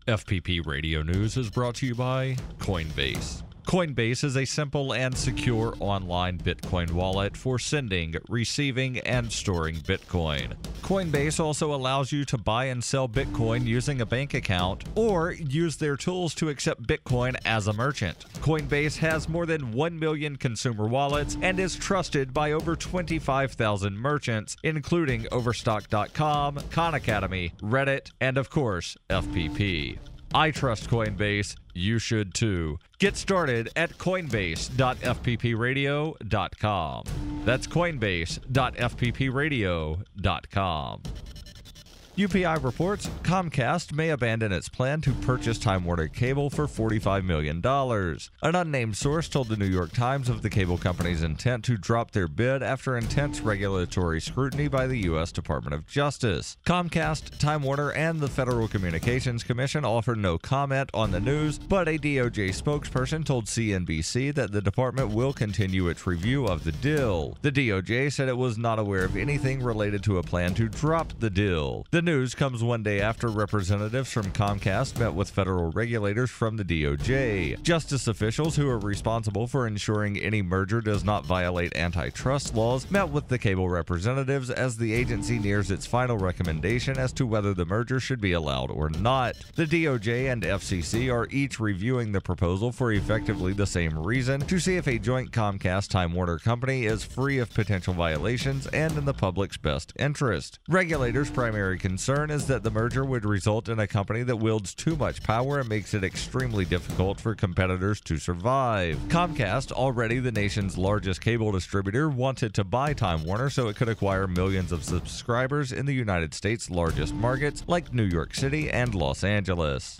F P P Radio News is brought to you by Coinbase. Coinbase is a simple and secure online Bitcoin wallet for sending, receiving, and storing Bitcoin. Coinbase also allows you to buy and sell Bitcoin using a bank account or use their tools to accept Bitcoin as a merchant. Coinbase has more than one million consumer wallets and is trusted by over twenty-five thousand merchants, including Overstock dot com, Khan Academy, Reddit, and of course, F P P. I trust Coinbase. You should too. Get started at coinbase dot f p p radio dot com. That's coinbase dot f p p radio dot com. U P I reports Comcast may abandon its plan to purchase Time Warner Cable for forty-five million dollars. An unnamed source told the New York Times of the cable company's intent to drop their bid after intense regulatory scrutiny by the U S Department of Justice. Comcast, Time Warner, and the Federal Communications Commission offered no comment on the news, but a D O J spokesperson told C N B C that the department will continue its review of the deal. The D O J said it was not aware of anything related to a plan to drop the deal. The news comes one day after representatives from Comcast met with federal regulators from the D O J. Justice officials who are responsible for ensuring any merger does not violate antitrust laws met with the cable representatives as the agency nears its final recommendation as to whether the merger should be allowed or not. The D O J and F C C are each reviewing the proposal for effectively the same reason, to see if a joint Comcast-Time Warner company is free of potential violations and in the public's best interest. Regulators' primary concern Concern is that the merger would result in a company that wields too much power and makes it extremely difficult for competitors to survive. Comcast, already the nation's largest cable distributor, wanted to buy Time Warner so it could acquire millions of subscribers in the United States' largest markets like New York City and Los Angeles.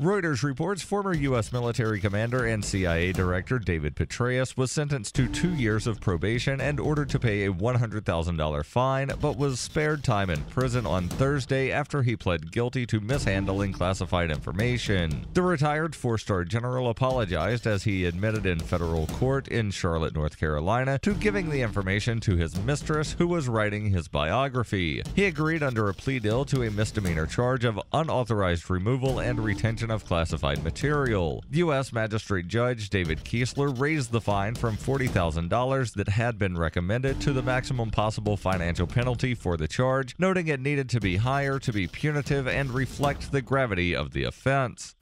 Reuters reports former U S military commander and C I A director David Petraeus was sentenced to two years of probation and ordered to pay a one hundred thousand dollars fine, but was spared time in prison on Thursday after he pled guilty to mishandling classified information. The retired four-star general apologized as he admitted in federal court in Charlotte, North Carolina, to giving the information to his mistress, who was writing his biography. He agreed under a plea deal to a misdemeanor charge of unauthorized removal and retention of classified material. U S Magistrate Judge David Keesler raised the fine from forty thousand dollars that had been recommended to the maximum possible financial penalty for the charge, noting it needed to be higher to be punitive and reflect the gravity of the offense.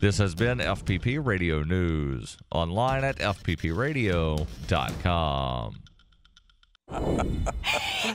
This has been F P P Radio News, online at f p p radio dot com.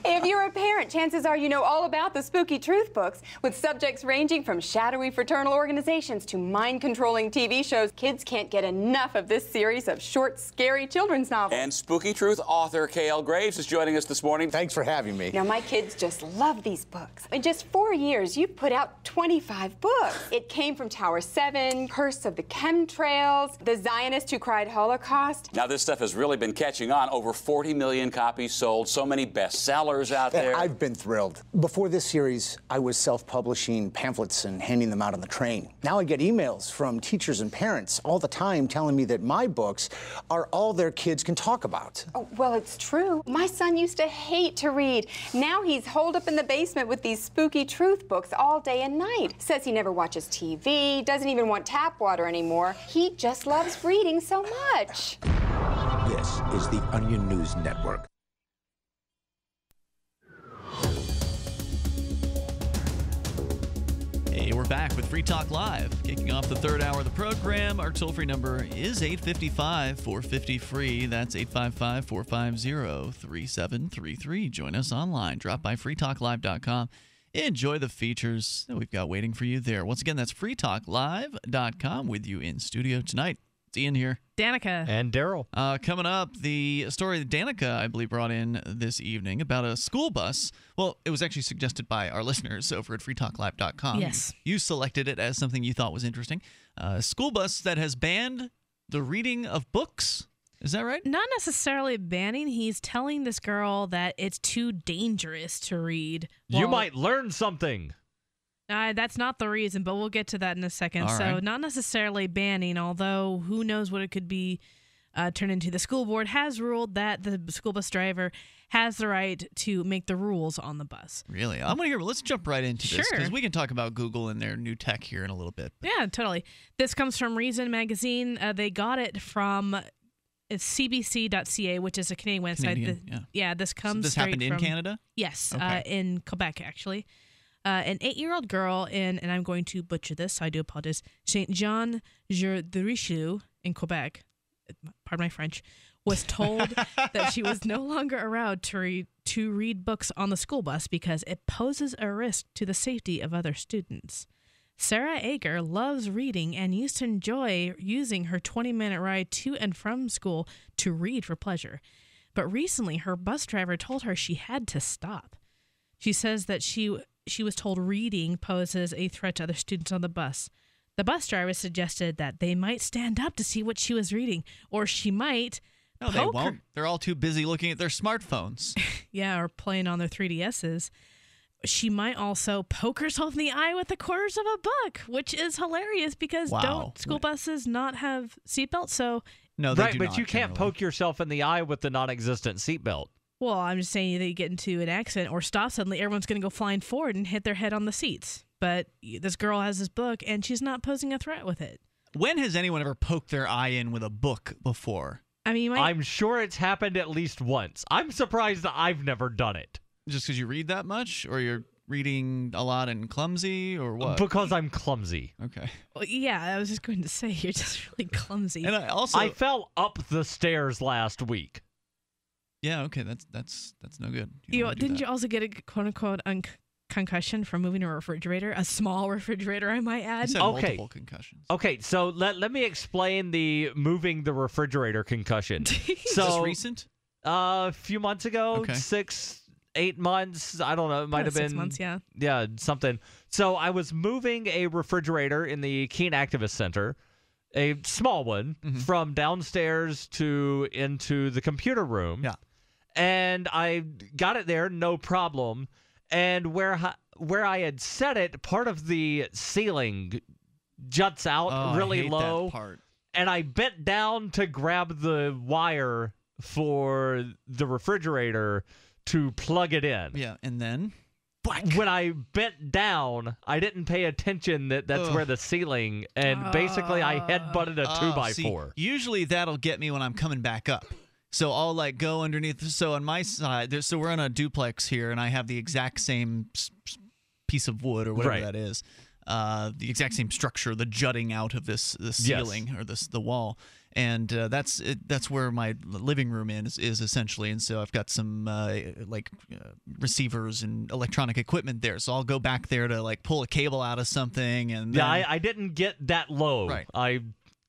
If you're a parent, chances are you know all about the Spooky Truth books, with subjects ranging from shadowy fraternal organizations to mind-controlling T V shows. Kids can't get enough of this series of short, scary children's novels. And Spooky Truth author K L Graves is joining us this morning. Thanks for having me. Now, my kids just love these books. In just four years, you've put out twenty-five books. It came from Tower seven, Curse of the Chemtrails, The Zionist Who Cried Holocaust. Now, this stuff has really been catching on. Over forty million copies sold. Sold so many bestsellers out there. there. I've been thrilled. Before this series, I was self-publishing pamphlets and handing them out on the train. Now I get emails from teachers and parents all the time telling me that my books are all their kids can talk about. Oh, well, it's true. My son used to hate to read. Now he's holed up in the basement with these spooky truth books all day and night. Says he never watches T V, doesn't even want tap water anymore. He just loves reading so much. This is the Onion News Network. Hey, we're back with Free Talk Live, kicking off the third hour of the program. Our toll-free number is eight five five, four five zero, free. That's eight five five, four five zero, three seven three three. Join us online. Drop by free talk live dot com. Enjoy the features that we've got waiting for you there. Once again, that's free talk live dot com. With you in studio tonight, it's Ian here. Danica. And Daryl. Uh, coming up, the story that Danica, I believe, brought in this evening about a school bus. Well, it was actually suggested by our listeners over at free talk live dot com. Yes. You selected it as something you thought was interesting. Uh, a school bus that has banned the reading of books. Is that right? Not necessarily banning. He's telling this girl that it's too dangerous to read. Well, you might learn something. Uh, that's not the reason, but we'll get to that in a second. All so right. Not necessarily banning, although who knows what it could be uh, turned into. The school board has ruled that the school bus driver has the right to make the rules on the bus. Really? I'm going to hear, let's jump right into sure. this, because we can talk about Google and their new tech here in a little bit. But. Yeah, totally. This comes from Reason Magazine. Uh, they got it from... It's C B C dot C A, which is a Canadian website. Canadian, the, yeah. yeah, this comes so this happened in from, Canada? Yes, okay. uh, in Quebec, actually. Uh, an eight-year-old girl in, and I'm going to butcher this, so I do apologize, Saint Jean-sur-de-Richelieu in Quebec, pardon my French, was told that she was no longer allowed to read, to read books on the school bus because it poses a risk to the safety of other students. Sarah Ager loves reading and used to enjoy using her twenty-minute ride to and from school to read for pleasure. But recently, her bus driver told her she had to stop. She says that she she was told reading poses a threat to other students on the bus. The bus driver suggested that they might stand up to see what she was reading, or she might No, poke they won't. Her. They're all too busy looking at their smartphones. Yeah, or playing on their three D Ss. She might also poke herself in the eye with the corners of a book, which is hilarious because wow. don't school buses not have seatbelts? So no, they right, do but not, you generally. Can't poke yourself in the eye with the non-existent seatbelt. Well, I'm just saying that you get into an accident or stop suddenly, everyone's going to go flying forward and hit their head on the seats. But this girl has this book, and she's not posing a threat with it. When has anyone ever poked their eye in with a book before? I mean, you might... I'm sure it's happened at least once. I'm surprised that I've never done it. Just because you read that much, or you're reading a lot and clumsy, or what? Because I'm clumsy. Okay. Well, yeah, I was just going to say you're just really clumsy. And I also I fell up the stairs last week. Yeah. Okay. That's that's that's no good. You you, didn't that. you also get a quote unquote un concussion from moving a refrigerator? A small refrigerator, I might add. You said okay. Multiple concussions. Okay. So let let me explain the moving the refrigerator concussion. So is this recent? Uh, a few months ago. Okay. Six. Eight months, I don't know, it might have been... Six months, yeah. Yeah, something. So I was moving a refrigerator in the Keene Activist Center, a small one, mm-hmm. from downstairs to into the computer room. Yeah. And I got it there, no problem. And where, where I had set it, part of the ceiling juts out oh, really I hate low. That part. And I bent down to grab the wire for the refrigerator... to plug it in. Yeah, and then? Black. When I bent down, I didn't pay attention that that's Ugh. Where the ceiling, and uh, basically I headbutted a two by four. See, usually that'll get me when I'm coming back up. So I'll like go underneath. So on my side, there's, so we're on a duplex here, and I have the exact same piece of wood or whatever right. that is. Uh, the exact same structure, the jutting out of this the ceiling yes. or this the wall, and uh, that's it, that's where my living room is is essentially. And so I've got some uh, like uh, receivers and electronic equipment there, so I'll go back there to like pull a cable out of something. And yeah, then... I, I didn't get that low. Right. I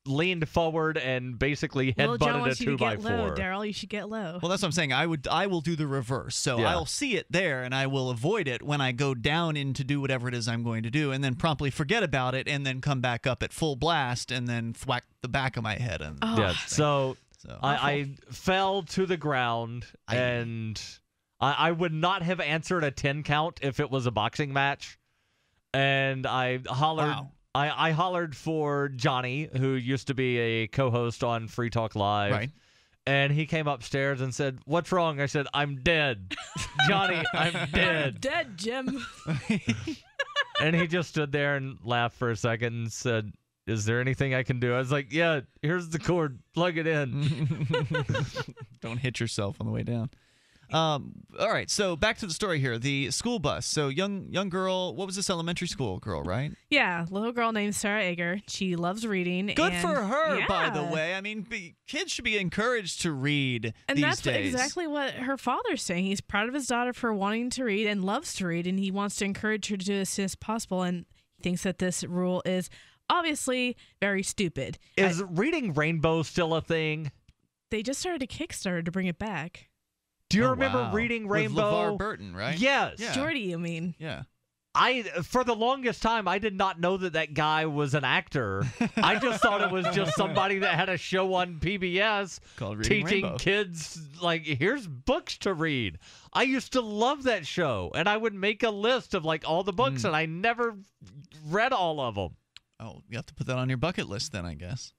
leaned forward and basically headbutted a two by four. Daryl, you should get low. Well, that's what I'm saying. I would, I will do the reverse. So yeah. I'll see it there, and I will avoid it when I go down in to do whatever it is I'm going to do, and then promptly forget about it, and then come back up at full blast, and then thwack the back of my head. And oh. yeah. So, so I, I fell to the ground, I, and I, I would not have answered a ten count if it was a boxing match. And I hollered, wow. I, I hollered for Johnny, who used to be a co-host on Free Talk Live. Right. And he came upstairs and said, "What's wrong?" I said, "I'm dead. Johnny, I'm dead. I'm dead, Jim." And he just stood there and laughed for a second and said, "Is there anything I can do?" I was like, "Yeah, here's the cord. Plug it in." Don't hit yourself on the way down. Um, all right, so back to the story here. The school bus. So young young girl, what was this elementary school girl, right? Yeah, little girl named Sarah Egger. She loves reading. Good and, for her, yeah. by the way. I mean, be, kids should be encouraged to read and these that's days. Exactly what her father's saying. He's proud of his daughter for wanting to read and loves to read, and he wants to encourage her to do this as soon as possible, and he thinks that this rule is obviously very stupid. Is I, reading Rainbow still a thing? They just started a Kickstarter to bring it back. Do you oh, remember wow. reading Rainbow? With LeVar Burton, right? Yes. Yeah. Jordy, you mean? Yeah. I for the longest time I did not know that that guy was an actor. I just thought it was just somebody that had a show on P B S called Reading teaching Rainbow. Kids like here's books to read. I used to love that show, and I would make a list of like all the books, mm. and I never read all of them. Oh, you have to put that on your bucket list then, I guess.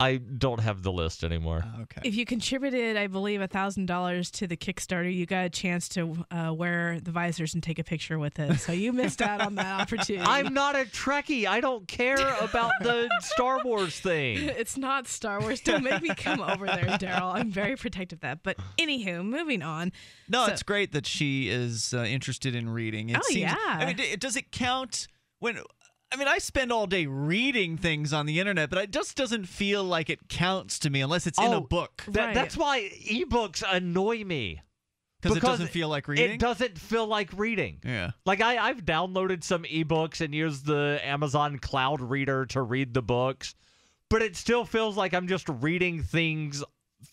I don't have the list anymore. Oh, okay. If you contributed, I believe, one thousand dollars to the Kickstarter, you got a chance to uh, wear the visors and take a picture with it. So you missed out on that opportunity. I'm not a Trekkie. I don't care about the Star Wars thing. It's not Star Wars. Don't make me come over there, Daryl. I'm very protective of that. But anywho, moving on. No, so, it's great that she is uh, interested in reading. It oh, seems, yeah. I mean, it, does it count when... I mean, I spend all day reading things on the internet, but it just doesn't feel like it counts to me unless it's oh, in a book. Th right. That's why ebooks annoy me. Because it doesn't feel like reading? It doesn't feel like reading. Yeah. Like, I, I've downloaded some ebooks and used the Amazon Cloud Reader to read the books, but it still feels like I'm just reading things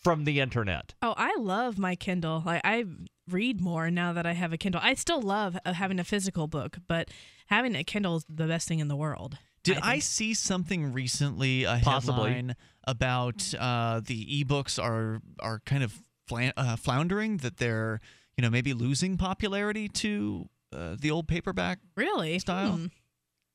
from the internet. Oh, I love my Kindle. Like, I read more now that I have a Kindle. I still love having a physical book, but having a Kindle is the best thing in the world. Did I, I see something recently, a Possibly. headline about uh, the ebooks are are kind of fla uh, floundering, that they're you know maybe losing popularity to uh, the old paperback really style? Hmm.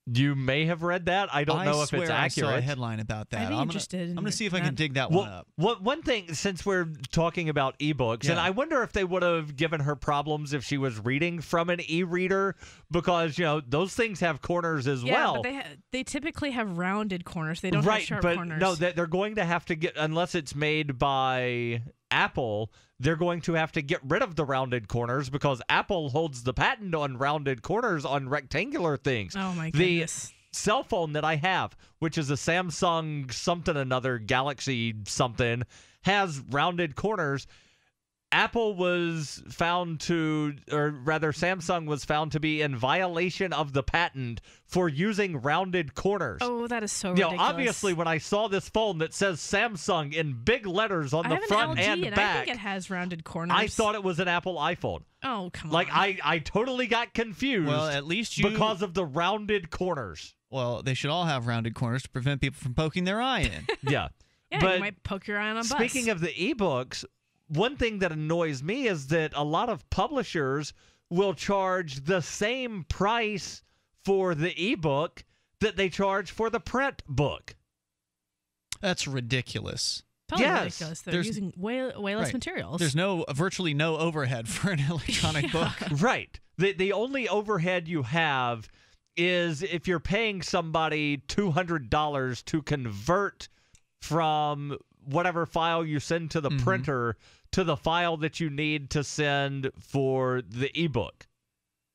You may have read that. I don't I know if it's accurate. I swear I saw a headline about that. I'd be I'm interested. Gonna, I'm going to see if I can dig that well, one up. What, one thing, since we're talking about ebooks, yeah. and I wonder if they would have given her problems if she was reading from an e-reader, because, you know, those things have corners as yeah, well. Yeah, but they, ha they typically have rounded corners. They don't right, have sharp but corners. No, they're going to have to get, unless it's made by Apple, they're going to have to get rid of the rounded corners because Apple holds the patent on rounded corners on rectangular things. Oh, my goodness. The cell phone that I have, which is a Samsung something another, Galaxy something, has rounded corners. Apple was found to, or rather Samsung was found to be in violation of the patent for using rounded corners. Oh, that is so ridiculous. You know, obviously, when I saw this phone that says Samsung in big letters on the front and back. I have an L G, and I think it has rounded corners. I thought it was an Apple iPhone. Oh, come on. Like, I, I totally got confused well, at least you... because of the rounded corners. Well, they should all have rounded corners to prevent people from poking their eye in. yeah. Yeah, but you might poke your eye on a bus. Speaking of the ebooks, one thing that annoys me is that a lot of publishers will charge the same price for the ebook that they charge for the print book. That's ridiculous. Totally yes. ridiculous. They're There's, using way, way less right. materials. There's no virtually no overhead for an electronic yeah. book. Right. The, the only overhead you have is if you're paying somebody two hundred dollars to convert from whatever file you send to the mm-hmm. printer to the file that you need to send for the ebook.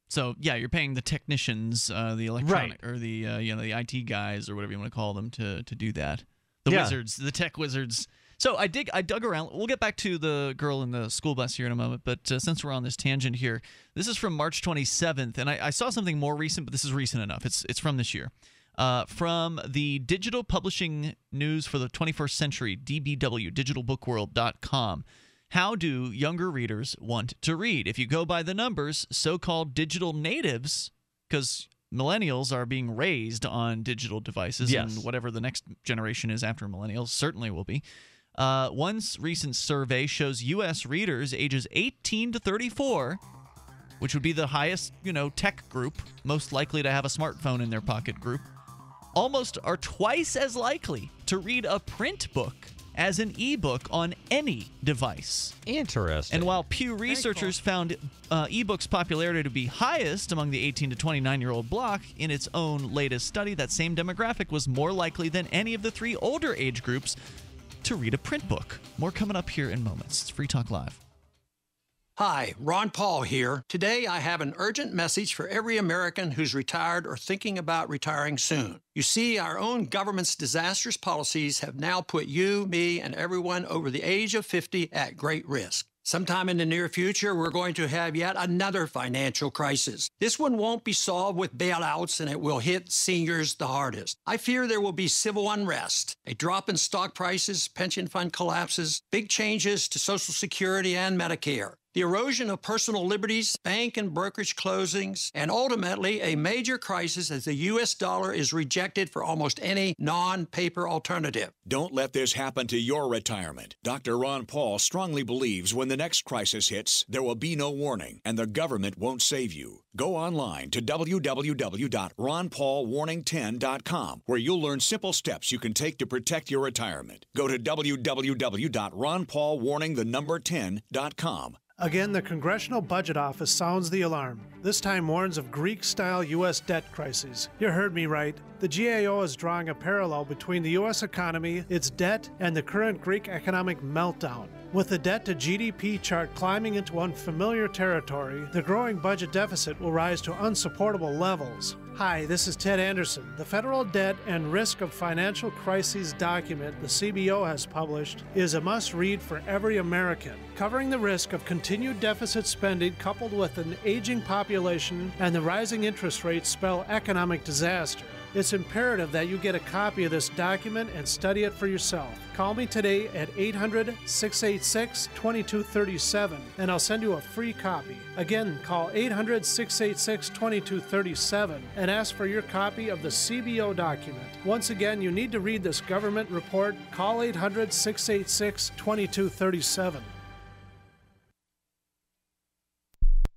So yeah, you're paying the technicians, uh, the electronic right. or the uh, you know the I T guys or whatever you want to call them to to do that. The yeah. wizards, the tech wizards. So I dig, I dug around. We'll get back to the girl in the school bus here in a moment, but uh, since we're on this tangent here, this is from March twenty-seventh, and I, I saw something more recent, but this is recent enough. It's it's from this year. Uh, from the Digital Publishing News for the twenty-first Century, D B W, digital book world dot com. How do younger readers want to read? If you go by the numbers, so-called digital natives, because millennials are being raised on digital devices, yes. and whatever the next generation is after millennials certainly will be, Uh, one recent survey shows U S readers ages eighteen to thirty-four, which would be the highest, you know, tech group, most likely to have a smartphone in their pocket group, almost are twice as likely to read a print book as an ebook on any device. Interesting. And while Pew Researchers cool. found uh, ebooks' popularity to be highest among the eighteen to twenty-nine-year-old block, in its own latest study, that same demographic was more likely than any of the three older age groups to read a print book. More coming up here in moments. It's Free Talk Live. Hi, Ron Paul here. Today I have an urgent message for every American who's retired or thinking about retiring soon. You see, our own government's disastrous policies have now put you, me, and everyone over the age of fifty at great risk. Sometime in the near future, we're going to have yet another financial crisis. This one won't be solved with bailouts, and it will hit seniors the hardest. I fear there will be civil unrest, a drop in stock prices, pension fund collapses, big changes to Social Security and Medicare, the erosion of personal liberties, bank and brokerage closings, and ultimately a major crisis as the U S dollar is rejected for almost any non-paper alternative. Don't let this happen to your retirement. Doctor Ron Paul strongly believes when the next crisis hits, there will be no warning, and the government won't save you. Go online to w w w dot ron paul warning ten dot com, where you'll learn simple steps you can take to protect your retirement. Go to w w w dot ron paul warning the number ten dot com. Again, the Congressional Budget Office sounds the alarm. This time warns of Greek-style U S debt crises. You heard me right. The G A O is drawing a parallel between the U S economy, its debt, and the current Greek economic meltdown. With the debt-to-G D P chart climbing into unfamiliar territory, the growing budget deficit will rise to unsupportable levels. Hi, this is Ted Anderson. The Federal Debt and Risk of Financial Crises document the C B O has published is a must-read for every American, covering the risk of continued deficit spending coupled with an aging population and the rising interest rates spell economic disaster. It's imperative that you get a copy of this document and study it for yourself. Call me today at eight hundred, six eight six, two two three seven and I'll send you a free copy. Again, call eight hundred, six eight six, two two three seven and ask for your copy of the C B O document. Once again, you need to read this government report. Call eight hundred, six eight six, two two three seven.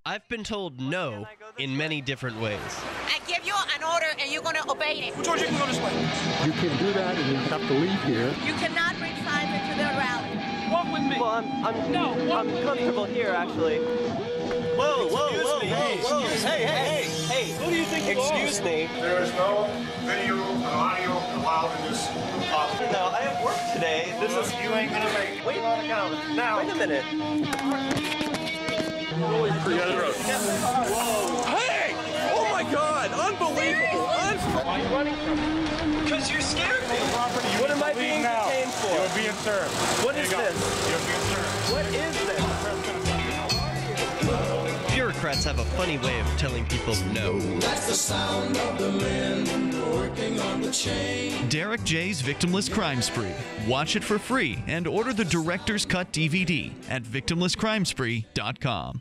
I've been told no in many different ways. I give you an order and you're going to obey it. Who told you you can go this way? You can't do that and you have to leave here. You cannot bring signs into the rally. Walk with me. Well, I'm, I'm, no, I'm comfortable me. here, actually. Whoa, whoa, excuse whoa, me. Hey, whoa, whoa. Hey, hey, hey, hey. Who do you think you Excuse are? me. There is no video and audio allowed in this office. No, I have work today. This is... You ain't going to make it. Wait, now. Wait a minute. Holy Whoa. Hey! Oh my God! Unbelievable! Unbelievable. Why are you running from me? Because you're scared me. What am I being detained for? You're being served. What is this? You're being served. What is this? Bureaucrats have a funny way of telling people no. That's the sound of the men working on the chain. Derek J's Victimless Crime Spree. Watch it for free and order the Director's Cut D V D at victimless crime spree dot com.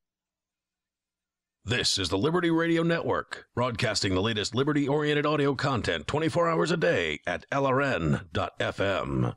This is the Liberty Radio Network, broadcasting the latest liberty-oriented audio content twenty-four hours a day at L R N dot F M.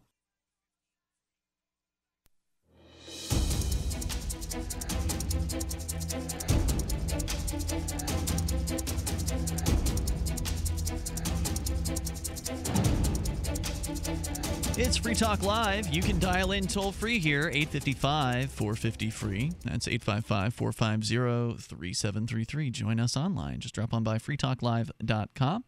It's Free Talk Live. You can dial in toll-free here, eight five five, four five zero, free. That's eight five five, four five zero, three seven three three. Join us online. Just drop on by free talk live dot com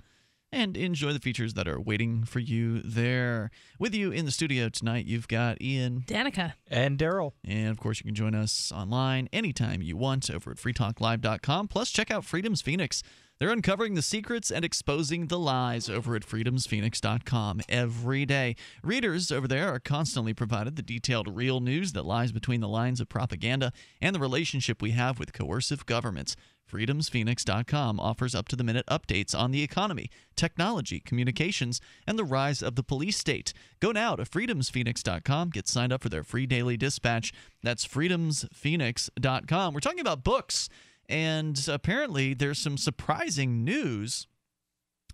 and enjoy the features that are waiting for you there. With you in the studio tonight, you've got Ian, Danica, and Daryl. And, of course, you can join us online anytime you want over at free talk live dot com. Plus, check out Freedom's Phoenix. They're uncovering the secrets and exposing the lies over at freedoms phoenix dot com every day. Readers over there are constantly provided the detailed real news that lies between the lines of propaganda and the relationship we have with coercive governments. freedoms phoenix dot com offers up-to-the-minute updates on the economy, technology, communications, and the rise of the police state. Go now to freedoms phoenix dot com. Get signed up for their free daily dispatch. That's freedoms phoenix dot com. We're talking about books. And apparently, there's some surprising news,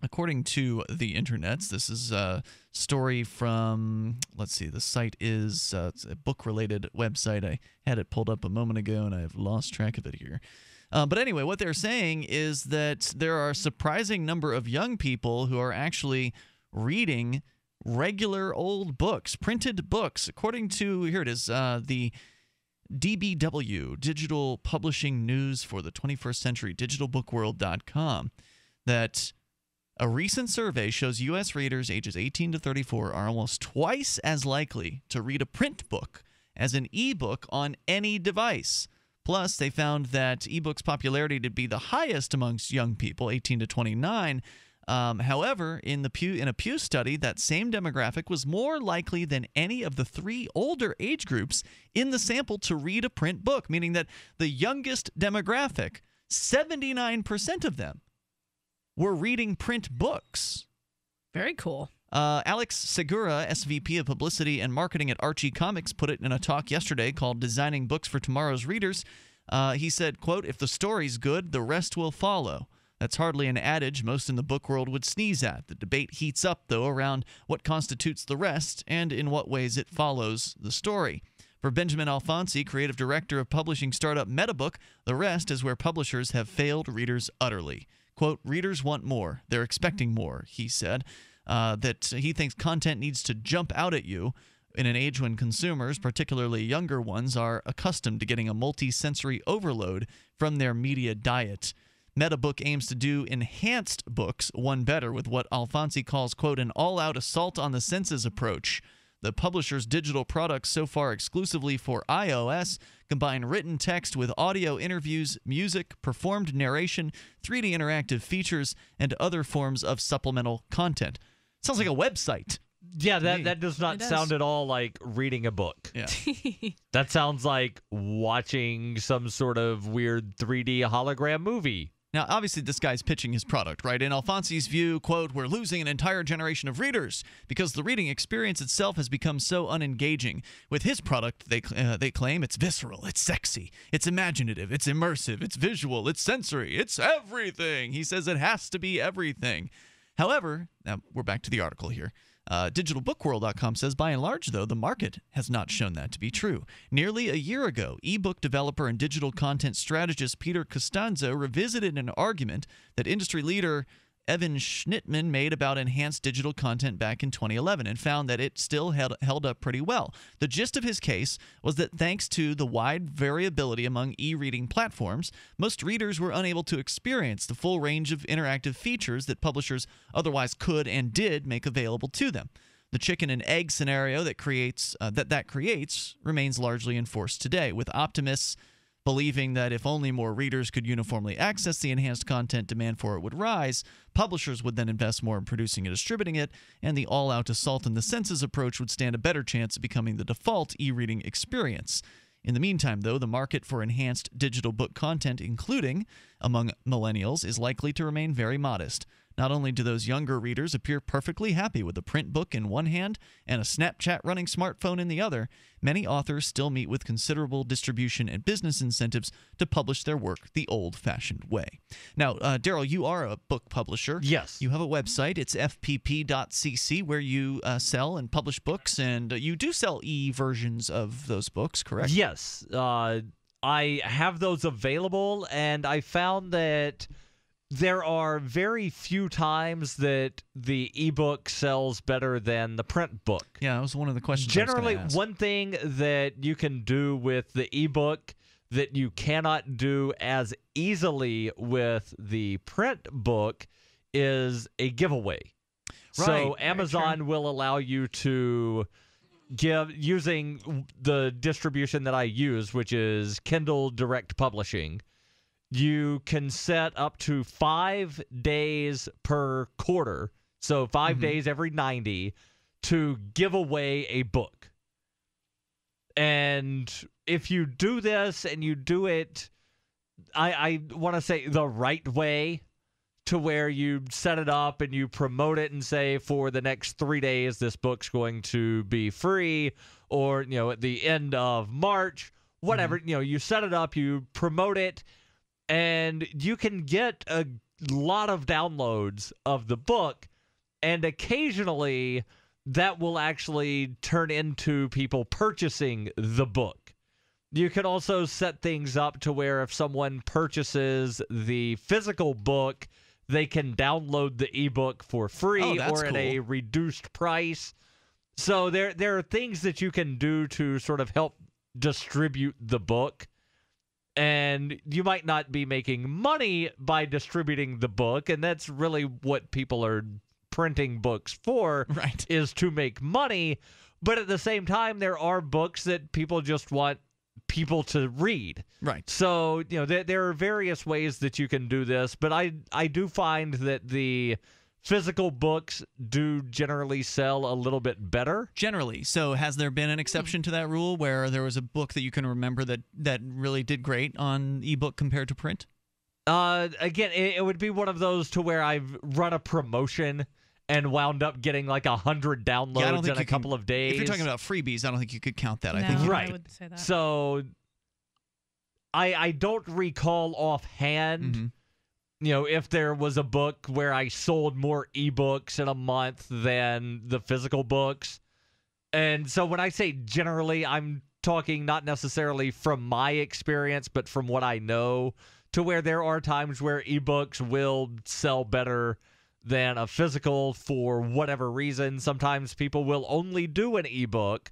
according to the internets. This is a story from, let's see, the site is uh, it's a book-related website. I had it pulled up a moment ago, and I've lost track of it here. Uh, but anyway, what they're saying is that there are a surprising number of young people who are actually reading regular old books, printed books, according to, here it is, uh, the D B W, Digital Publishing News for the twenty-first Century, digital book world dot com, that a recent survey shows U S readers ages eighteen to thirty-four are almost twice as likely to read a print book as an e-book on any device. Plus, they found that e-books' popularity to be the highest amongst young people, eighteen to twenty-nine. Um, however, in the Pew, in a Pew study, that same demographic was more likely than any of the three older age groups in the sample to read a print book, meaning that the youngest demographic, seventy-nine percent of them, were reading print books. Very cool. Uh, Alex Segura, S V P of Publicity and Marketing at Archie Comics, put it in a talk yesterday called Designing Books for Tomorrow's Readers. Uh, he said, quote, "If the story's good, the rest will follow. That's hardly an adage most in the book world would sneeze at. The debate heats up, though, around what constitutes the rest and in what ways it follows the story." For Benjamin Alfonsi, creative director of publishing startup Metabook, the rest is where publishers have failed readers utterly. Quote, "Readers want more. They're expecting more," he said. Uh, that he thinks content needs to jump out at you in an age when consumers, particularly younger ones, are accustomed to getting a multi-sensory overload from their media diet. Metabook aims to do enhanced books one better with what Alfonsi calls, quote, "an all-out assault on the senses approach." The publisher's digital products, so far exclusively for iOS, combine written text with audio interviews, music, performed narration, three D interactive features, and other forms of supplemental content. Sounds like a website. Yeah, that, that does not does. sound at all like reading a book. Yeah. That sounds like watching some sort of weird three D hologram movie. Now, obviously, this guy's pitching his product, right? In Alfonsi's view, quote, "We're losing an entire generation of readers because the reading experience itself has become so unengaging. With his product, they uh, they claim it's visceral, it's sexy, it's imaginative, it's immersive, it's visual, it's sensory, it's everything." He says it has to be everything. However, now we're back to the article here. Uh, digital book world dot com says, by and large, though, the market has not shown that to be true. Nearly a year ago, ebook developer and digital content strategist Peter Costanzo revisited an argument that industry leader Evan Schnittman made about enhanced digital content back in twenty eleven and found that it still held, held up pretty well. The gist of his case was that thanks to the wide variability among e-reading platforms, most readers were unable to experience the full range of interactive features that publishers otherwise could and did make available to them. The chicken and egg scenario that creates uh, that that creates remains largely in force today, with optimists believing that if only more readers could uniformly access the enhanced content, demand for it would rise. Publishers would then invest more in producing and distributing it, and the all-out assault in the senses approach would stand a better chance of becoming the default e-reading experience. In the meantime, though, the market for enhanced digital book content, including among millennials, is likely to remain very modest. Not only do those younger readers appear perfectly happy with a print book in one hand and a Snapchat running smartphone in the other, many authors still meet with considerable distribution and business incentives to publish their work the old-fashioned way. Now, uh, Daryl, you are a book publisher. Yes. You have a website. It's F P P dot C C, where you uh, sell and publish books, and uh, you do sell e-versions of those books, correct? Yes. Uh, I have those available, and I found that there are very few times that the ebook sells better than the print book. Yeah, that was one of the questions. Generally, I was gonna ask. One thing that you can do with the ebook that you cannot do as easily with the print book is a giveaway. Right. So Amazon sure. will allow you to give, using the distribution that I use, which is Kindle Direct Publishing, you can set up to five days per quarter, so five mm-hmm. days every ninety, to give away a book. And if you do this and you do it, I, I want to say the right way, to where you set it up and you promote it and say, for the next three days, this book's going to be free, or, you know, at the end of March, whatever, mm-hmm. you know, you set it up, you promote it, and you can get a lot of downloads of the book, and occasionally that will actually turn into people purchasing the book. You can also set things up to where if someone purchases the physical book, they can download the ebook for free oh, or at cool. a reduced price. So there, there are things that you can do to sort of help distribute the book. And you might not be making money by distributing the book, and that's really what people are printing books for, right. is to make money. But at the same time, there are books that people just want people to read. Right. So, you know, there, there are various ways that you can do this, but I, I do find that the physical books do generally sell a little bit better. Generally. So has there been an exception to that rule where there was a book that you can remember that, that really did great on ebook compared to print? Uh, again, it, it would be one of those to where I've run a promotion and wound up getting like a hundred downloads yeah, in a couple can, of days. If you're talking about freebies, I don't think you could count that. No, I think right. I wouldn't say that. So I, I don't recall offhand mm-hmm. you know, if there was a book where I sold more ebooks in a month than the physical books. And so when I say generally, I'm talking not necessarily from my experience, but from what I know, to where there are times where ebooks will sell better than a physical for whatever reason. Sometimes people will only do an ebook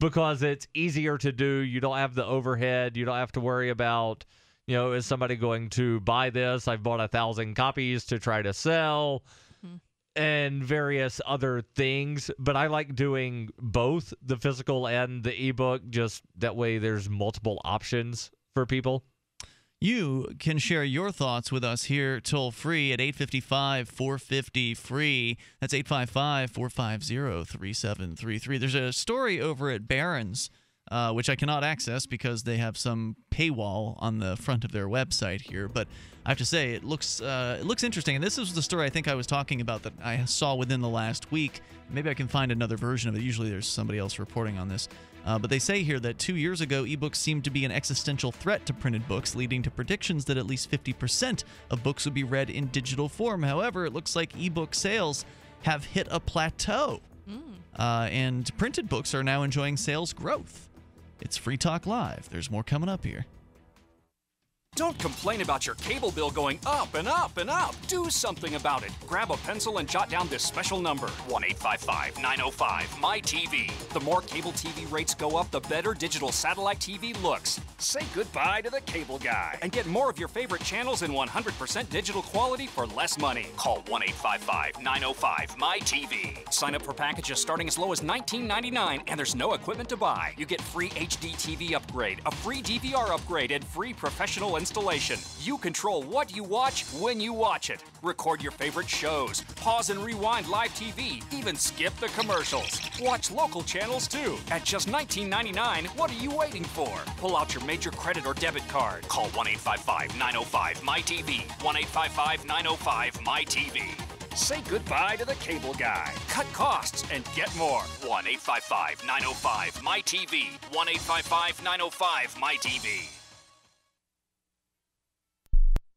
because it's easier to do. You don't have the overhead. You don't have to worry about, you know, is somebody going to buy this? I've bought a thousand copies to try to sell mm-hmm. and various other things. But I like doing both the physical and the ebook, just that way there's multiple options for people. You can share your thoughts with us here toll free at eight five five, four five zero, F R E E. That's eight five five, four five zero, three seven three three. There's a story over at Barron's, Uh, which I cannot access because they have some paywall on the front of their website here. But I have to say, it looks uh, it looks interesting. And this is the story I think I was talking about that I saw within the last week. Maybe I can find another version of it. Usually there's somebody else reporting on this. Uh, but they say here that two years ago, ebooks seemed to be an existential threat to printed books, leading to predictions that at least fifty percent of books would be read in digital form. However, it looks like ebook sales have hit a plateau. Mm. Uh, and printed books are now enjoying sales growth. It's Free Talk Live. There's more coming up here. Don't complain about your cable bill going up and up and up. Do something about it. Grab a pencil and jot down this special number, one eight five five, nine oh five, M Y T V. The more cable T V rates go up, the better digital satellite T V looks. Say goodbye to the cable guy and get more of your favorite channels in one hundred percent digital quality for less money. Call one eight five five, nine oh five, M Y T V. Sign up for packages starting as low as nineteen ninety-nine dollars, and there's no equipment to buy. You get free H D T V upgrade, a free D V R upgrade, and free professional and installation. You control what you watch when you watch it. Record your favorite shows, pause and rewind live T V, even skip the commercials. Watch local channels too. At just nineteen ninety-nine dollars, what are you waiting for? Pull out your major credit or debit card. Call one eight five five, nine oh five, M Y T V. one eight five five, nine oh five, M Y T V. Say goodbye to the cable guy. Cut costs and get more. one eight five five, nine oh five, M Y T V. one eight five five, nine oh five, M Y T V.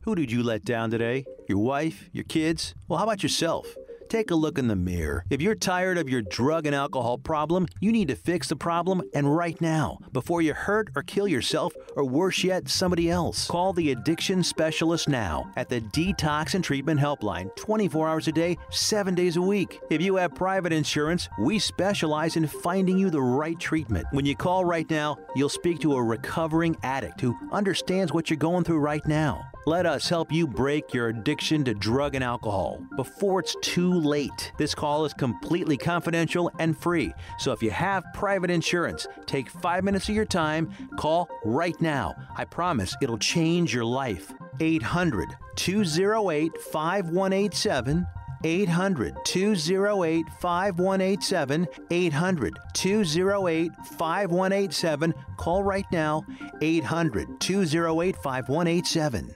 Who did you let down today? Your wife? Your kids? Well, how about yourself? Take a look in the mirror. If you're tired of your drug and alcohol problem, you need to fix the problem, and right now, before you hurt or kill yourself, or worse yet, somebody else. Call the addiction specialist now at the Detox and Treatment Helpline, twenty-four hours a day, seven days a week. If you have private insurance, we specialize in finding you the right treatment. When you call right now, you'll speak to a recovering addict who understands what you're going through right now. Let us help you break your addiction to drug and alcohol before it's too late. This call is completely confidential and free. So if you have private insurance, take five minutes of your time, call right now. I promise it'll change your life. eight hundred, two oh eight, five one eight seven. eight hundred, two oh eight, five one eight seven, eight hundred, two oh eight, five one eight seven. Call right now, eight hundred, two oh eight, five one eight seven.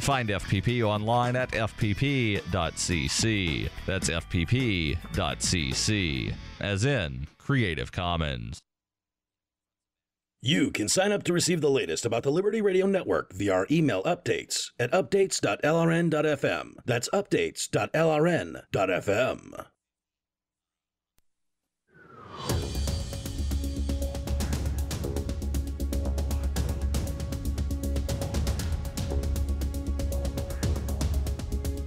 Find F P P online at F P P dot c c. That's F P P dot c c, as in Creative Commons. You can sign up to receive the latest about the Liberty Radio Network via our email updates at updates dot L R N dot F M. That's updates dot L R N dot F M.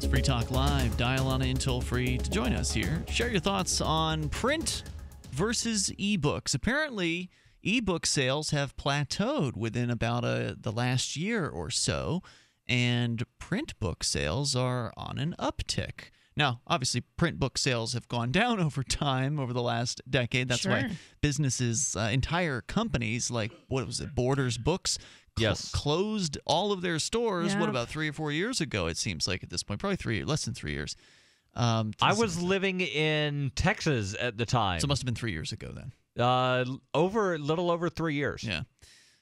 Free Talk Live. Dial on in toll free to join us here. Share your thoughts on print versus ebooks. Apparently, ebook sales have plateaued within about a, the last year or so, and print book sales are on an uptick. Now, obviously, print book sales have gone down over time over the last decade. That's sure. why businesses, uh, entire companies like, what was it, Borders Books, Yes. closed all of their stores, yeah. what, about three or four years ago, it seems like at this point. Probably three, less than three years. Um, I was living in Texas at the time. So it must have been three years ago then. Uh, over, a little over three years. Yeah.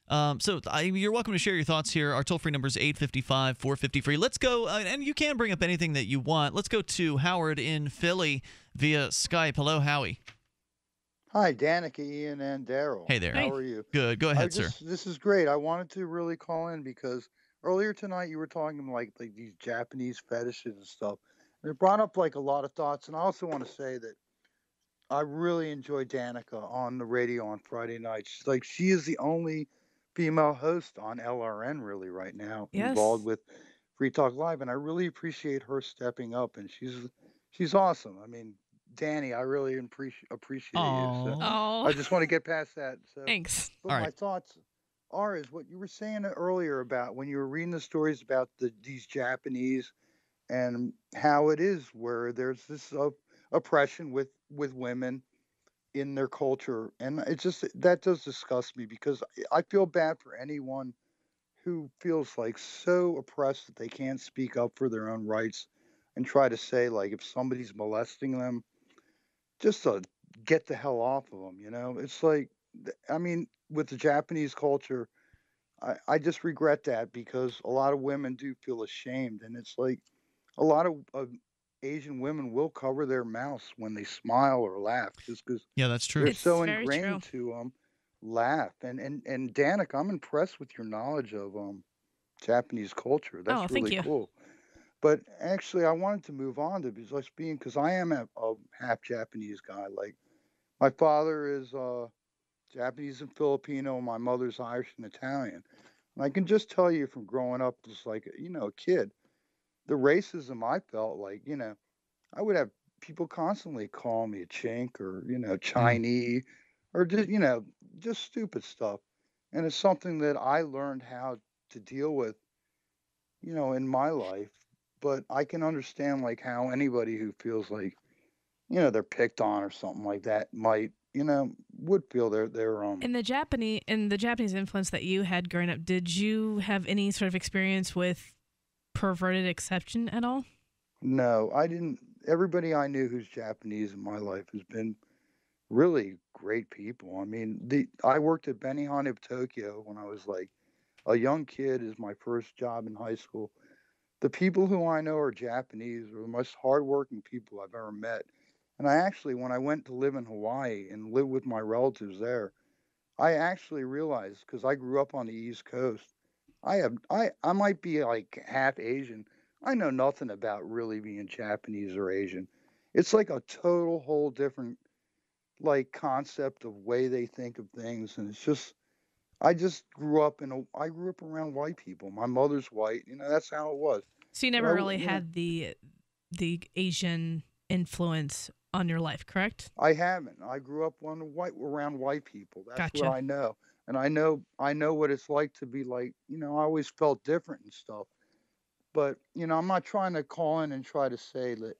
Um, so I, you're welcome to share your thoughts here. Our toll-free number is eight five five, four five zero, free. Let's go, uh, and you can bring up anything that you want. Let's go to Howard in Philly via Skype. Hello, Howie. Hi, Danica, Ian, and Daryl. Hey there. How are you? Good. Go ahead, just, sir. This is great. I wanted to really call in because earlier tonight you were talking like like these Japanese fetishes and stuff, and it brought up like a lot of thoughts. And I also want to say that I really enjoy Danica on the radio on Friday nights. She's like she is the only female host on L R N really right now yes. involved with Free Talk Live, and I really appreciate her stepping up. And she's she's awesome. I mean. Danny, I really appreciate appreciate Aww. you. So Aww. I just want to get past that. So. Thanks. But All my right. thoughts are is what you were saying earlier about when you were reading the stories about the these Japanese and how it is where there's this uh, oppression with, with women in their culture. And it just that does disgust me because I feel bad for anyone who feels like so oppressed that they can't speak up for their own rights and try to say, like, if somebody's molesting them, just to get the hell off of them, you know? It's like, I mean, with the Japanese culture, I, I just regret that because a lot of women do feel ashamed. And it's like a lot of, of Asian women will cover their mouths when they smile or laugh just because yeah, that's true. They're it's so ingrained true. to them. Um, laugh. And, and, and Danik, I'm impressed with your knowledge of um, Japanese culture. That's oh, really cool. But actually, I wanted to move on to because being because I am a, a half Japanese guy. Like, my father is uh, Japanese and Filipino, and my mother's Irish and Italian. And I can just tell you from growing up, just like, you know, a kid, the racism I felt like, you know, I would have people constantly call me a chink or, you know, Chinese or, just, you know, just stupid stuff. And it's something that I learned how to deal with, you know, in my life. But I can understand, like, how anybody who feels like, you know, they're picked on or something like that might, you know, would feel they're, they're um. In the Japanese, in the Japanese influence that you had growing up, did you have any sort of experience with perverted exception at all? No, I didn't. Everybody I knew who's Japanese in my life has been really great people. I mean, the I worked at Benihana of Tokyo when I was, like, a young kid is my first job in high school. The people who I know are Japanese are the most hardworking people I've ever met. And I actually, when I went to live in Hawaii and live with my relatives there, I actually realized, because I grew up on the East Coast, I have I, I might be like half Asian. I know nothing about really being Japanese or Asian. It's like a total whole different like concept of way they think of things. And it's just, I just grew up in a, I grew up around white people. My mother's white, you know, that's how it was. So you never well, really you know, had the the Asian influence on your life, correct? I haven't. I grew up on white around white people. That's gotcha. What I know. And I know I know what it's like to be like, you know, I always felt different and stuff. But, you know, I'm not trying to call in and try to say that,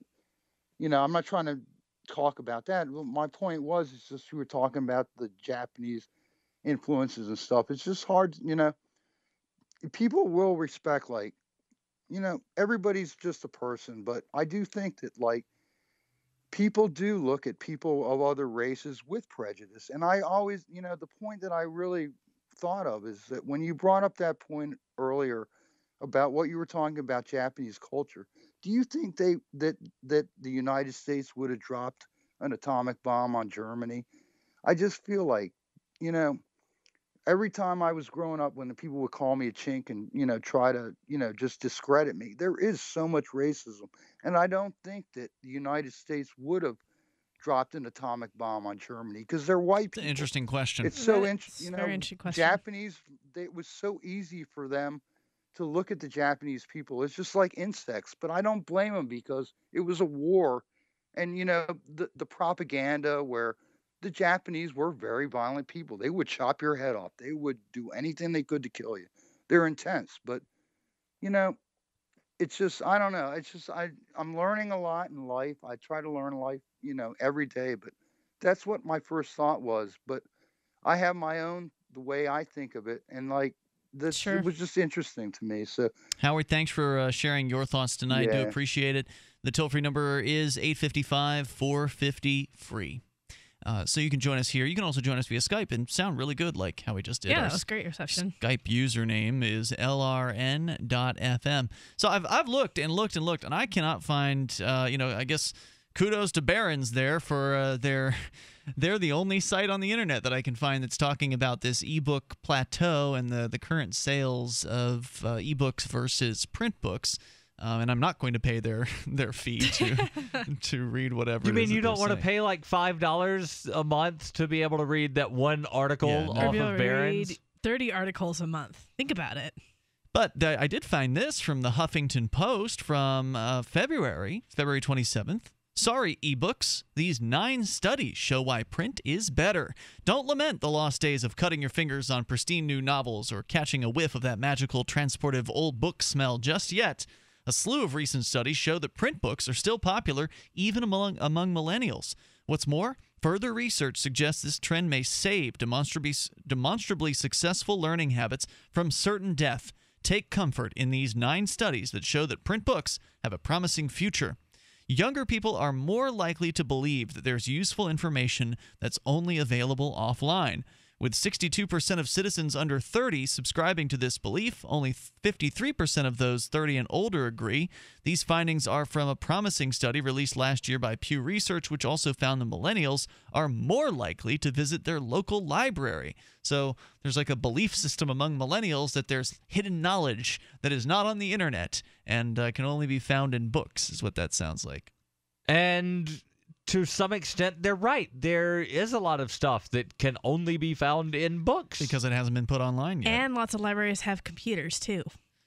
you know, I'm not trying to talk about that. My point was, it's just we were talking about the Japanese influences and stuff. It's just hard, you know, people will respect, like, you know, everybody's just a person. But I do think that, like, people do look at people of other races with prejudice. And I always, you know, the point that I really thought of is that when you brought up that point earlier about what you were talking about Japanese culture, do you think they that that the United States would have dropped an atomic bomb on Germany? I just feel like, you know, every time I was growing up when the people would call me a chink and, you know, try to, you know, just discredit me, there is so much racism. And I don't think that the United States would have dropped an atomic bomb on Germany because they're white people. It's an interesting question. It's so interesting. You know, interesting question. Japanese, they, it was so easy for them to look at the Japanese people. It's just like insects. But I don't blame them because it was a war. And, you know, the, the propaganda where the Japanese were very violent people. They would chop your head off. They would do anything they could to kill you. They're intense, but, you know, it's just, I don't know. It's just, I, I'm learning a lot in life. I try to learn life, you know, every day, but that's what my first thought was. But I have my own, the way I think of it. And like, this sure. It was just interesting to me. So, Howard, thanks for uh, sharing your thoughts tonight. Yeah. Do appreciate it. The toll-free number is eight five five, four five zero, free. Uh, so you can join us here. You can also join us via Skype and sound really good like how we just did. Yeah, that was great reception. Skype username is L R N dot F M. So I've, I've looked and looked and looked, and I cannot find, uh, you know, I guess kudos to Barron's there for uh, their... They're the only site on the internet that I can find that's talking about this ebook plateau and the, the current sales of uh, ebooks versus print books. Um, and I'm not going to pay their their fee to to read whatever. You mean you don't want to pay like five dollars a month to be able to read that one article yeah, no. off of Barron's? Read Thirty articles a month. Think about it. But th I did find this from the Huffington Post from uh, February, February twenty seventh. Sorry, ebooks. These nine studies show why print is better. Don't lament the lost days of cutting your fingers on pristine new novels or catching a whiff of that magical transportive old book smell just yet. A slew of recent studies show that print books are still popular even among, among millennials. What's more, Further research suggests this trend may save demonstrably, demonstrably successful learning habits from certain death. Take comfort in these nine studies that show that print books have a promising future. Younger people are more likely to believe that there's useful information that's only available offline. With sixty-two percent of citizens under thirty subscribing to this belief, only fifty-three percent of those thirty and older agree. These findings are from a promising study released last year by Pew Research, which also found that millennials are more likely to visit their local library. So there's like a belief system among millennials that there's hidden knowledge that is not on the internet and uh, can only be found in books, is what that sounds like. And to some extent, they're right. There is a lot of stuff that can only be found in books. Because it hasn't been put online yet. And lots of libraries have computers, too.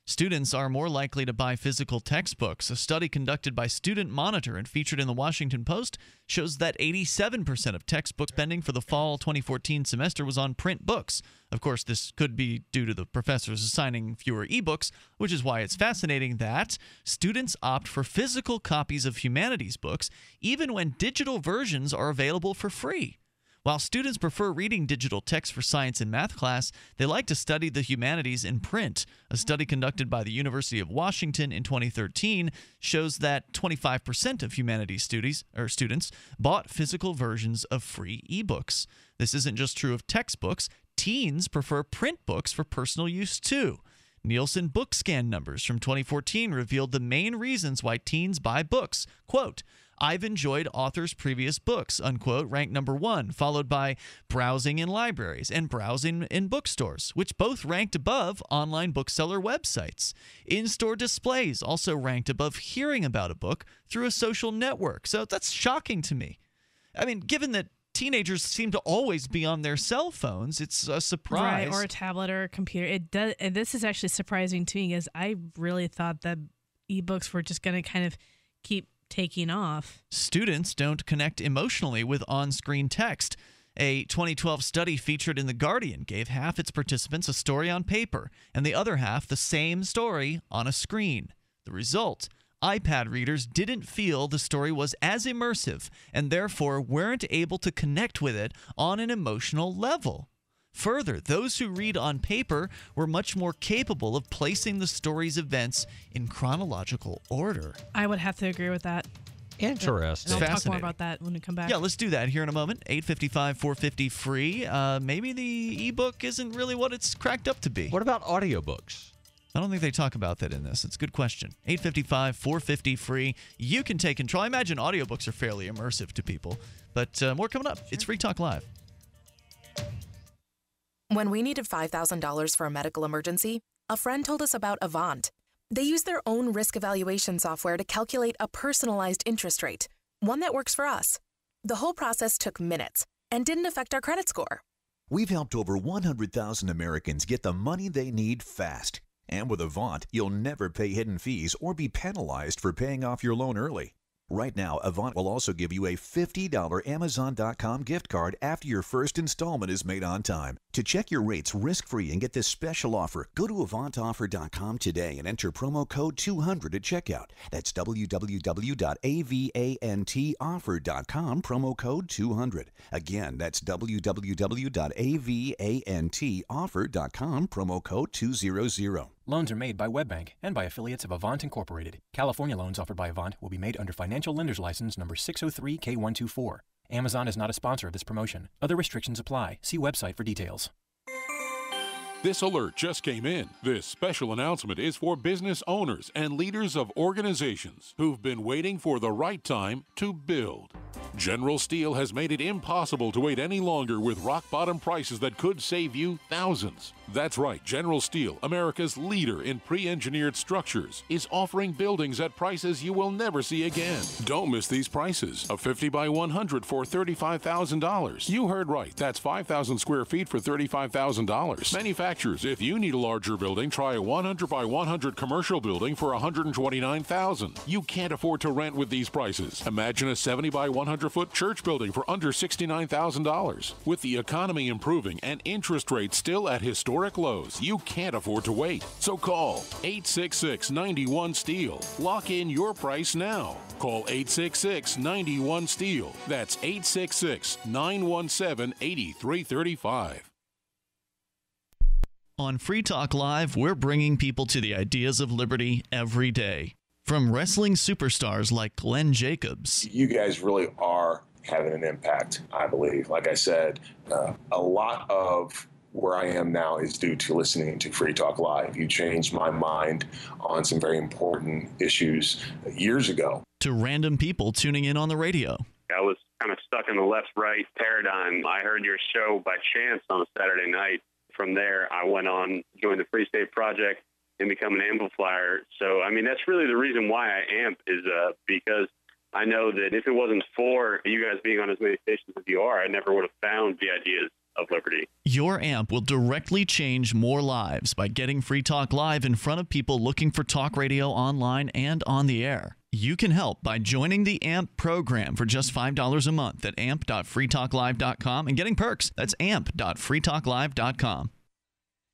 Students are more likely to buy physical textbooks. A study conducted by Student Monitor and featured in the Washington Post shows that eighty-seven percent of textbook spending for the fall twenty fourteen semester was on print books. Of course, this could be due to the professors assigning fewer ebooks, which is why it's fascinating that students opt for physical copies of humanities books, even when digital versions are available for free. While students prefer reading digital text for science and math class, they like to study the humanities in print. A study conducted by the University of Washington in twenty thirteen shows that twenty-five percent of humanities studies, or students bought physical versions of free ebooks. This isn't just true of textbooks. Teens prefer print books for personal use, too. Nielsen BookScan numbers from twenty fourteen revealed the main reasons why teens buy books. Quote, "I've enjoyed authors' previous books," unquote, ranked number one, followed by browsing in libraries and browsing in bookstores, which both ranked above online bookseller websites. In-store displays also ranked above hearing about a book through a social network. So that's shocking to me. I mean, given that teenagers seem to always be on their cell phones, it's a surprise. Right, or a tablet or a computer. It does, and this is actually surprising to me, because I really thought that ebooks were just going to kind of keep taking off. Students don't connect emotionally with on-screen text. A twenty twelve study featured in The Guardian gave half its participants a story on paper and the other half the same story on a screen. The result: iPad readers didn't feel the story was as immersive and therefore weren't able to connect with it on an emotional level. Further, those who read on paper were much more capable of placing the story's events in chronological order. I would have to agree with that. Interesting. And I'll talk more about that when we come back. Yeah, let's do that here in a moment. eight fifty-five, four fifty, free. Uh, maybe the ebook isn't really what it's cracked up to be. What about audiobooks? I don't think they talk about that in this. It's a good question. eight fifty-five, four fifty, free. You can take control. I imagine audiobooks are fairly immersive to people. But uh, more coming up. Sure. It's Free Talk Live. When we needed five thousand dollars for a medical emergency, a friend told us about Avant. They use their own risk evaluation software to calculate a personalized interest rate, one that works for us. The whole process took minutes and didn't affect our credit score. We've helped over one hundred thousand Americans get the money they need fast. And with Avant, you'll never pay hidden fees or be penalized for paying off your loan early. Right now, Avant will also give you a fifty dollar Amazon dot com gift card after your first installment is made on time. To check your rates risk-free and get this special offer, go to Avant Offer dot com today and enter promo code two hundred at checkout. That's w w w dot avant offer dot com, promo code two hundred. Again, that's w w w dot avant offer dot com, promo code two hundred. Loans are made by WebBank and by affiliates of Avant Incorporated. California loans offered by Avant will be made under Financial Lenders License number six oh three K one two four. Amazon is not a sponsor of this promotion. Other restrictions apply. See website for details. This alert just came in. This special announcement is for business owners and leaders of organizations who've been waiting for the right time to build. General Steel has made it impossible to wait any longer with rock-bottom prices that could save you thousands. That's right, General Steel, America's leader in pre-engineered structures, is offering buildings at prices you will never see again. Don't miss these prices. A fifty by one hundred for thirty-five thousand dollars. You heard right. That's five thousand square feet for thirty-five thousand dollars. Manufacturing If you need a larger building, try a one hundred by one hundred commercial building for one hundred twenty-nine thousand dollars. You can't afford to rent with these prices. Imagine a seventy by one hundred foot church building for under sixty-nine thousand dollars. With the economy improving and interest rates still at historic historic lows. You can't afford to wait. So call eight six six, nine one, S T E E L. Lock in your price now. Call eight six six, nine one, S T E E L. That's eight six six, nine one seven, eight three three five. On Free Talk Live, we're bringing people to the ideas of liberty every day. From wrestling superstars like Glenn Jacobs. You guys really are having an impact, I believe. Like I said, uh, a lot of where I am now is due to listening to Free Talk Live. You changed my mind on some very important issues years ago. To random people tuning in on the radio. I was kind of stuck in the left-right paradigm. I heard your show by chance on a Saturday night. From there, I went on, joined the Free State Project, and become an amplifier. So, I mean, that's really the reason why I amp is uh, because I know that if it wasn't for you guys being on as many stations as you are, I never would have found the ideas of liberty. Your amp will directly change more lives by getting Free Talk Live in front of people looking for talk radio online and on the air. You can help by joining the A M P program for just five dollars a month at amp dot free talk live dot com and getting perks. That's amp dot free talk live dot com.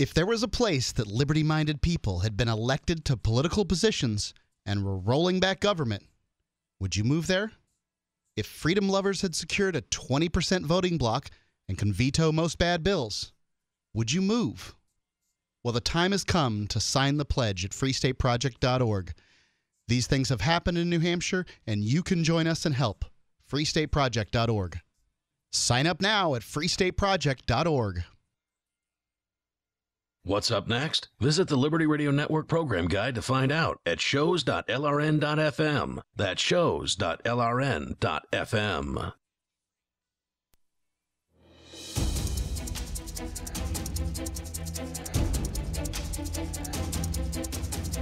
If there was a place that liberty-minded people had been elected to political positions and were rolling back government, would you move there? If freedom lovers had secured a twenty percent voting block and can veto most bad bills, would you move? Well, the time has come to sign the pledge at free state project dot org. These things have happened in New Hampshire, and you can join us and help. free state project dot org. Sign up now at free state project dot org. What's up next? Visit the Liberty Radio Network program guide to find out at shows dot L R N dot F M. That's shows dot L R N dot F M.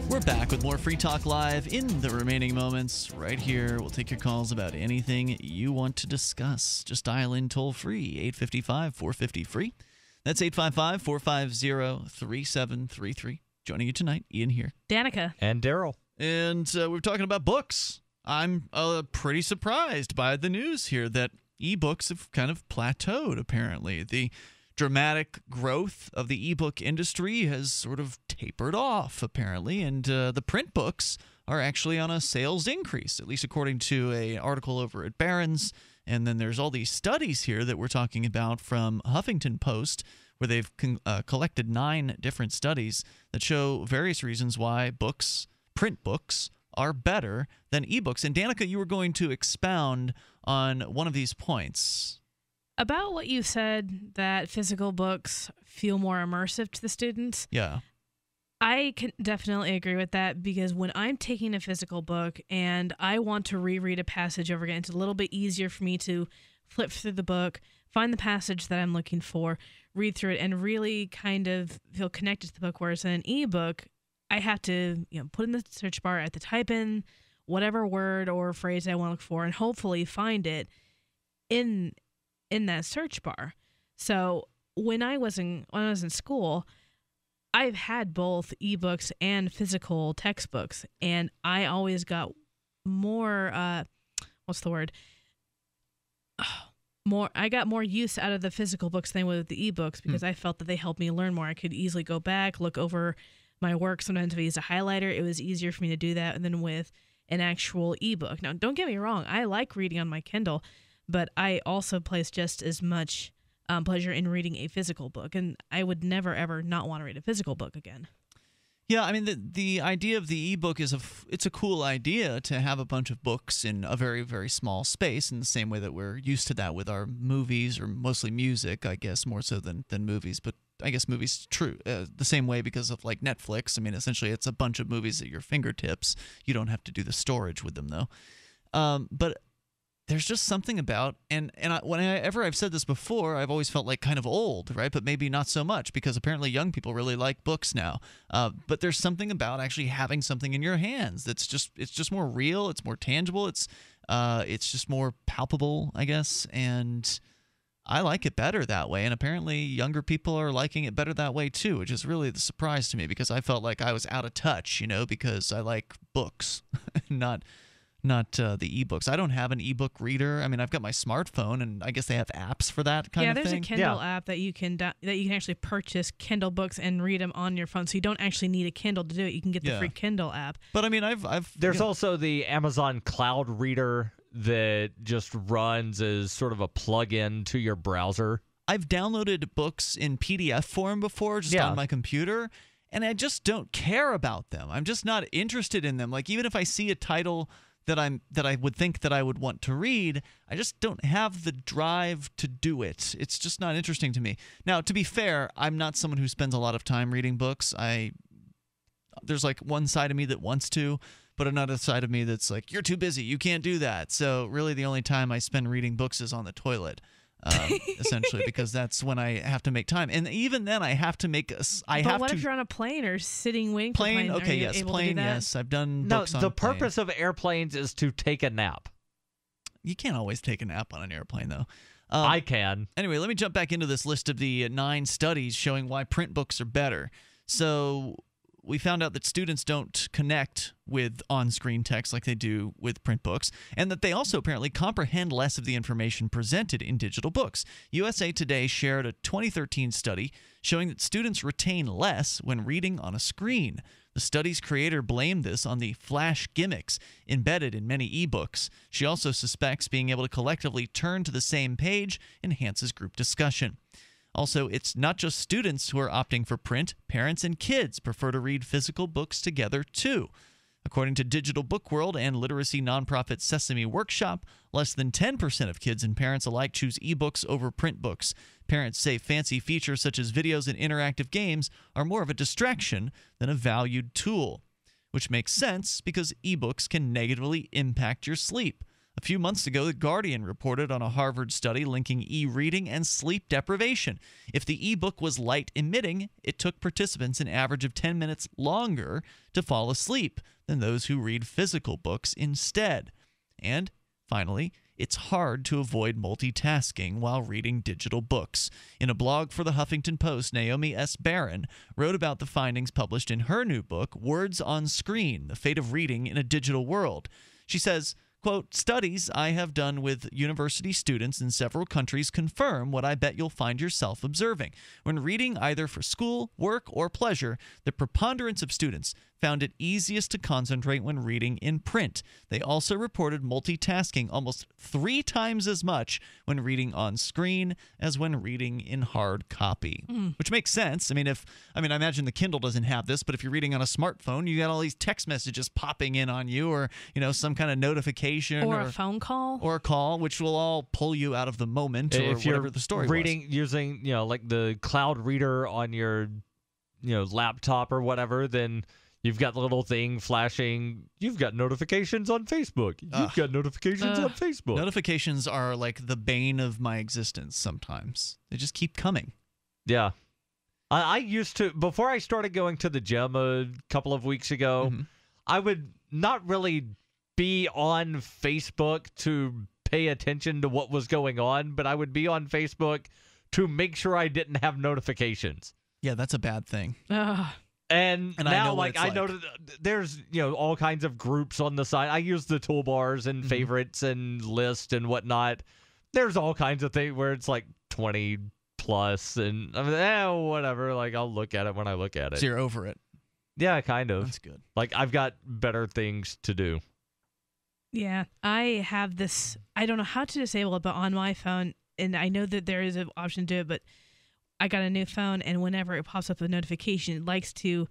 We're back with more Free Talk Live in the remaining moments right here. We'll take your calls about anything you want to discuss. Just dial in toll-free, eight five five, four five zero, free. That's eight five five, four five zero, three seven three three. Joining you tonight, Ian here. Danica. And Daryl. And uh, we're talking about books. I'm uh, pretty surprised by the news here that ebooks have kind of plateaued, apparently. The dramatic growth of the ebook industry has sort of tapered off, apparently, and uh, the print books are actually on a sales increase, at least according to an article over at Barron's. And then there's all these studies here that we're talking about from Huffington Post, where they've uh, collected nine different studies that show various reasons why books, print books, are better than ebooks. And Danica, you were going to expound on one of these points. About what you said, that physical books feel more immersive to the students. Yeah. I can definitely agree with that, because when I'm taking a physical book and I want to reread a passage over again, it's a little bit easier for me to flip through the book, find the passage that I'm looking for, read through it, and really kind of feel connected to the book. Whereas in an ebook, I have to, you know, put in the search bar, I have to type in whatever word or phrase I want to look for, and hopefully find it in in that search bar. So when I was in when I was in school, I've had both ebooks and physical textbooks, and I always got more, uh, what's the word? Oh, more. I got more use out of the physical books than with the ebooks, because mm. I felt that they helped me learn more. I could easily go back, look over my work. Sometimes if I used a highlighter, it was easier for me to do that than with an actual ebook. Now, don't get me wrong. I like reading on my Kindle, but I also place just as much Um, pleasure in reading a physical book, and I would never ever not want to read a physical book again. Yeah, I mean the the idea of the ebook is a f it's a cool idea to have a bunch of books in a very very small space, in the same way that we're used to that with our movies, or mostly music, I guess, more so than than movies, but I guess movies true uh, the same way because of like Netflix. I mean, essentially it's a bunch of movies at your fingertips. You don't have to do the storage with them though. Um, but there's just something about, and and I, whenever I've said this before, I've always felt like kind of old, right? But maybe not so much, because apparently young people really like books now. Uh, but there's something about actually having something in your hands that's just, it's just more real, it's more tangible, it's uh, it's just more palpable, I guess. And I like it better that way, and apparently younger people are liking it better that way too, which is really the surprise to me, because I felt like I was out of touch, you know, because I like books, not not uh, the ebooks. I don't have an ebook reader. I mean, I've got my smartphone, and I guess they have apps for that kind yeah, of thing. Yeah, there's a Kindle yeah. app that you can that you can actually purchase Kindle books and read them on your phone, so you don't actually need a Kindle to do it. You can get the yeah. free Kindle app. But I mean, I've I've there's you know, also the Amazon Cloud Reader that just runs as sort of a plug-in to your browser. I've downloaded books in P D F form before, just yeah. on my computer, and I just don't care about them. I'm just not interested in them. Like, even if I see a title that I'm that I would think that I would want to read, I just don't have the drive to do it. It's just not interesting to me. Now, to be fair, I'm not someone who spends a lot of time reading books. I there's like one side of me that wants to, but another side of me that's like, you're too busy, you can't do that. So really the only time I spend reading books is on the toilet, um, essentially, because that's when I have to make time. And even then I have to make a, I but have what to, if you're on a plane or sitting waiting for plane? plane? Okay, yes, plane, yes. I've done no, books on the plane. Purpose of airplanes is to take a nap. You can't always take a nap on an airplane, though. Um, I can. Anyway, let me jump back into this list of the nine studies showing why print books are better. So we found out that students don't connect with on-screen text like they do with print books, and that they also apparently comprehend less of the information presented in digital books. U S A Today shared a twenty thirteen study showing that students retain less when reading on a screen. The study's creator blamed this on the flash gimmicks embedded in many ebooks. She also suspects being able to collectively turn to the same page enhances group discussion. Also, it's not just students who are opting for print. Parents and kids prefer to read physical books together, too. According to Digital Book World and literacy nonprofit Sesame Workshop, less than ten percent of kids and parents alike choose ebooks over print books. Parents say fancy features such as videos and interactive games are more of a distraction than a valued tool, which makes sense because ebooks can negatively impact your sleep. A few months ago, The Guardian reported on a Harvard study linking e-reading and sleep deprivation. If the e-book was light-emitting, it took participants an average of ten minutes longer to fall asleep than those who read physical books instead. And, finally, it's hard to avoid multitasking while reading digital books. In a blog for The Huffington Post, Naomi S. Barron wrote about the findings published in her new book, Words on Screen: The Fate of Reading in a Digital World. She says, quote, studies I have done with university students in several countries confirm what I bet you'll find yourself observing. When reading either for school, work, or pleasure, the preponderance of students found it easiest to concentrate when reading in print. They also reported multitasking almost three times as much when reading on screen as when reading in hard copy, mm. which makes sense. I mean, if I mean, I imagine the Kindle doesn't have this, but if you're reading on a smartphone, you got all these text messages popping in on you, or you know, some kind of notification. Or, or a phone call, or a call, which will all pull you out of the moment, or if whatever you're the story reading was. Using, you know, like the cloud reader on your, you know, laptop or whatever, then you've got the little thing flashing. You've got notifications on Facebook. You've Ugh. got notifications Ugh. on Facebook. Notifications are like the bane of my existence. Sometimes they just keep coming. Yeah, I, I used to before I started going to the gym a couple of weeks ago. Mm-hmm. I would not really be on Facebook to pay attention to what was going on, but I would be on Facebook to make sure I didn't have notifications. Yeah, that's a bad thing. Uh, and, and now, I know like, I know like. there's, you know, all kinds of groups on the side. I use the toolbars and mm-hmm. favorites and list and whatnot. There's all kinds of things where it's like twenty plus and I mean, eh, whatever. Like, I'll look at it when I look at it. So you're over it. Yeah, kind of. That's good. Like, I've got better things to do. Yeah, I have this, I don't know how to disable it, but on my phone, and I know that there is an option to do it, but I got a new phone, and whenever it pops up a notification, it likes to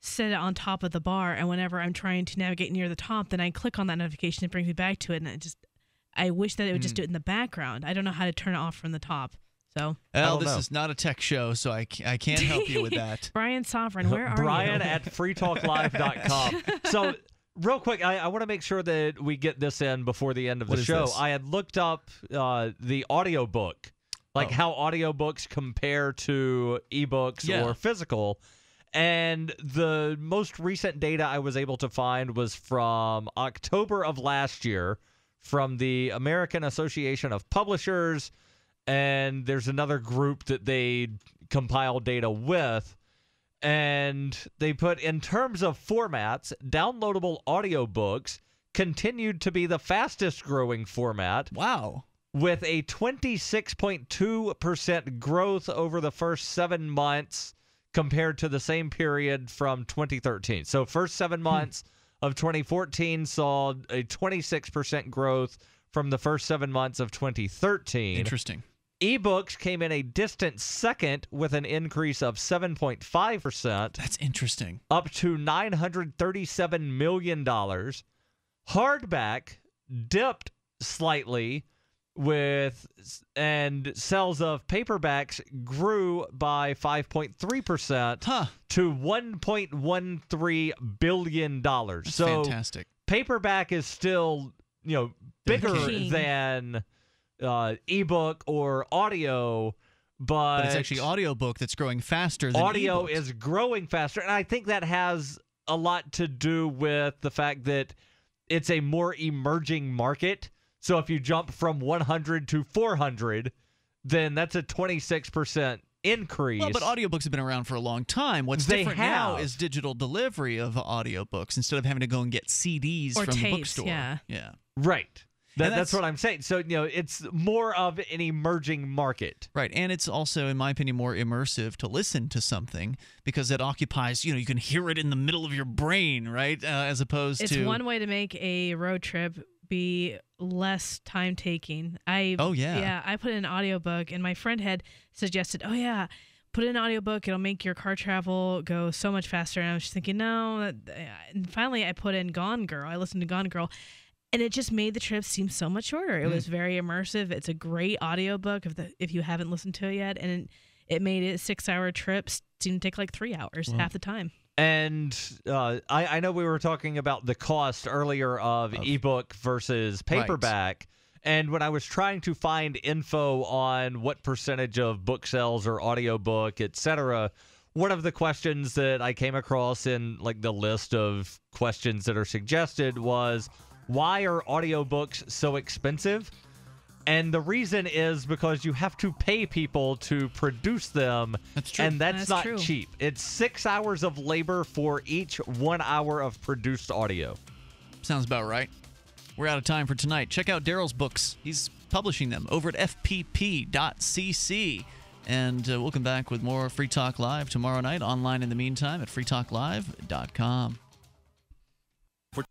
set it on top of the bar, and whenever I'm trying to navigate near the top, then I click on that notification, it brings me back to it, and it just, I wish that it would mm. just do it in the background. I don't know how to turn it off from the top. So, well, this know. is not a tech show, so I, I can't help you with that. Brian Sovereign, where are Brian you? Brian at free talk live dot com. So Real quick, I, I want to make sure that we get this in before the end of the show. I had looked up uh, the audiobook, like oh. how audiobooks compare to ebooks yeah. or physical, and the most recent data I was able to find was from October of last year from the American Association of Publishers, and there's another group that they compile data with. And they put, in terms of formats, downloadable audiobooks continued to be the fastest growing format. Wow. With a twenty-six point two percent growth over the first seven months compared to the same period from twenty thirteen. So first seven months of twenty fourteen saw a twenty-six percent growth from the first seven months of twenty thirteen. Interesting. Ebooks came in a distant second with an increase of seven point five percent. That's interesting. Up to nine hundred thirty-seven million dollars. Hardback dipped slightly with and sales of paperbacks grew by five point three percent huh. to one point one three billion dollars. That's so fantastic. Paperback is still, you know, bigger King. than... Uh, ebook or audio, but, but it's actually audiobook that's growing faster than audio e-books. Is growing faster, and I think that has a lot to do with the fact that it's a more emerging market. So if you jump from one hundred to four hundred, then that's a twenty-six percent increase. Well, but audiobooks have been around for a long time. What's they different have. now is digital delivery of audiobooks instead of having to go and get C Ds or from tapes, the bookstore. Yeah, yeah. right. That, that's, that's what I'm saying. So, you know, it's more of an emerging market. Right. And it's also, in my opinion, more immersive to listen to something because it occupies, you know, you can hear it in the middle of your brain, right? Uh, as opposed it's to... It's one way to make a road trip be less time-taking. I Oh, yeah. Yeah, I put in an audiobook, and my friend had suggested, oh, yeah, put in an audiobook. It'll make your car travel go so much faster. And I was just thinking, no. And finally, I put in Gone Girl. I listened to Gone Girl. And it just made the trip seem so much shorter. It mm. was very immersive. It's a great audiobook if, the, if you haven't listened to it yet. And it made it a six-hour trip seem to take like three hours wow. half the time. And uh, I, I know we were talking about the cost earlier of okay. ebook versus paperback. Right. And when I was trying to find info on what percentage of book sales or audiobook, et cetera, one of the questions that I came across in like the list of questions that are suggested was, why are audiobooks so expensive? And the reason is because you have to pay people to produce them, that's true. and that's, that's not true. cheap. It's six hours of labor for each one hour of produced audio. Sounds about right. We're out of time for tonight. Check out Daryl's books. He's publishing them over at F P P dot C C. And uh, we'll come back with more Free Talk Live tomorrow night, online in the meantime at free talk live dot com.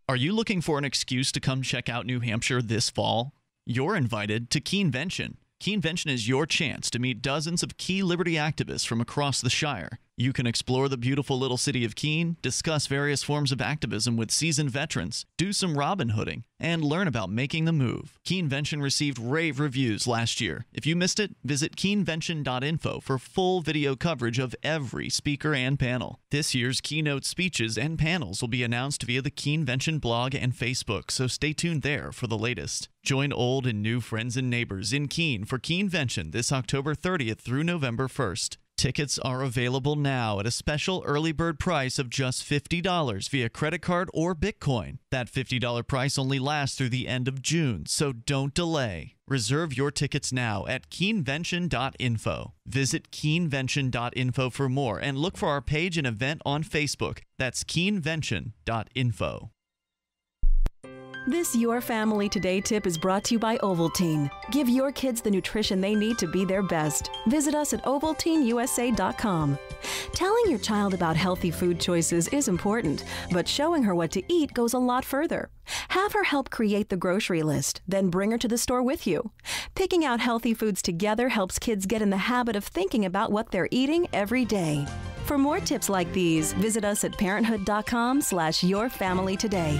Are you looking for an excuse to come check out New Hampshire this fall? You're invited to Keenvention. Keenvention is your chance to meet dozens of key liberty activists from across the Shire. You can explore the beautiful little city of Keene, discuss various forms of activism with seasoned veterans, do some Robin Hooding, and learn about making the move. Keenvention received rave reviews last year. If you missed it, visit keenvention dot info for full video coverage of every speaker and panel. This year's keynote speeches and panels will be announced via the Keenvention blog and Facebook, so stay tuned there for the latest. Join old and new friends and neighbors in Keene for Keenvention this October thirtieth through November first. Tickets are available now at a special early bird price of just fifty dollars via credit card or Bitcoin. That fifty dollar price only lasts through the end of June, so don't delay. Reserve your tickets now at keenvention dot info. Visit keenvention dot info for more and look for our page and event on Facebook. That's keenvention dot info. This Your Family Today tip is brought to you by Ovaltine. Give your kids the nutrition they need to be their best. Visit us at Ovaltine U S A dot com. Telling your child about healthy food choices is important, but showing her what to eat goes a lot further. Have her help create the grocery list, then bring her to the store with you. Picking out healthy foods together helps kids get in the habit of thinking about what they're eating every day. For more tips like these, visit us at parenthood dot com slash your family today.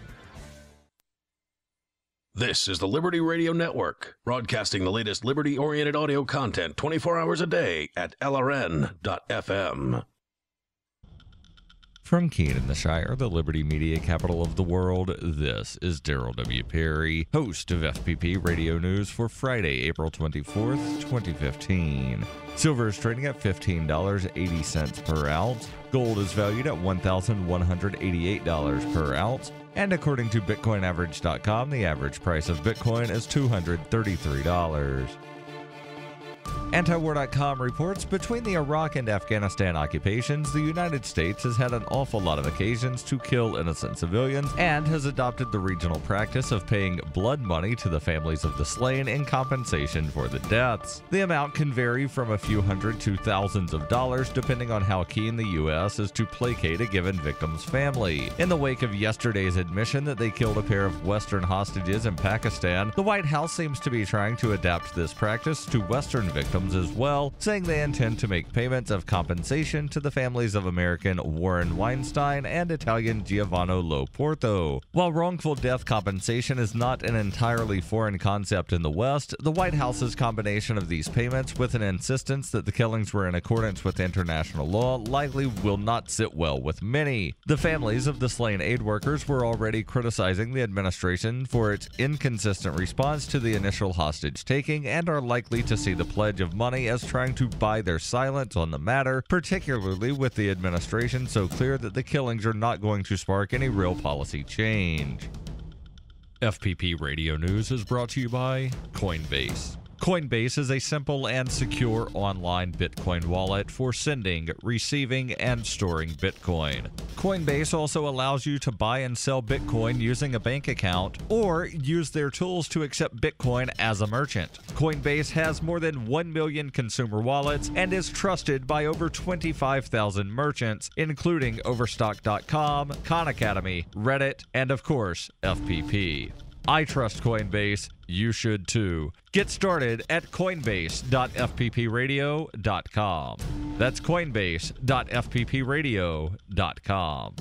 This is the Liberty Radio Network, broadcasting the latest liberty-oriented audio content twenty-four hours a day at L R N dot F M. From Keene in the Shire, the Liberty Media capital of the world, this is Daryl W. Perry, host of F P P Radio News for Friday, April twenty-fourth, twenty fifteen. Silver is trading at fifteen dollars and eighty cents per ounce. Gold is valued at one thousand one hundred eighty-eight dollars per ounce. And according to Bitcoin Average dot com, the average price of Bitcoin is two hundred thirty-three dollars. Antiwar dot com reports, between the Iraq and Afghanistan occupations, the United States has had an awful lot of occasions to kill innocent civilians and has adopted the regional practice of paying blood money to the families of the slain in compensation for the deaths. The amount can vary from a few hundred to thousands of dollars depending on how keen the U S is to placate a given victim's family. In the wake of yesterday's admission that they killed a pair of Western hostages in Pakistan, the White House seems to be trying to adapt this practice to Western victims as well, saying they intend to make payments of compensation to the families of American Warren Weinstein and Italian Giovanni Lo Porto. While wrongful death compensation is not an entirely foreign concept in the West, the White House's combination of these payments with an insistence that the killings were in accordance with international law likely will not sit well with many. The families of the slain aid workers were already criticizing the administration for its inconsistent response to the initial hostage taking and are likely to see the pledge of money as trying to buy their silence on the matter, particularly with the administration so clear that the killings are not going to spark any real policy change. F P P Radio News is brought to you by Coinbase. Coinbase is a simple and secure online Bitcoin wallet for sending, receiving, and storing Bitcoin. Coinbase also allows you to buy and sell Bitcoin using a bank account or use their tools to accept Bitcoin as a merchant. Coinbase has more than one million consumer wallets and is trusted by over twenty-five thousand merchants, including Overstock dot com, Khan Academy, Reddit, and of course, F P P. I trust Coinbase. You should too. Get started at coinbase dot f p p radio dot com. That's coinbase dot f p p radio dot com.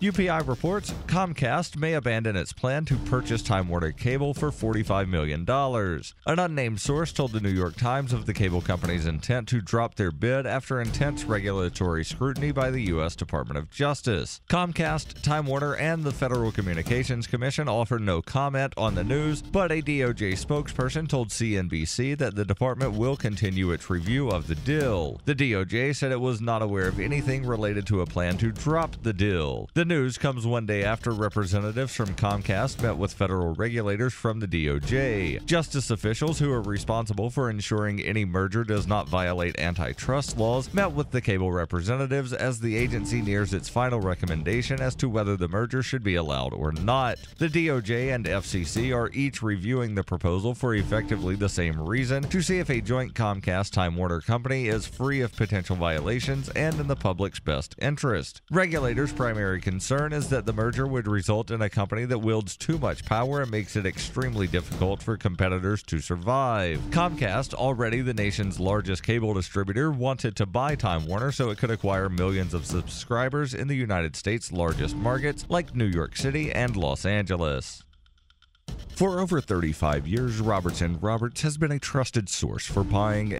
U P I reports Comcast may abandon its plan to purchase Time Warner Cable for forty-five million dollars. An unnamed source told the New York Times of the cable company's intent to drop their bid after intense regulatory scrutiny by the U S Department of Justice. Comcast, Time Warner, and the Federal Communications Commission offered no comment on the news, but a D O J spokesperson told C N B C that the department will continue its review of the deal. The D O J said it was not aware of anything related to a plan to drop the deal. The The news comes one day after representatives from Comcast met with federal regulators from the D O J. Justice officials who are responsible for ensuring any merger does not violate antitrust laws met with the cable representatives as the agency nears its final recommendation as to whether the merger should be allowed or not. The D O J and F C C are each reviewing the proposal for effectively the same reason, to see if a joint Comcast-Time Warner company is free of potential violations and in the public's best interest. Regulators' primary concern Concern is that the merger would result in a company that wields too much power and makes it extremely difficult for competitors to survive. Comcast, already the nation's largest cable distributor, wanted to buy Time Warner so it could acquire millions of subscribers in the United States' largest markets like New York City and Los Angeles. For over thirty-five years, Roberts and Roberts has been a trusted source for buying